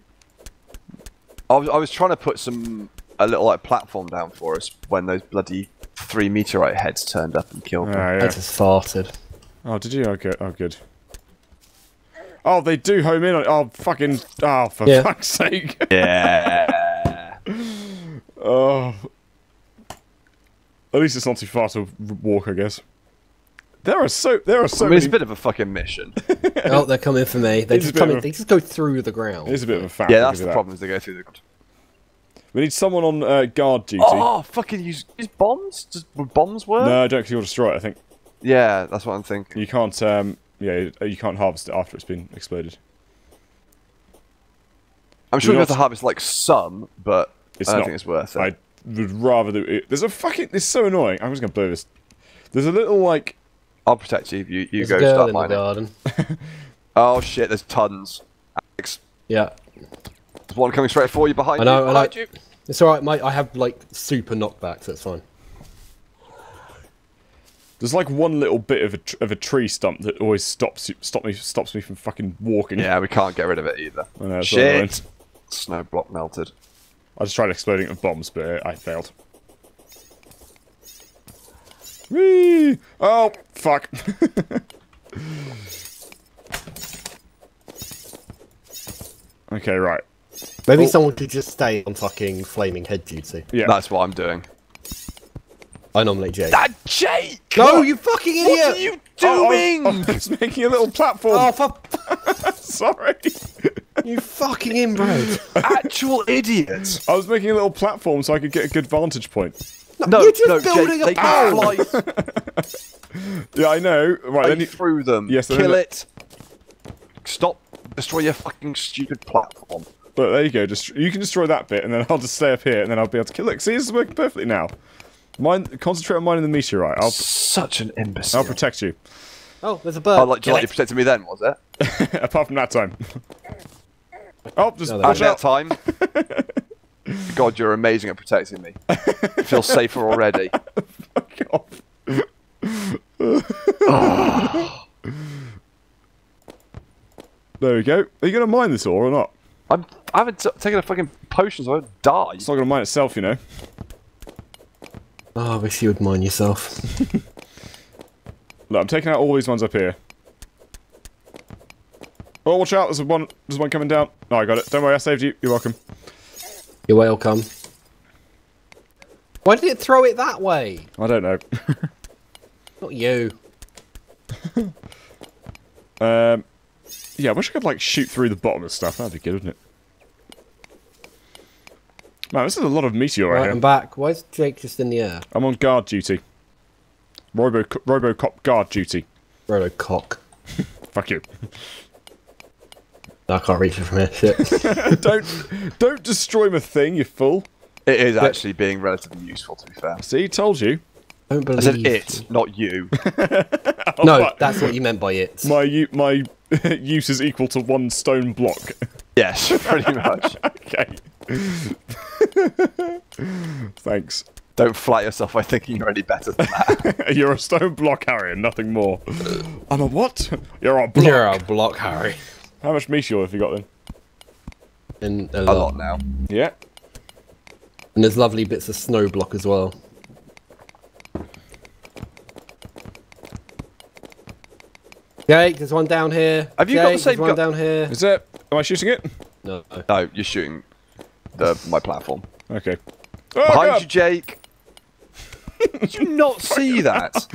I was trying to put a little, like, platform down for us when those bloody 3 meteorite heads turned up and killed them. Yeah. I just farted. Oh, did you? Okay. Oh, good. Oh, they do home in on... Oh, fucking... Oh, for fuck's sake. Yeah. Oh, at least it's not too far to walk, I guess. There are so. I mean, it's a bit of a fucking mission. Oh, they're coming for me. They just go through the ground. It's a bit of a fact. Yeah, that's the problem. Is they go through the ground. We need someone on guard duty. Oh, fucking use bombs. Would bombs work? No, I don't. Cause you'll destroy it. I think. Yeah, that's what I'm thinking. You can't. Yeah, you can't harvest it after it's been exploded. I'm sure you have to harvest like some, but. I don't think it's worth it. I would rather do it. There's a fucking... It's so annoying. I'm just going to blow this. There's a little, like... I'll protect you. You go start mining. Garden. Oh, shit. There's tons. Alex. Yeah. There's one coming straight for you, behind you. I know. It's alright, mate. I have, like, super knockbacks. That's fine. There's, like, one little bit of a tree stump that always stops me from fucking walking. Yeah, we can't get rid of it either. I know, shit. Snow block melted. I just tried exploding it with bombs, but I failed. Whee! Oh, fuck. Okay, right. Maybe someone could just stay on fucking flaming head duty. Yeah, that's what I'm doing. I nominate Jake. That Jake! No, you fucking idiot! What are you doing? Oh, I was making a little platform. Oh, fuck. Sorry. You fucking inbred. Actual idiot. I was making a little platform so I could get a good vantage point. No, you're just building a power. Yeah, I know. Right, then you threw them. Yes, kill it. Stop. Destroy your fucking stupid platform. But there you go. Just you can destroy that bit, and then I'll just stay up here, and then I'll be able to kill it. See, this is working perfectly now. Mine. Concentrate on mining the meteorite. Such an imbecile. I'll protect you. Oh, there's a bird. Like you protected me then, was it? Apart from that time. Oh, just push out. That time. God, you're amazing at protecting me. I feel safer already. Fuck off. Oh. There we go. Are you going to mine this ore or not? I haven't taken a fucking potion, so I won't die. It's not going to mine itself, you know. Oh, I wish you would mine yourself. Look, I'm taking out all these ones up here. Oh, watch out. There's one coming down. No, I got it. Don't worry, I saved you. You're welcome. You're welcome. Why did it throw it that way? I don't know. Not you. Yeah, I wish I could, like, shoot through the bottom of stuff. That'd be good, wouldn't it? Man, this is a lot of meteor right here. I'm back. Why is Jake just in the air? I'm on guard duty. Robocop guard duty. Robocock. Fuck you. I can't reach it from here. Shit. Don't destroy my thing, you fool. It is actually being relatively useful, to be fair. See, told you. Don't believe. I said it, not you. Oh, no, my, that's what you meant by it. My use is equal to one stone block. Yes, pretty much. Okay. Thanks. Don't flatter yourself by thinking you're any better than that. You're a stone block, Harry, and nothing more. I'm a what? You're a block. You're a block, Harry. How much meteor have you got then? A lot now. Yeah. And there's lovely bits of snow block as well. Jake, there's one down here. Have you got the same one down here? Is there? Am I shooting it? No. No, you're shooting my platform. Okay. Oh, behind you, Jake. Did you not see that?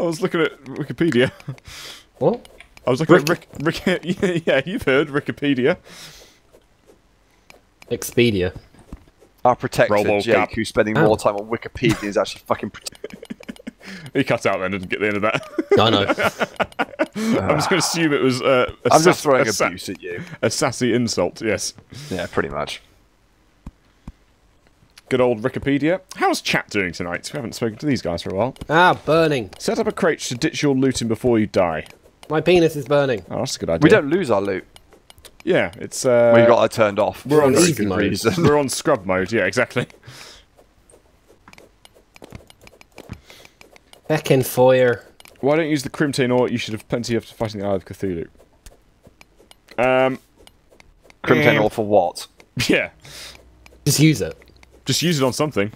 I was looking at Wikipedia. What? I was looking at Rick. Yeah, you've heard Wikipedia. Expedia. Our protector, Jake, who's spending more time on Wikipedia, is actually fucking protected. He cut out then, didn't get the end of that. I know. I'm just going to assume it was I'm just throwing abuse at you. A sassy insult, yes. Yeah, pretty much. Good old Wikipedia. How's chat doing tonight? We haven't spoken to these guys for a while. Ah, burning. Set up a crate to ditch your looting before you die. My penis is burning. Oh, that's a good idea. We don't lose our loot. Yeah, it's... we got that turned off. We're on easy mode. We're on scrub mode, yeah, exactly. Heckin' fire. Why don't you use the Crimtain or you should have plenty of fighting the Eye of Cthulhu? Crimtain or for what? Yeah. Just use it. Just use it on something.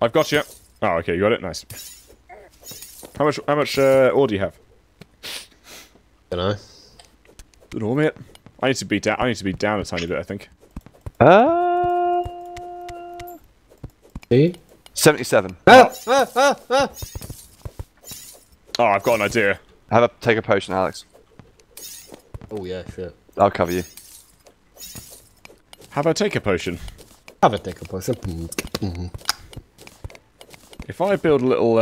I've got you. Oh, okay, you got it? Nice. How much ore do you have? Dunno. Don't know, mate. I need to be down a tiny bit, I think. 77. Oh, I've got an idea. Take a potion, Alex. Oh yeah, sure. I'll cover you. Have I take a potion? If I build a little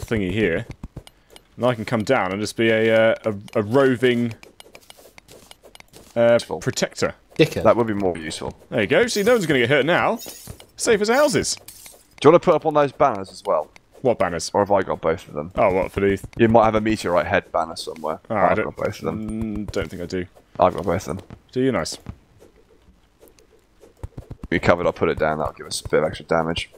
thingy here, and I can come down and just be a roving protector. Dicker. That would be more useful. There you go. See, no one's going to get hurt now. Safe as houses. Do you want to put up on those banners as well? What banners? Or have I got both of them? Oh, what for these? You might have a meteorite head banner somewhere. Oh, I've got both of them. Don't think I do. I've got both of them. Do you? Nice. We covered. I'll put it down. That'll give us a bit of extra damage.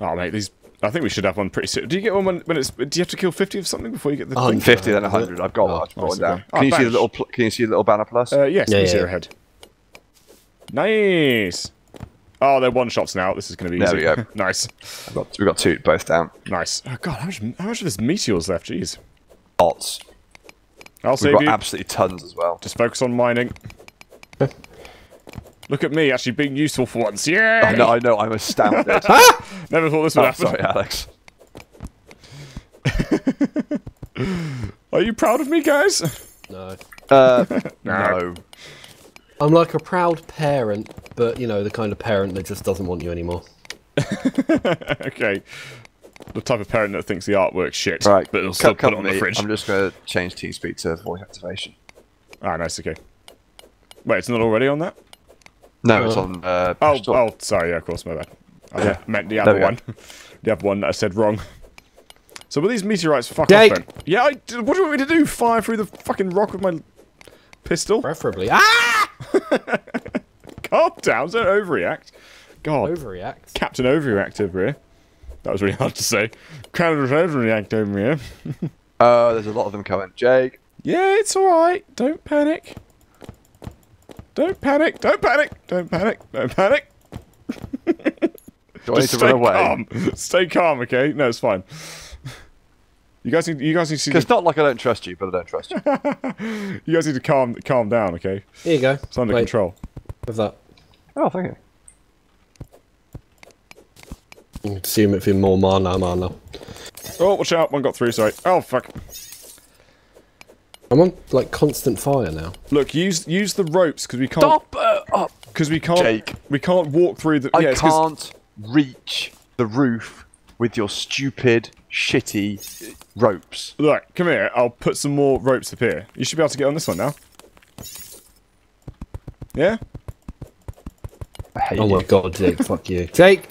Oh mate, these. I think we should have one pretty soon. Do you get one when it's? Do you have to kill 50 of something before you get the? 50 then 100. I've got one. I've down. Okay. Can you see the little? Can you see the little banner plus? Yes. Yeah, zero head. Nice. Oh, they're one shots now. This is going to be easy. There we go. Nice. We got two both down. Nice. Oh god, how much of this meteor's left? Jeez. Lots. I'll save you. We've got absolutely tons as well. Just focus on mining. Look at me actually being useful for once. Yeah. Oh, no, I know. I'm astounded. Never thought this would happen. Sorry, Alex. Are you proud of me, guys? No. No. I'm like a proud parent, but you know the kind of parent that just doesn't want you anymore. Okay. The type of parent that thinks the artwork's shit, right, but it'll still put it on the fridge. I'm just going to change TeamSpeak to voice activation. Ah, nice. Okay. Wait, it's not already on that? No, it's on. Oh, sorry. Yeah, of course, my bad. I meant the other one. The other one that I said wrong. So, will these meteorites fuck off then? Yeah, what do you want me to do? Fire through the fucking rock with my Pistol? Preferably. Ah! Calm down, don't overreact. God. Overreact? Captain Overreact over here. That was really hard to say. Captain Overreact over here. Oh, there's a lot of them coming. Jake. Yeah, it's alright. Don't panic. Don't panic. Don't panic. Don't panic. Don't panic. Do I need to run away? Calm. Stay calm, okay? No, it's fine. You guys need to... It's not like I don't trust you, but I don't trust you. You guys need to calm down, okay? Here you go. It's under control. What's that? Oh, thank you. You can consume it for more mana. Oh, watch out. One got through, sorry. Oh, fuck. I'm on, like, constant fire now. Look, use the ropes, because we can't... Stop up! Because we can't... Jake. We can't walk through the... Yeah, I can't reach the roof with your stupid... shitty ropes. Look, come here. I'll put some more ropes up here. You should be able to get on this one now. Yeah? I hate you. Oh my god, Jake, fuck you. Jake!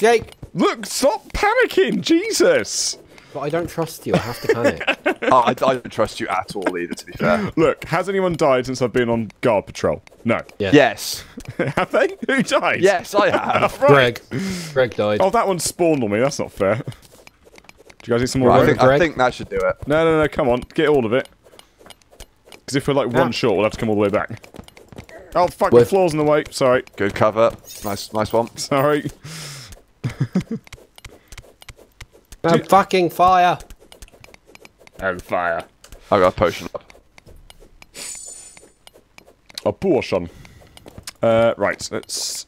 Look, stop panicking, Jesus! But I don't trust you, I have to panic. Oh, I don't trust you at all either, to be fair. Look, has anyone died since I've been on guard patrol? No. Yeah. Yes. Have they? Who died? Yes, I have. Right. Greg died. Oh, that one spawned on me, that's not fair. Do you guys need some more rope? I think that should do it. No, come on. Get all of it. Because if we're like one short, we'll have to come all the way back. Oh, fuck, the floor's in the way. Sorry. Good cover. Nice one. Sorry. No fucking fire. And fire. I got a potion up. A potion. Right, let's...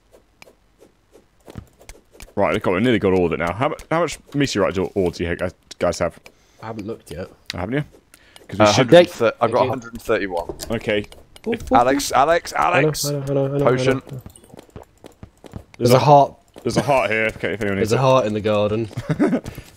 Right, I nearly got all of it now. How much meteorite ore do you guys have? I haven't looked yet. Haven't you? Because we should. I've got 131. Okay. Alex. Hello. Potion. There's a heart. There's a heart here. Okay, if anyone needs it. There's a heart in the garden.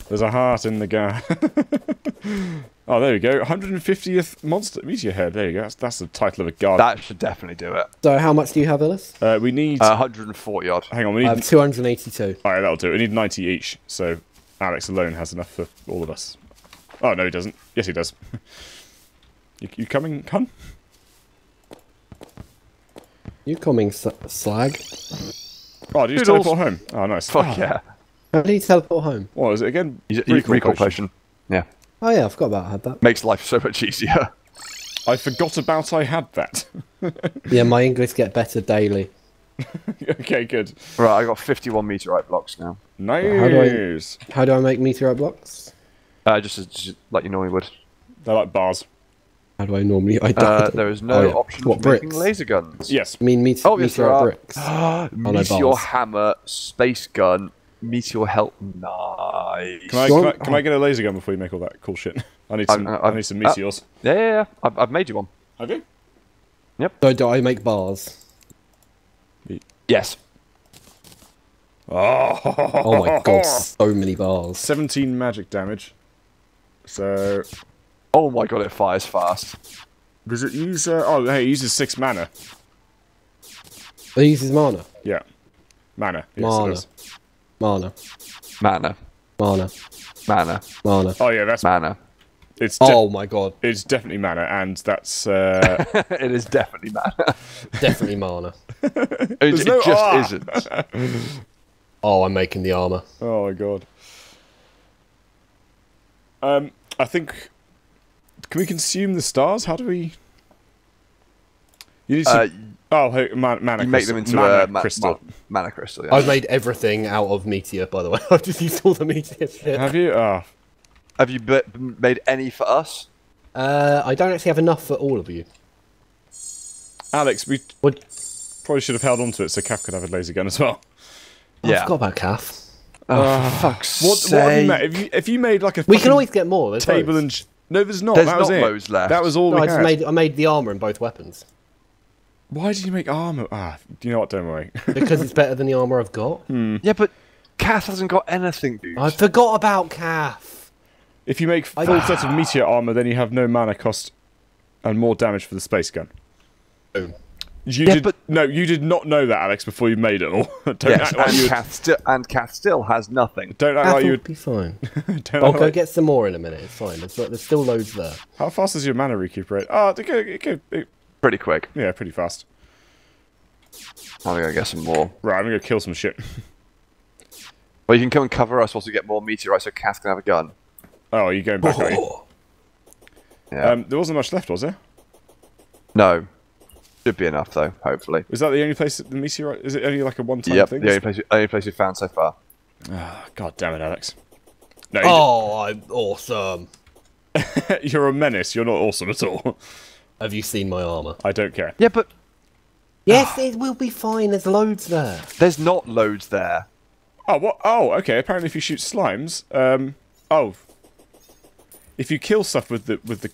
There's a heart in the garden. Oh, there we go. 150th monster meteor head. There you go. That's the title of a garden. That should definitely do it. So, how much do you have, Ellis? We need 140 odd. Hang on, we need 282. All right, that'll do it. We need 90 each. So, Alex alone has enough for all of us. Oh no, he doesn't. Yes, he does. You coming, cunt? You coming, slag? Oh, did you just teleport home? Oh, nice. Fuck yeah. How did he teleport home? What was it again? Recall potion. Yeah. Oh yeah, I forgot about I had that. Makes life so much easier. I forgot about I had that. Yeah, my English get better daily. Okay, good. Right, I got 51 meteorite blocks now. Nice. How do I make meteorite blocks? Just like you normally would. They're like bars. How do I normally? There is no option for making laser guns. Yes. I mean meteorite bricks. Meteor hammer, space gun. Meteor help. Nice. Can I get a laser gun before you make all that cool shit? I need some meteors. Yeah. I've made you one. Have you? Yep. So do I make bars? Yes. Oh my god, so many bars. 17 magic damage. So... Oh my god, it fires fast. Does it use... oh, hey, it uses 6 mana. It uses mana? Yeah. Mana. Yes, mana. It does. Mana. Oh yeah, that's mana. It's oh my god. It's definitely mana, and that's. It is definitely mana. Definitely mana. it just isn't. Oh, I'm making the armor. Oh my god. I think. Can we consume the stars? How do we? You need to. Oh, hey, mana you crystal. Make them into a crystal. Mana crystal, yeah. I've made everything out of meteor, by the way. I've just used all the meteor shit. Have you? Have you made any for us? I don't actually have enough for all of you. Alex, we probably should have held on to it so Kath could have a laser gun as well. Yeah. I forgot about Kath. Oh, for fuck's sake. What have you made? If you made like a... We can always get more. No, there's not. There's not loads left. That was all we had. I made the armour in both weapons. Why did you make armour? Ah, you know what, don't worry. Because it's better than the armour I've got. Hmm. Yeah, but Kath hasn't got anything, dude. I forgot about Kath. If you make full sets of meteor armour, then you have no mana cost and more damage for the space gun. Boom. You did not know that, Alex, before you made it all. Kath still has nothing. Don't act like you would be fine. I'll go get some more in a minute, it's fine. There's still loads there. How fast does your mana recuperate? Oh, it Pretty quick. Yeah, pretty fast. I'm gonna go get some more. Right, I'm gonna go kill some shit. Well, you can come and cover us whilst we get more meteorites so Kath can have a gun. Oh, you're going back, are you? Yeah. There wasn't much left, was there? No. Should be enough, though, hopefully. Is that the only place that the meteorite... Is it only like a one-time thing? Yep, the only place we've found so far. Oh, God damn it, Alex. No, oh, I'm awesome. You're a menace. You're not awesome at all. Have you seen my armor? I don't care. Yeah, but... Yes, it will be fine. There's loads there. There's not loads there. Oh, what? Oh, okay. Apparently if you shoot slimes... If you kill stuff with the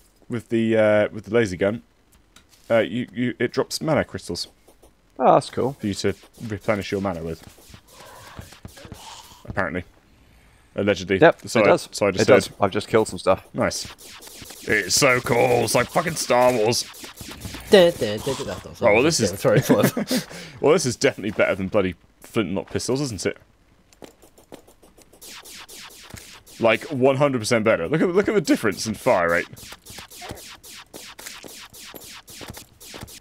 laser gun, it drops mana crystals. Oh, that's cool. For you to replenish your mana with. Apparently, allegedly. Yep, so it does. So I just said. Does. I've just killed some stuff. Nice. It's so cool. It's like fucking Star Wars. Oh, well, this is sorry. Well, this is definitely better than bloody flint and lock pistols, isn't it? Like 100% better. Look at the difference in fire rate.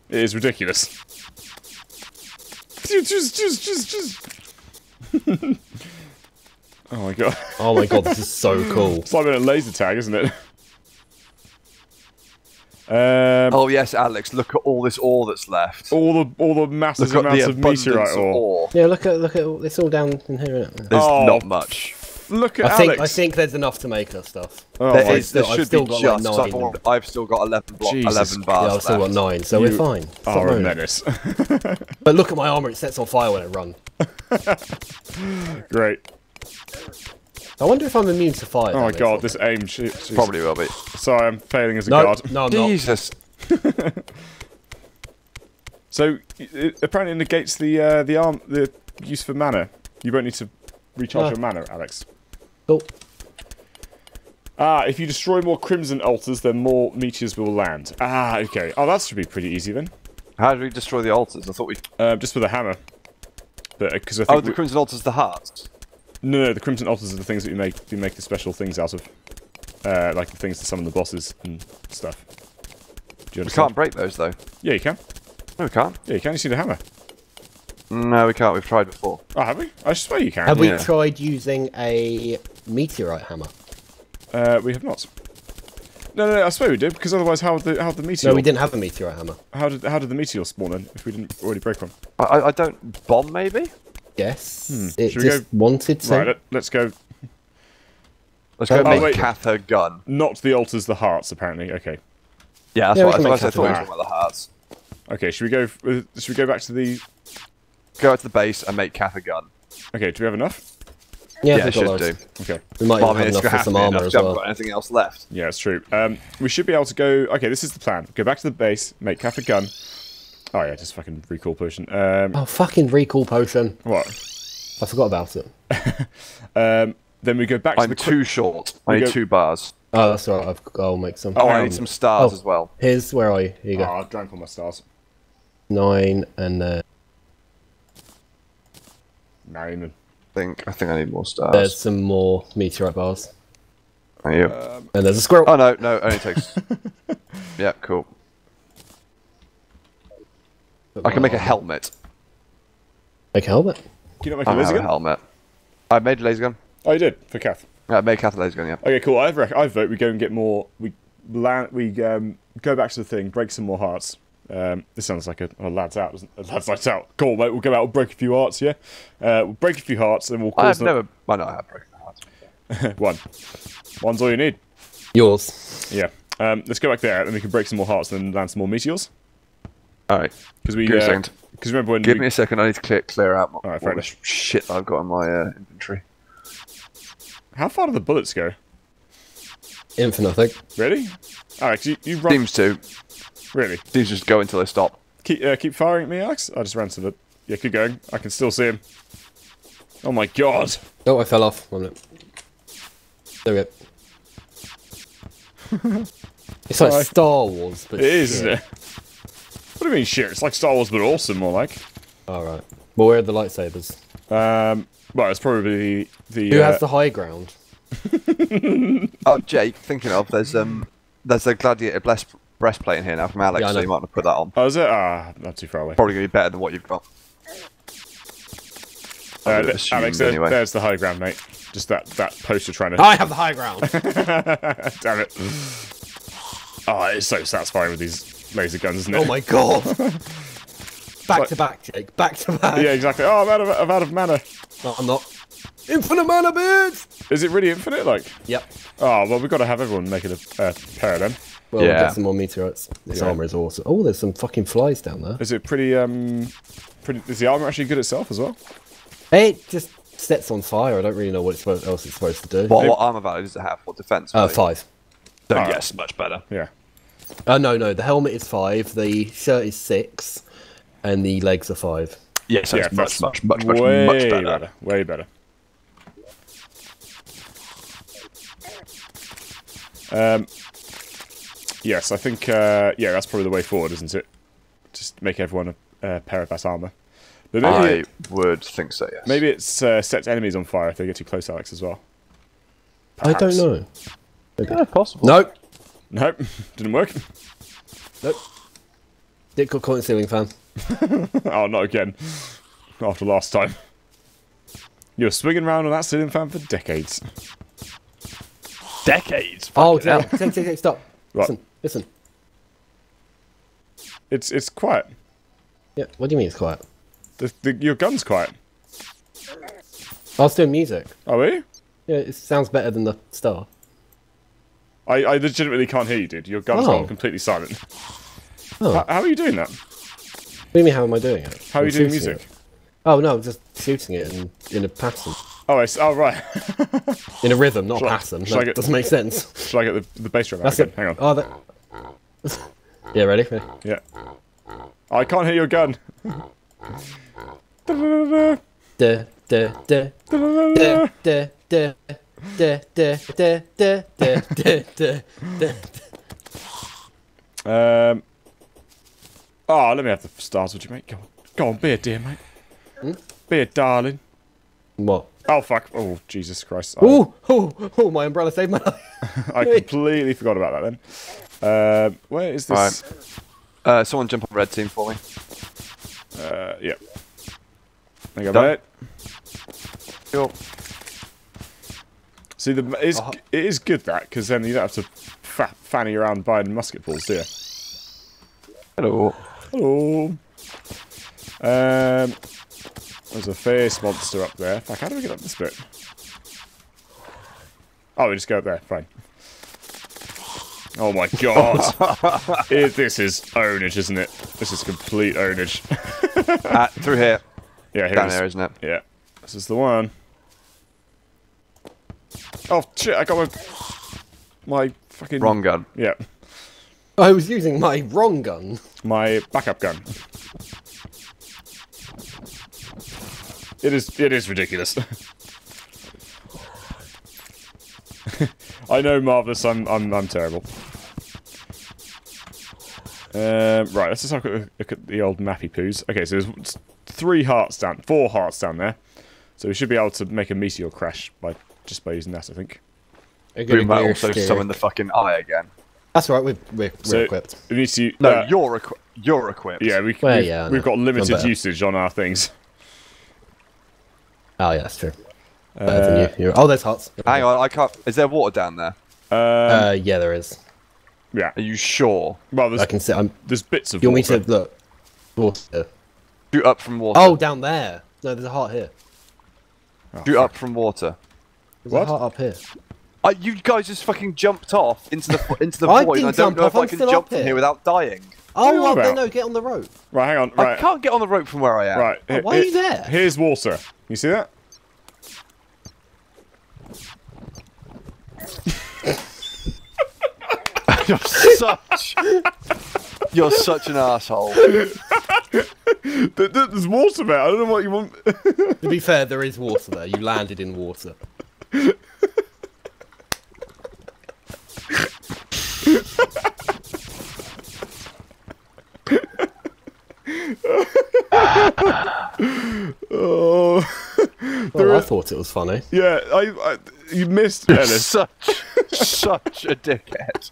It is ridiculous. Oh my god. Oh my god, this is so cool. It's like a laser tag, isn't it? Oh yes, Alex. Look at all this ore that's left. All the massive amounts of meteorite ore. Yeah, look at it's all down in here. Isn't it? There's not much. Look at Alex. I think there's enough to make us stuff. Oh, there is. There should be just. Like I've still got 11 blocks, 11 bars. Yeah, I've still got 9, so we're fine. Are a menace. But look at my armor; it sets on fire when it runs. Great. I wonder if I'm immune to fire. Oh my god, this aim shit. Probably will be. Sorry, I'm failing as a god. No, I'm not. Jesus. So it apparently negates the use for mana. You won't need to recharge your mana, Alex. Cool. Ah, if you destroy more crimson altars, then more meteors will land. Ah, okay. Oh, that should be pretty easy then. How do we destroy the altars? I thought we just with a hammer. But because I think the crimson altars, the hearts. No, the crimson altars are the things that we make the special things out of, like the things to summon the bosses and stuff. Do you understand? We can't break those though. Yeah, you can. No, we can't. Yeah, you can. You see the hammer. No, we can't. We've tried before. Oh, have we? I swear you can. Have we tried using a meteorite hammer? We have not. No, I swear we did, because otherwise how would the meteor... No, we didn't have a meteorite hammer. How did the meteor spawn then, if we didn't already break one? I don't... Bomb, maybe? Yes. It should just wanted to. Right, let's go... Let's go make Kath her gun. Not the altars, the hearts, apparently. Okay. Yeah, that's what I thought we were talking about, the hearts. Okay, should we go back to the... Go out to the base and make Kath a gun. Okay, do we have enough? Yeah, it should do. Okay. We might have enough for some armor as well. Got anything else left? Yeah, it's true. We should be able to go... Okay, this is the plan. Go back to the base, make Kath a gun. Oh yeah, just fucking recall potion. Oh, fucking recall potion. What? I forgot about it. Then we go back to the... I'm too short. I need 2 bars. Oh, that's all right. I'll make some. Oh, I need some stars as well. Here's... Where are you? Here you go. Oh, I've drank all my stars. 9 and... I think I need more stars. There's some more meteorite bars. And there's a squirrel. Oh no, only takes. Yeah, cool. But I can make a helmet. Make a helmet? Do you not make a laser gun? Helmet. I made a laser gun. Oh, you did for Kath. Yeah, I made Kath a laser gun. Yeah. Okay, cool. I vote we go and get more. We go back to the thing, break some more hearts. This sounds like a lads out, doesn't it? Lads night out. Cool, mate. We'll go out and break a few hearts, yeah? We'll break a few hearts and we'll cause... Why not have broken hearts? One. One's all you need. Yours. Yeah. Let's go back there and we can break some more hearts and then land some more meteors. Alright. Give me a second. Remember when Give me a second. I need to clear out all right, the shit I've got in my inventory. How far do the bullets go? Infinite, I think. Really? Alright, you run... Seems to. Really? These just go until they stop. Keep firing at me, Alex? I just ran to the... Yeah, keep going. I can still see him. Oh my god! Oh, I fell off. One minute. There we go. It's like Star Wars, but... It is, isn't it? What do you mean, shit? It's like Star Wars, but awesome, more like. Alright. Well, where are the lightsabers? Well, it's probably the... Who has the high ground? Oh, Jake, thinking of, there's a gladiator blessed... breastplate in here now from Alex, yeah, so you might want to put that on. Oh, is it? Ah, not too far away. Probably going to be better than what you've got. Alex, anyway. There's the high ground, mate. Just that poster trying to... I have the high ground! Damn it. Oh, it's so satisfying with these laser guns, isn't it? Oh my god! Back to back, Jake. Back to back. Yeah, exactly. Oh, I'm out of mana. No, I'm not. Infinite mana, bitch! Is it really infinite? Like? Yep. Oh, well, we've got to have everyone make it a pair then. Well, yeah. We'll get some more meteorites. This armor is awesome. Oh, there's some fucking flies down there. Is it pretty, is the armor actually good itself as well? It just sets on fire. I don't really know what else it's supposed to do. What armor value does it have? What defense? 5. Don't guess. Much better. Yeah. No. The helmet is 5. The shirt is 6. And the legs are 5. Yeah, so it's much better. Way better. Yes, I think, that's probably the way forward, isn't it? Just make everyone a pair of that armor. But maybe I would think so, yes. Maybe it's sets enemies on fire if they get too close, Alex, as well. Perhaps. I don't know. Maybe. Yeah, possible. Nope. Nope. Didn't work. Nope. Dick got caught in ceiling fan. Oh, not again. After last time. You were swinging around on that ceiling fan for decades. Decades? Oh, damn. Stop. Right. Listen. It's quiet. Yeah, what do you mean it's quiet? Your gun's quiet. I was doing music. Oh, were you? Yeah, it sounds better than the star. I legitimately can't hear you, dude. Your gun's gone completely silent. Oh. How are you doing that? What do you mean, how am I doing it? How are you doing music? It. Oh, no, I'm just shooting it in a pattern. Oh, right. In a rhythm, not a pattern. That doesn't make sense. Shall I get the bass drum out again? Hang on. Oh, yeah, ready? Yeah. I can't hear your gun. Oh, let me have the stars, would you, mate? Go on. Go on, be a dear, mate. Hmm? Be a darling. What? Oh, fuck. Oh, Jesus Christ. Oh, my umbrella saved my life. I completely forgot about that then. Where is this? Right. Someone jump on red team for me. Yeah. There you go, mate. Cool. See, it is good, that, because then you don't have to fanny around buying musket balls, do you? Hello. Hello. There's a face monster up there. Fuck, how do we get up this bit? Oh, we just go up there. Fine. Oh my god. This is ownage, isn't it? This is complete ownage. Through here. Yeah, here. Down there, isn't it? Yeah. This is the one. Oh shit, I got my fucking... Wrong gun. Yeah. I was using my wrong gun. My backup gun. It is ridiculous. I know, Marvelous, I'm terrible. Right, let's just have a look at the old mappy poos. Okay, so there's 4 hearts down there. So we should be able to make a meteor crash by using that, I think. We might also summon the fucking eye again. That's all right. We're equipped. We need to, no, you're equipped. Yeah, we've got limited usage on our things. Oh yeah, that's true. Better than you. Oh, there's hearts. Hang on, I can't. Is there water down there? Yeah, there is. Yeah. Are you sure? Well, I can see. There's bits of. You want me to look? Water. Shoot up from water. Oh, down there. No, there's a heart here. Oh, shoot up from water. There's a heart up here. You guys just fucking jumped off into the void. I don't know if I can jump from here without dying. Oh, well, then no, get on the rope. Right, hang on. Right. I can't get on the rope from where I am. Right. Oh, why are you there? Here's water. You see that? You're such an asshole. There's water there. I don't know what you want. To be fair, there is water there. You landed in water. I thought it was funny. Yeah, you missed Ellis. Such a dickhead.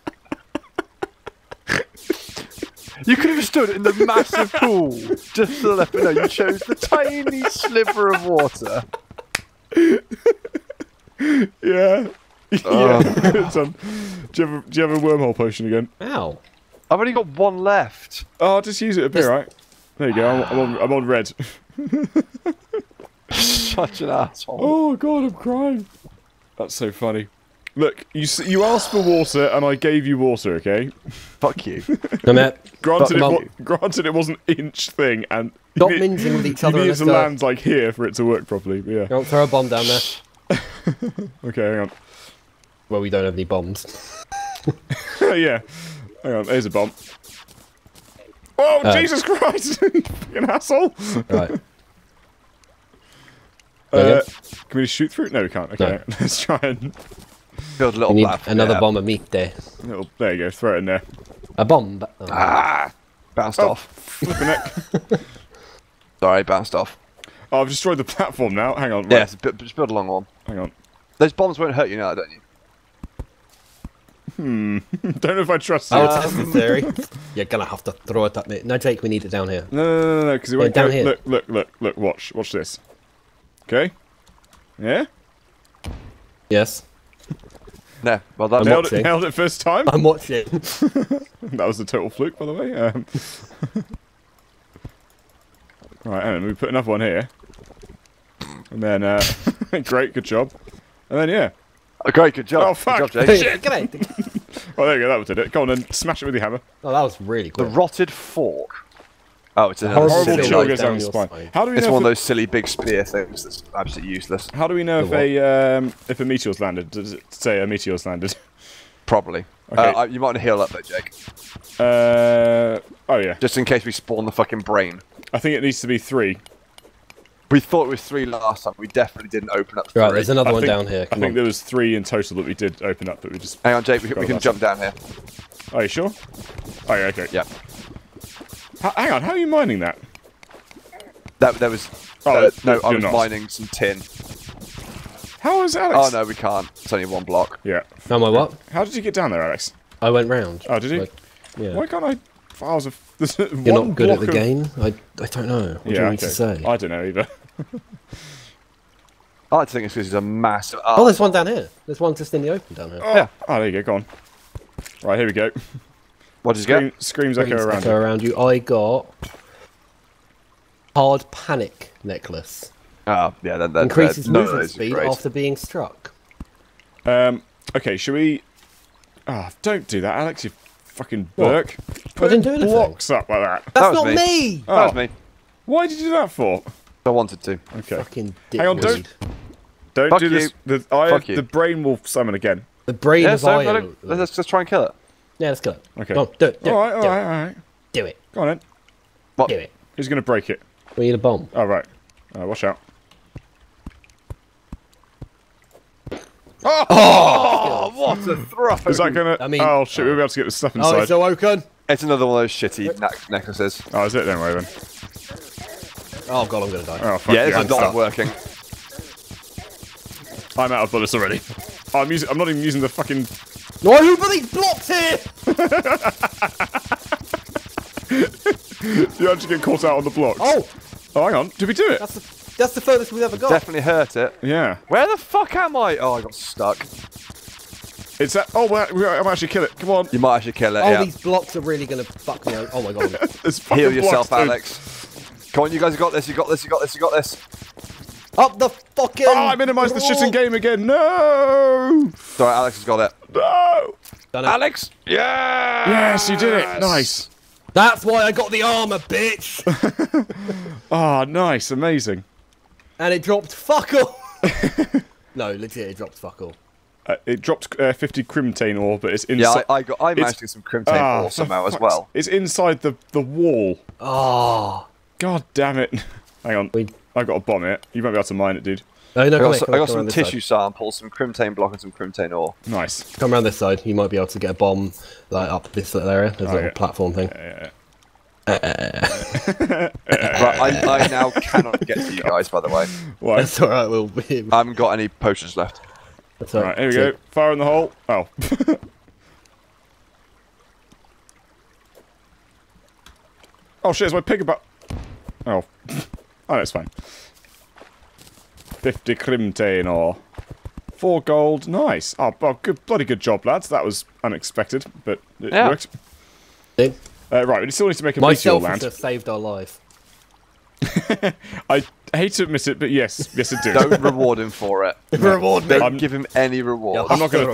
You could have stood in the massive pool just to let me know. You chose the tiny sliver of water. Yeah. Yeah. Do you have a wormhole potion again? Ow. I've only got one left. Oh, I'll just use it. It'll be alright. There you go. I'm on red. Such an asshole. Oh god, I'm crying. That's so funny. Look, you asked for water, and I gave you water, okay? Fuck you. Granted, it was an inch thing, and... Stop mingling with each other. You need to land, like, here for it to work properly, but yeah. Don't throw a bomb down there. Okay, hang on. Well, we don't have any bombs. Yeah. Hang on, there's a bomb. Oh, Jesus Christ! You fucking asshole! Right. Can we just shoot through? No, we can't. Okay, no. Let's try and... Build a little platform. Another bomb of meat there. Little, there you go, throw it in there. A bomb? Oh. Ah! Bounced off. Neck. Sorry, bounced off. Oh, I've destroyed the platform now. Hang on. Right. Yes, just build a long one. Hang on. Those bombs won't hurt you now, don't you? Hmm. Don't know if I trust you. Oh, that's the theory. You're gonna have to throw it at me. No, Jake, we need it down here. No, because it won't down here. Look, watch this. Okay? Yeah? Yes. No, well that's nailed it first time. I'm watching. That was a total fluke, by the way. Right, and we put another one here, and then great, good job, and then yeah, great, good job. Oh fuck! Good job, Jake. Oh, there you go. That did it. Go on and smash it with your hammer. Oh, that was really good. The rotted fork. Oh, it's a horrible chunk goes down the spine. How do we know? It's one of those silly big spear things that's absolutely useless. How do we know if a meteor's landed? Does it say a meteor's landed? Probably. Okay. You might want to heal up though, Jake. Oh yeah. Just in case we spawn the fucking brain. I think it needs to be 3. We thought it was 3 last time. We definitely didn't open up 3. Right, there's another one down here. I think there was 3 in total that we did open up, but we just... Hang on, Jake. We can jump down here. Are you sure? Oh yeah. Okay. Yeah. Hang on, how are you mining that? There was... Oh, no, I was mining some tin. How is Alex? Oh, no, we can't. It's only one block. Yeah. Am I what? How did you get down there, Alex? I went round. Oh, did you? Like, yeah. Why can't I... I was a... You're not good at the game? I don't know. What do you need to say? I don't know either. I like to think it's because he's a massive... Oh, there's one down here. There's one just in the open down here. Oh, yeah. Oh, there you go. Go on. Right, here we go. What did you get? Screams echo around you. I got hard panic necklace. Oh, yeah, that increases movement speed after being struck. Okay, should we? Ah, oh, don't do that, Alex. You fucking burk. Put blocks up like that. That's not me. Oh. That was me. Why did you do that for? I wanted to. Okay. Fucking dick. Hang on, don't Fuck do you. This. The brain will summon again. The brain is iron. Let's just try and kill it. Yeah, let's go. Okay. Go on, do it. All right. Do it. Go on then. What? Do it. Who's gonna break it? We need a bomb. All right. Watch out. Oh! What a throw! Is that gonna? I mean, oh shit! We'll be able to get the stuff inside. Oh, it's all open. It's another one of those shitty necklaces. Oh, is it? Don't worry then. Oh god, I'm gonna die. Oh fuck. Yeah, it's not working. I'm out of bullets already. Oh, I'm not even using the fucking. No, who put these blocks here? You actually get caught out on the blocks. Oh, hang on. Did we do it? That's the furthest we've ever got. Definitely hurt it. Yeah. Where the fuck am I? Oh, I got stuck. It's that. Oh, I might actually kill it. Come on. You might actually kill it. Oh, yeah. These blocks are really gonna fuck me out. Oh my god. Heal yourself, Alex. Come on, you guys have got this. You got this. You got this. You got this. Up the fucking... Oh, I minimised the shitting game again. No! Sorry, Alex has got it. No! Done it. Alex? Yeah! Yes, you did it. Nice. That's why I got the armour, bitch. Oh, nice. Amazing. And it dropped fuck all. No, legit, it dropped fuck all. It dropped 50 crimtane ore, but it's inside... Yeah, I managed to get some crimtane ore somehow as well. It's inside the wall. Oh. God damn it. Hang on. I got a bomb it. You won't be able to mine it, dude. No, no, I got some tissue samples, some crimtane block, and some crimtane ore. Nice. Come around this side. You might be able to get a bomb like up this little area. There's a little platform thing. I now cannot get to you guys, by the way. Why? That's all right. I haven't got any potions left. That's all right. Here we go. Fire in the hole. Oh. Oh shit, is my pig about... Oh. Oh, that's fine. 50 crimtain or 4 gold. Nice. Oh, well, good, bloody good job, lads. That was unexpected, but it worked. Yeah. Right, we still need to make a meteor land. Myself has saved our life. I hate to admit it, but yes, yes it do. Don't reward him for it. Reward me. Don't give him any reward. I'm not going to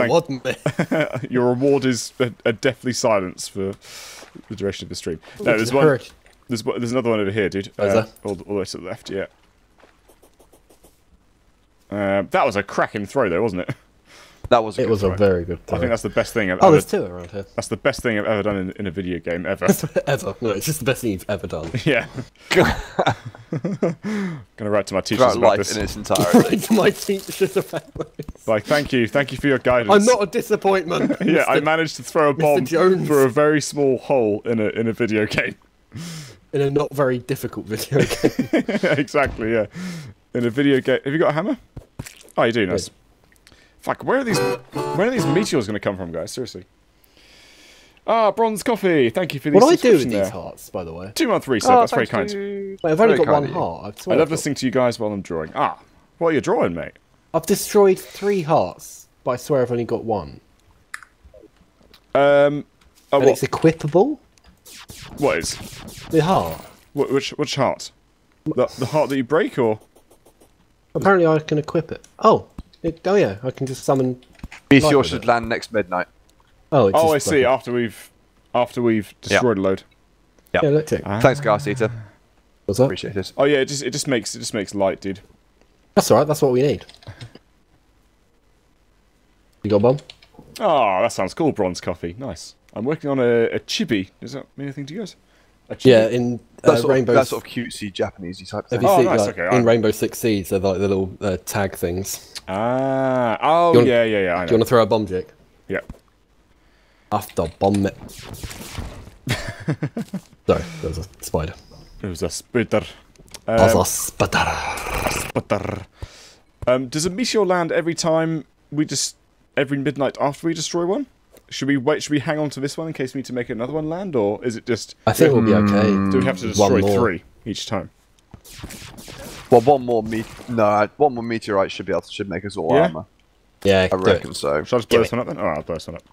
thank you. Your reward is a deathly silence for the duration of the stream. No, there's one. There's another one over here, dude. All the way to the left, yeah. That was a cracking throw, though, wasn't it? That was. It was a very good throw. I think that's the best thing I've ever. Oh, there's two around here. That's the best thing I've ever done in a video game ever. Ever? No, it's just the best thing you've ever done. Yeah. Gonna write to my teachers about life this in its entirety. Write to my teachers about this. Like, thank you for your guidance. I'm not a disappointment. Yeah, Mr. I managed to throw a bomb through a very small hole in a video game. In a not very difficult video game. Exactly. Yeah. In a video game. Have you got a hammer? Oh, you do. Nice. Yeah. Fuck. Where are these meteors going to come from, guys? Seriously. Ah, bronze coffee. Thank you for these. What do I do with these hearts, by the way? 2-month reset. Oh, that's very kind. Wait, I've only got one heart. I love listening to you guys while I'm drawing. Ah, what are you drawing, mate? I've destroyed 3 hearts, but I swear I've only got one. Oh, and what? It's equipable. What is? The heart. Which heart? The heart that you break, or? Apparently I can equip it. Oh, yeah, I can just summon. Meteor should land next midnight. Oh, it's I see. After we've destroyed a load. Yep. Yeah, that's it. Thanks, Gas Eater. What's that? Appreciate it. Oh yeah, it just makes light, dude. That's all right. That's what we need. You got a bomb? Oh, that sounds cool. Bronze coffee, nice. I'm working on a chibi. Does that mean anything to you guys? A chibi? Yeah, in Rainbow... That sort of cutesy, Japanesey type thing. Oh, nice, okay. In Rainbow Six Siege, they're like the little tag things. Ah, oh, yeah, I know. Do you want to throw a bomb, Jake? Yeah. After bomb it. Sorry, there was a spider. It was a spitter. Does a meteor land every time we just... Every midnight after we destroy one? Should we wait? Should we hang on to this one in case we need to make another one land, or is it just? I think we'll be okay. Do we have to destroy 3 each time? Well, one more meteorite should be able to make us all armor. Yeah, I reckon so. Should I just blow this one up then? All right, I'll blow this one up.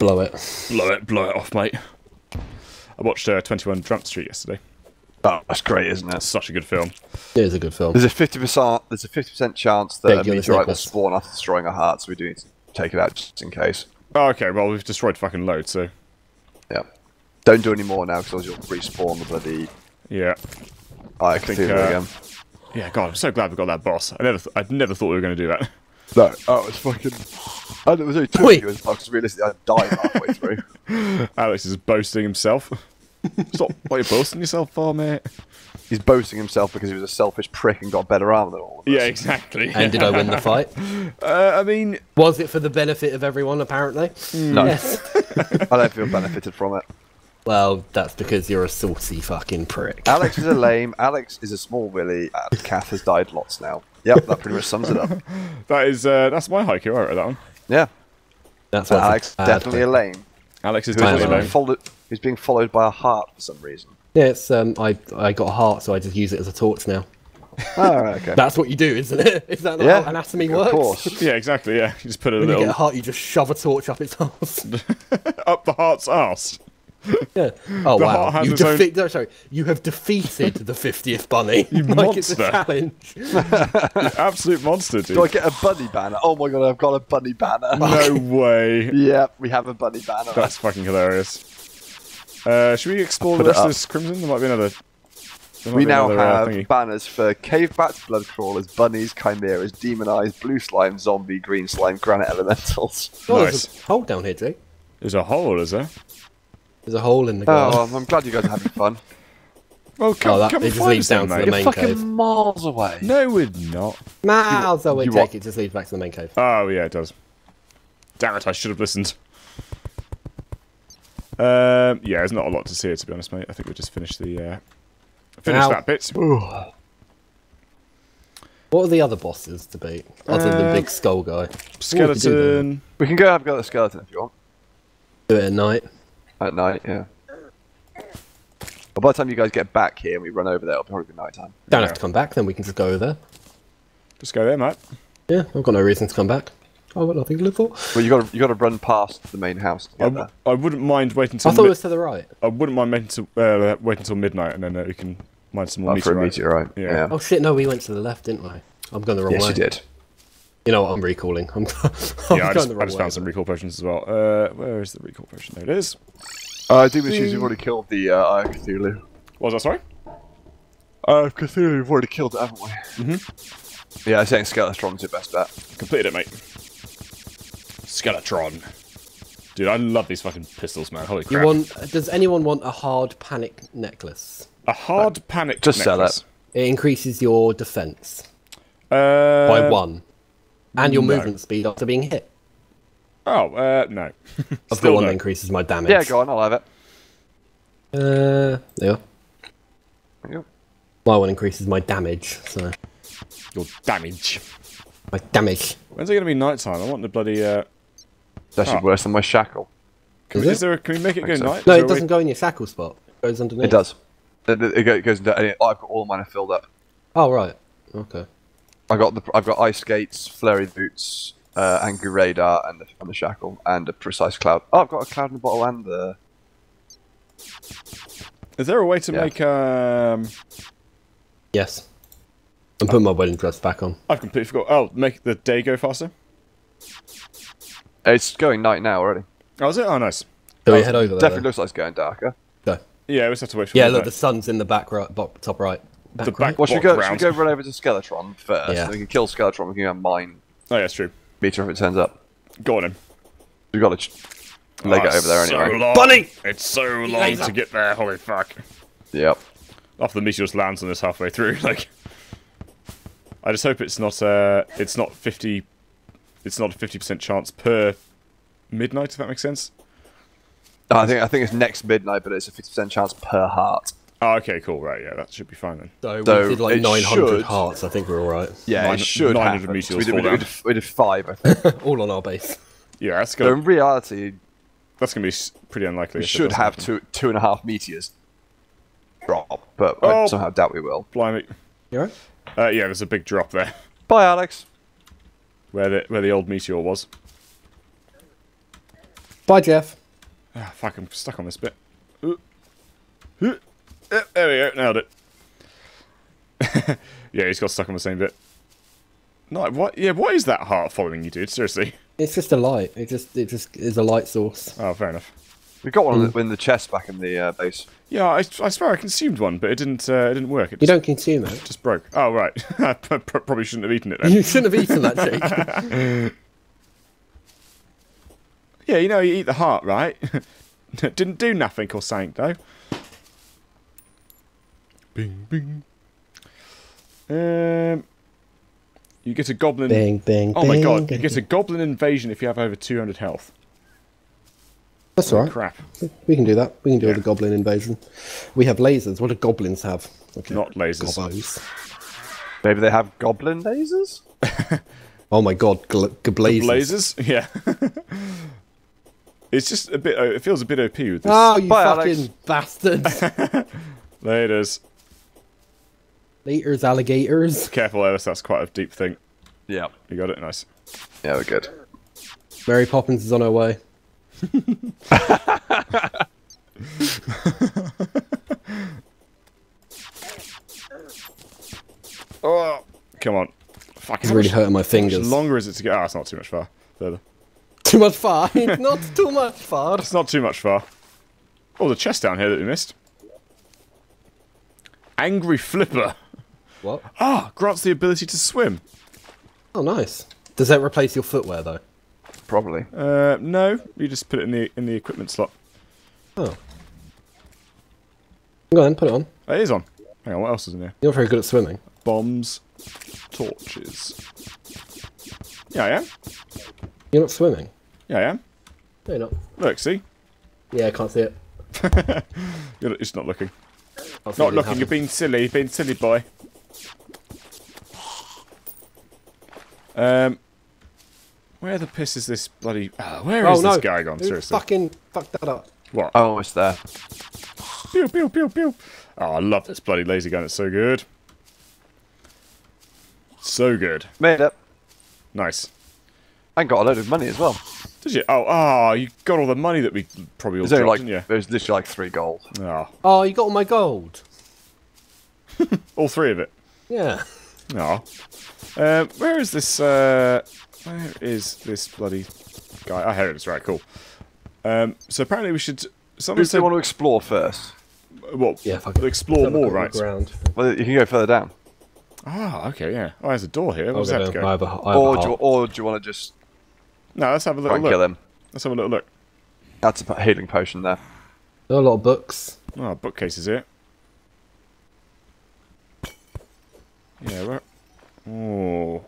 Blow it off, mate. I watched 21 Jump Street yesterday. Oh, that's great, isn't it? It's such a good film. It is a good film. There's a 50% chance that a meteorite will spawn after destroying a heart, so we do need to take it out just in case. Oh, okay, well, we've destroyed fucking loads, so... Yeah. Don't do any more now, because you'll respawn the bloody... Yeah. I can do it again. Yeah, God, I'm so glad we got that boss. I never thought we were going to do that. No. Oh, it's fucking... I there was only 2 of you as well, because realistically I'd die halfway through. Alex is boasting himself. Stop. What are you boasting yourself for, mate? He's boasting himself because he was a selfish prick and got better armor than all of us. Yeah, exactly. And did I win the fight? I mean... Was it for the benefit of everyone, apparently? No. Yes. I don't feel benefited from it. Well, that's because you're a saucy fucking prick. Alex is a lame, Alex is a small willy, and Kath has died lots now. Yep, that pretty much sums it up. That is, that's my haiku, I wrote that one. Yeah. That's Alex, definitely a lame. Alex is definitely a lame. He's being followed by a heart for some reason. Yeah, it's I got a heart, so I just use it as a torch now. Oh, right, okay. That's what you do, isn't it? Is that how anatomy works? Of course. Yeah, exactly. Yeah, you just put a when little. You get a heart, you just shove a torch up its arse. Up the heart's arse. Yeah. Oh wow! You sorry, you have defeated the 50th bunny. You like monster. It's a challenge. You absolute monster, dude. Do I get a bunny banner? Oh my god, I've got a bunny banner. No way. Yeah, we have a bunny banner. That's fucking hilarious. Should we explore the rest of this crimson? There might be another... We now have banners for cave bats, blood crawlers, bunnies, chimeras, demon eyes, blue slime, zombie, green slime, granite elementals. Oh, nice. There's a hole down here, Jake. There's a hole, is there? There's a hole in the ground. Oh, I'm glad you guys are having fun. Well, come it just leads down to the main cave. You're fucking miles away. No, we're not. Miles away, Jake. It just leads back to the main cave. Oh, yeah, it does. Damn it, I should have listened. Yeah, there's not a lot to see here, to be honest, mate. I think we'll just finish that bit. Ooh. What are the other bosses to beat, other than the big skull guy? Skeleton. We can go have a go at the skeleton if you want. Do it at night. At night, yeah. But by the time you guys get back here and we run over there, it'll probably be night time. Don't have to come back, then we can just go over there. Just go there, mate. Yeah, I've got no reason to come back. I've got nothing to live for. Well, you got to run past the main house to get there. I wouldn't mind waiting till... I thought it was to the right. I wouldn't mind waiting until midnight and then we can mine some more meteorite. Yeah. Oh shit, no, we went to the left, didn't we? I'm going the wrong way. Yes, you did. You know what, I'm recalling. I just found some recall potions as well. Where is the recall potion? There it is. I do assume you've already killed the Eye of Cthulhu. What was that, sorry? Eye of Cthulhu, we've already killed it, haven't we? Mm-hmm. Yeah, I think Skeletron's your best bet. Completed it, mate. Skeletron. Dude, I love these fucking pistols, man. Holy crap. Does anyone want a hard panic necklace? A hard panic necklace? Just sell it. It increases your defense. By 1. And your movement speed after being hit. Oh, no. I've got one that increases my damage. Yeah, go on, I'll have it. There you are. My one increases my damage, so... Your damage. My damage. When's it going to be night time? I want the bloody, It's actually worse than my shackle. Can we make it go night? No, it doesn't go in your shackle spot. It goes underneath. It does. It goes into... I've got all mine filled up. Oh, right. Okay. I've got ice skates, flurry boots, angry radar, and the shackle, and a precise cloud. Oh, I've got a cloud in the bottle and the... Is there a way to make Yes. I'm putting my wedding dress back on. I've completely forgot. Oh, make the day go faster. It's going night now already. Oh, is it? Oh, nice. So we head over there. Definitely looks like it's going darker. No. Yeah, we just have to wait for. Yeah, look, the sun's in the back top right. Should we go run over to Skeletron first? Yeah. So we can kill Skeletron, we can go mine. Oh yeah, that's true. Meter if it turns up. Go on him. We've got to leg it over there anyway. Long. Bunny! It's so long to get there, holy fuck. Yep. After the meteor just lands on us halfway through, like... I just hope it's not a 50% chance per midnight, if that makes sense. No, I think it's next midnight, but it's a 50% chance per heart. Oh, okay, cool, right, yeah, that should be fine then. So we did like 900 hearts, I think we're alright. Yeah, it should 900 meteors fall down. We did 5, I think. All on our base. Yeah, that's good. So in reality... That's going to be pretty unlikely. We should have 2.5 meteors drop, but I somehow doubt we will. Blimey. You alright? Yeah, there's a big drop there. Bye, Alex. Where the old meteor was. Bye, Jeff. Ah, fuck, I'm stuck on this bit. There we go, nailed it. Yeah, he's got stuck on the same bit. No, what? Yeah, what is that heart following you, dude? Seriously. It's just a light. It just is a light source. Oh, fair enough. We got one in the chest back in the base. Yeah, I swear I consumed one, but it didn't work. It just, you don't consume it. It just broke. Oh right, I probably shouldn't have eaten it then. You shouldn't have eaten that, Jake. Yeah, you know you eat the heart, right? Didn't do nothing or something though. Bing, bing. You get a goblin... Bing, bing, oh my god, you get a goblin invasion if you have over 200 health. That's alright. Crap. We can do that. We can do the goblin invasion. We have lasers. What do goblins have? Okay. Not lasers. Gobbos. Maybe they have goblin lasers? Oh my god, blazers. Yeah. It's just a bit... It feels a bit OP with this. Oh, you fucking bastard! Laters. Laters, alligators. Careful, Ellis, that's quite a deep thing. Yeah. You got it? Nice. Yeah, we're good. Mary Poppins is on her way. Oh, come on. Fuck, it's really hurting my fingers. How much longer is it to get... Ah, it's not too much far. Further. Too much far? It's not too much far. It's not too much far. Oh, the chest down here that we missed. Angry Flipper. What? Ah, grants the ability to swim. Oh, nice. Does that replace your footwear though? Probably. No. You just put it in the equipment slot. Oh. Go on, put it on. It is on. Hang on, what else is in here? You're very good at swimming. Bombs, torches. Yeah, I am. You're not swimming. Yeah, I am. No, you're not. Look, see. Yeah, I can't see it. You're just not looking. Not looking, you're being silly, boy. Where the piss is this bloody... where is this guy gone, seriously? Fucking fucked that up. What? Oh, it's there. Pew, pew, pew, pew. Oh, I love this bloody laser gun. It's so good. So good. Made it. Nice. And got a load of money as well. Did you? Oh, you got all the money that we probably all dropped, didn't you? There's literally like 3 gold. Oh. Oh, you got all my gold. All 3 of it? Yeah. Oh. Where is this, where is this bloody guy? Oh, here it is. Right, cool. So apparently we should... Someone said... Do you want to explore first? Well, yeah, explore more, right? Well, you can go further down. Ah, okay, yeah. Oh, there's a door here. What's that to go? Or do you want to just... No, let's have a little look. Kill him. Let's have a little look. That's a healing potion there. There are a lot of books. Oh, bookcases here. Yeah, right. Oh.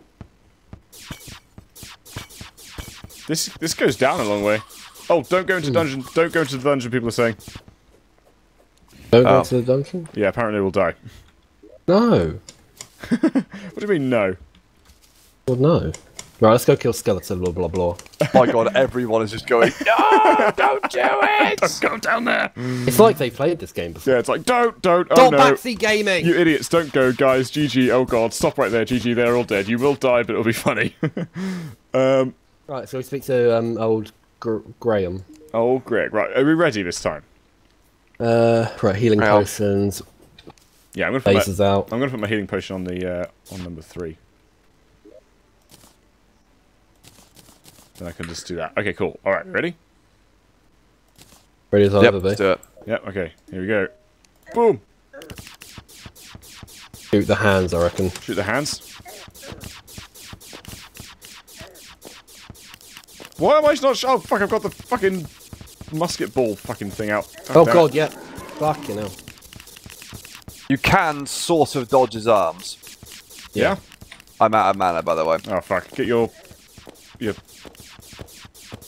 This goes down a long way. Oh, don't go into dungeon. Don't go into the dungeon, people are saying. Don't go into the dungeon? Yeah, apparently we'll die. No. What do you mean, no? Well, no. Right, let's go kill skeleton, blah, blah, blah. My god, everyone is just going, no, don't do it! Don't go down there! It's like they played this game before. Yeah, it's like, don't, oh no. Stop backseat gaming! You idiots, don't go, guys, GG, oh god, stop right there, GG, they're all dead. You will die, but it'll be funny. Right, so we speak to old Graham. Old Greg, right, are we ready this time? Right, healing potions. Yeah, I'm gonna put my healing potion on the on number 3. Then I can just do that. Okay, cool. All right, ready? Ready as I'll ever be. Let's do it. Yep. Okay. Here we go. Boom. Shoot the hands, I reckon. Shoot the hands. Why am I not? Oh fuck! I've got the fucking musket ball fucking thing out. Oh god, yeah. Fucking hell. You can sort of dodge his arms. Yeah? I'm out of mana, by the way. Oh, fuck. Get your...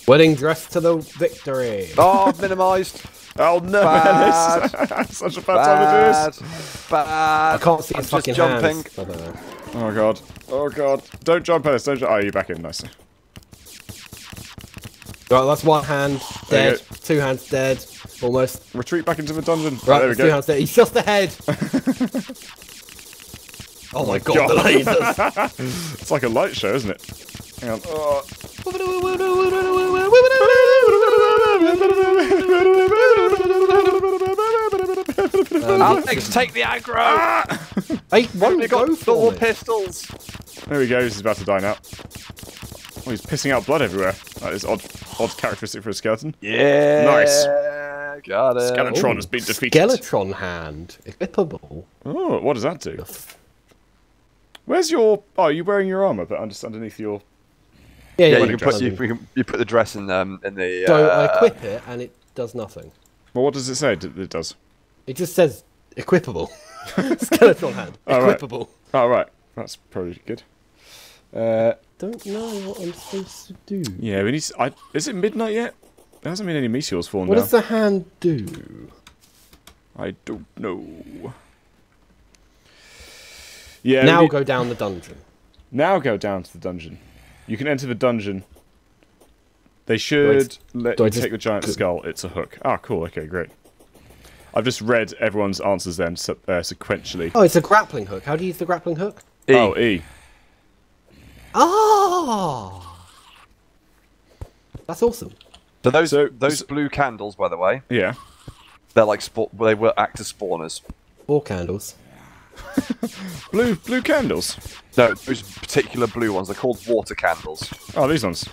Wedding dress to the victory. Oh, minimised. Oh, no, bad. Man. It's such a bad time to do this. Bad. I can't see his fucking jumping. Hands. I don't know. Oh, God. Oh, God. Don't jump at us. Don't jump. Oh, you're back in. Nice. Right, that's 1 hand. Dead. 2 hands dead. Almost. Retreat back into the dungeon. Right, there we go. 2 hands dead. He's just ahead. Oh my god, the lasers. It's like a light show, isn't it? Hang on. Alex, take the aggro! Hey, they've got double pistols. There we go, he's about to die now. Oh, he's pissing out blood everywhere. That is odd characteristic for a skeleton. Yeah. Nice. Got it. Skeletron has been defeated. Skeletron hand. Equipable. Oh, what does that do? Where's your... Oh, are you wearing your armour, but just underneath your... Yeah, yeah, you put the dress in the... So I equip it, and it does nothing. Well, what does it say it does? It just says equipable. Skeletron hand. Equipable. Oh, right. That's probably good. Don't know what I'm supposed to do. Yeah, we need to, is it midnight yet? There hasn't been any meteors falling down. What does the hand do? I don't know. Yeah. Now go down the dungeon. Now go down to the dungeon. You can enter the dungeon. They should let you take the giant skull. It's a hook. Ah, cool. Okay, great. I've just read everyone's answers then sequentially. Oh, it's a grappling hook. How do you use the grappling hook? E. Oh, E. Oh, that's awesome. So those blue candles, by the way, yeah, they're like they will act as spawners. 4 candles. blue candles. No, those particular blue ones. They're called water candles. Oh, these ones.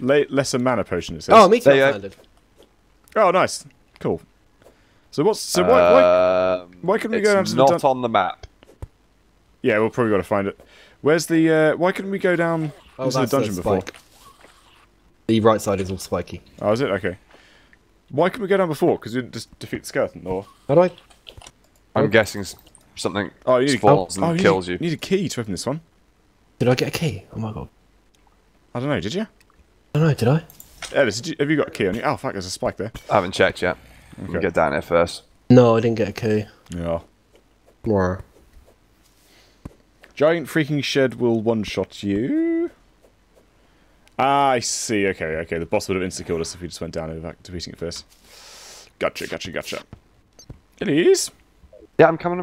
Lesser mana potion. It says. Oh, me too. Oh, nice. Cool. So why couldn't we go down to the dungeon? It's not on the map. Yeah, we'll probably got to find it. Where's the, why couldn't we go down into the dungeon before? The right side is all spiky. Oh, is it? Okay. Why couldn't we go down before? Because we didn't just defeat the skeleton, or... How do I... I'm guessing something falls and kills you. You need a key to open this one. Did I get a key? Oh my god. I don't know, did you? I don't know, did I? Ellis, have you got a key on you? Oh, fuck, there's a spike there. I haven't checked yet. Okay. We'll get down here first. No, I didn't get a key. Yeah. More. Giant freaking shed will one-shot you. Ah, I see. Okay, okay. The boss would have insta-killed us if we just went down and defeating it first. Gotcha, gotcha, gotcha. Elise? Yeah, I'm coming.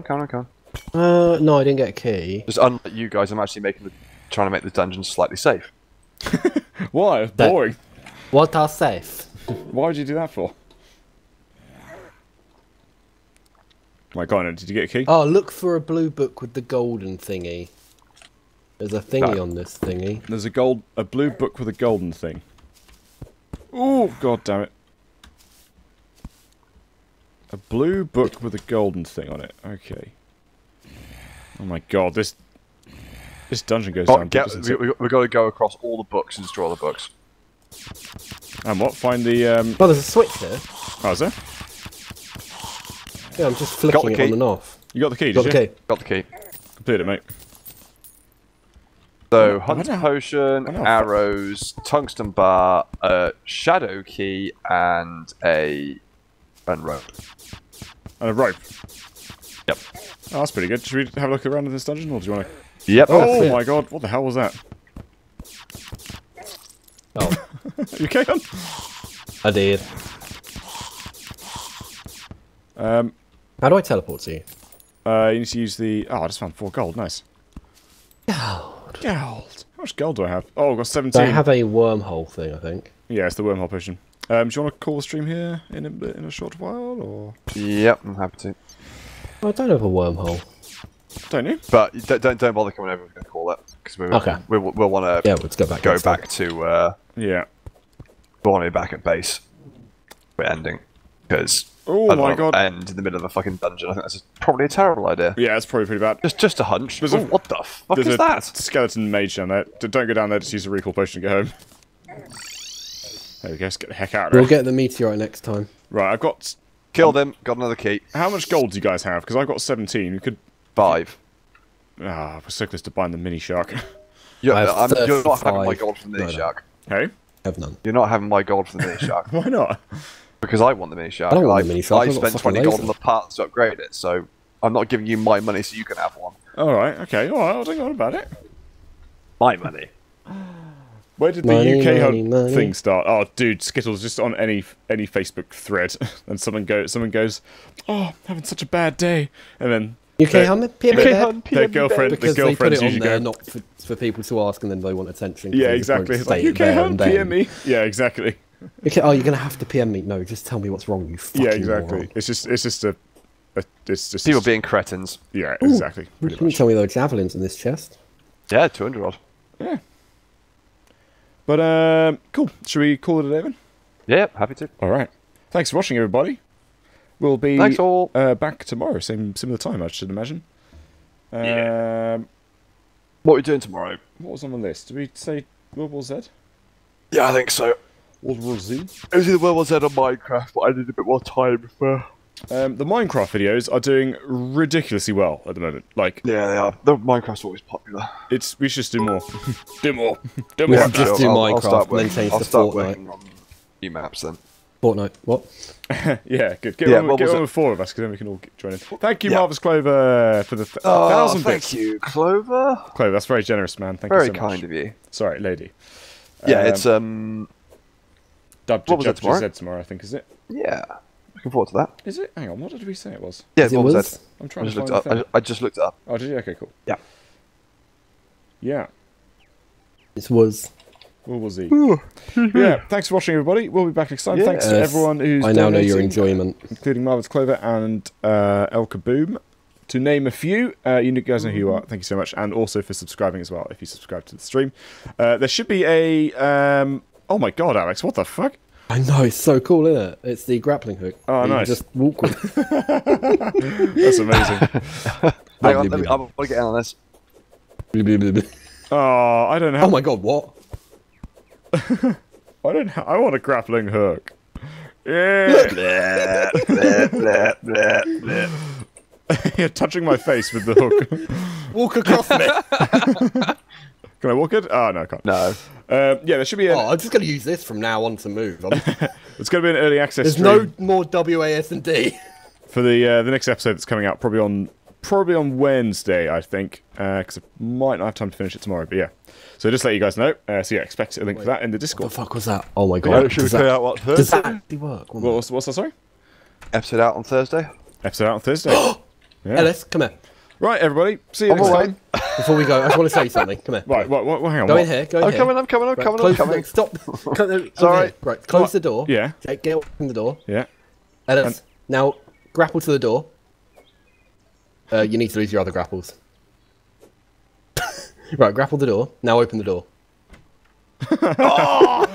No, I didn't get a key. Just unlike you guys, I'm actually trying to make the dungeon slightly safe. Why? It's boring. What are safe? Why would you do that for? My God, did you get a key? Oh, look for a blue book with the golden thingy. There's a thingy on this thingy. There's a blue book with a golden thing. Oh, God damn it. A blue book with a golden thing on it. Okay. Oh my God, this dungeon goes down. We've got to go across all the books and destroy all the books. And what? Find the... Oh, there's a switch there. Oh, is there? Yeah, I'm just flicking it on and off. You got the key, did you? Got the key. Completed it, mate. So, hunter potion, arrows, tungsten bar, shadow key, and a rope. And a rope? Yep. Oh, that's pretty good. Should we have a look around in this dungeon, or do you want to... Yep. Oh my God, what the hell was that? Oh. You okay, hon? I did. How do I teleport to you? You need to use the... Oh, I just found 4 gold, nice. Gold. How much gold do I have? Oh, I've got 17. I have a wormhole thing, I think. Yeah, it's the wormhole potion. Do you want to call the stream here in a short while, or...? Yep, I'm happy to. I don't have a wormhole. Don't you? But don't bother coming over. We're going to call it because we'll want to. Yeah, let's go back. Go back to. Yeah. We'll want to be back at base. We're ending because. Oh my God! End in the middle of a fucking dungeon. I think that's probably a terrible idea. Yeah, it's probably pretty bad. Just a hunch. Ooh, what the fuck is that? Skeleton mage down there. Don't go down there. Just use a recall potion to go home. There we go. Let's get the heck out of here. We'll get the meteorite next time. Right, I've got. Kill them. Got another key. How much gold do you guys have? Because I've got 17. You could. 5. Ah, we're so close to buying the mini shark. You're not having my gold from the mini shark. Hey? Have none. You're not having my gold from the mini shark. Why not? Because I want the mini shark. I spent 20 gold on the parts to upgrade it, so I'm not giving you my money so you can have one. Alright, okay. Alright, I'll think about it. My money. Where did the UK thing start? Oh, dude, Skittles, just on any Facebook thread, and someone goes, oh, I'm having such a bad day, and then... UK Hun, PM me. Their girlfriends usually go... not for people to ask, and then they want attention. Yeah, exactly. It's like, UK Hun, PM me. Yeah, exactly. Okay, oh, you're going to have to PM me. No, just tell me what's wrong, you fucking moron. It's just people being cretins. Yeah, exactly. Can you tell me there are javelins in this chest? Yeah, 200 odd. Yeah. But, cool. Should we call it a day then? Yeah, happy to. Alright. Thanks for watching, everybody. We'll be back tomorrow, similar time, I should imagine. Yeah. What are we doing tomorrow? What was on the list? Did we say World War Z? Yeah, I think so. World War Z? It was either World War Z or Minecraft, but I need a bit more time before. The Minecraft videos are doing ridiculously well at the moment. Like, yeah, they are. The Minecraft's always popular. We should just do more. do more. Yeah, just do Minecraft. I'll start working on new maps then. Fortnite. What? Yeah, good. Get on with 4 of us, because then we can all join in. Thank you, Marvellous Clover, for the 1,000 bits. Thank you, Clover. Clover, that's very generous, man. Thank you so much. Very kind of you. Sorry, lady. Yeah, it's Dub to Z tomorrow, I think, is it? Yeah. Looking forward to that. Is it? Hang on, what did we say it was? Yeah, what was that? I'm trying to find it. I just looked it up. Oh, did you? Okay, cool. Yeah. Yeah. This was... What was he? Yeah, thanks for watching, everybody. We'll be back next time. Yes. Thanks to everyone who's donating. I now know your enjoyment. Including Marvel's Clover and El Kaboom. To name a few, you guys know who you are. Thank you so much. And also for subscribing as well, if you subscribe to the stream. There should be a... Oh my God, Alex, what the fuck? I know, it's so cool, isn't it? It's the grappling hook. Oh, nice. You just walk with. That's amazing. Hang on, I want to get out of this. Oh, I don't know. Oh my God, what? I want a grappling hook. Yeah. You're touching my face with the hook. Walk across me. Can I walk it? Oh, no, I can't. No. Yeah, there should be. I'm just going to use this from now on to move. It's going to be an early access. There's no more WASD for the next episode that's coming out, probably on Wednesday, I think, because I might not have time to finish it tomorrow. But yeah, so just let you guys know. So yeah, expect a link for that in the Discord. What the fuck was that? Oh my God! Yeah, should we play out what Thursday? Does that actually work? What's that? Sorry. Episode out on Thursday. Episode out on Thursday. Yeah. Ellis, come here. Right, everybody. See you next time. Before we go, I just want to say something. Come here. Right, hang on. Go in here. Go in here. I'm coming. Stop. Sorry. Right, close the door. Yeah. Get away from the door. Yeah. Ellis, now grapple to the door. You need to lose your other grapples. Right, grapple the door. Now open the door. Oh!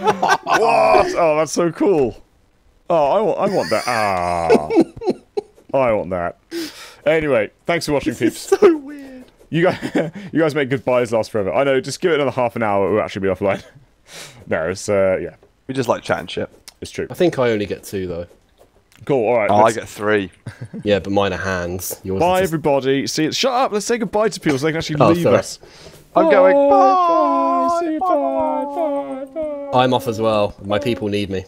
What? Oh, that's so cool. Oh, I want that. Ah. I want that. Anyway, thanks for watching, peeps. So weird. You guys make goodbyes last forever. I know. Just give it another half an hour. We'll actually be offline. No, it's yeah. We just like chatting shit. It's true. I think I only get 2 though. Cool. All right. Oh, I get 3. Yeah, but mine are hands. Yours bye, everybody. See you. Shut up. Let's say goodbye to people so they can actually leave us. I'm going. Bye. Bye. Bye. Bye. Bye. I'm off as well. My people need me.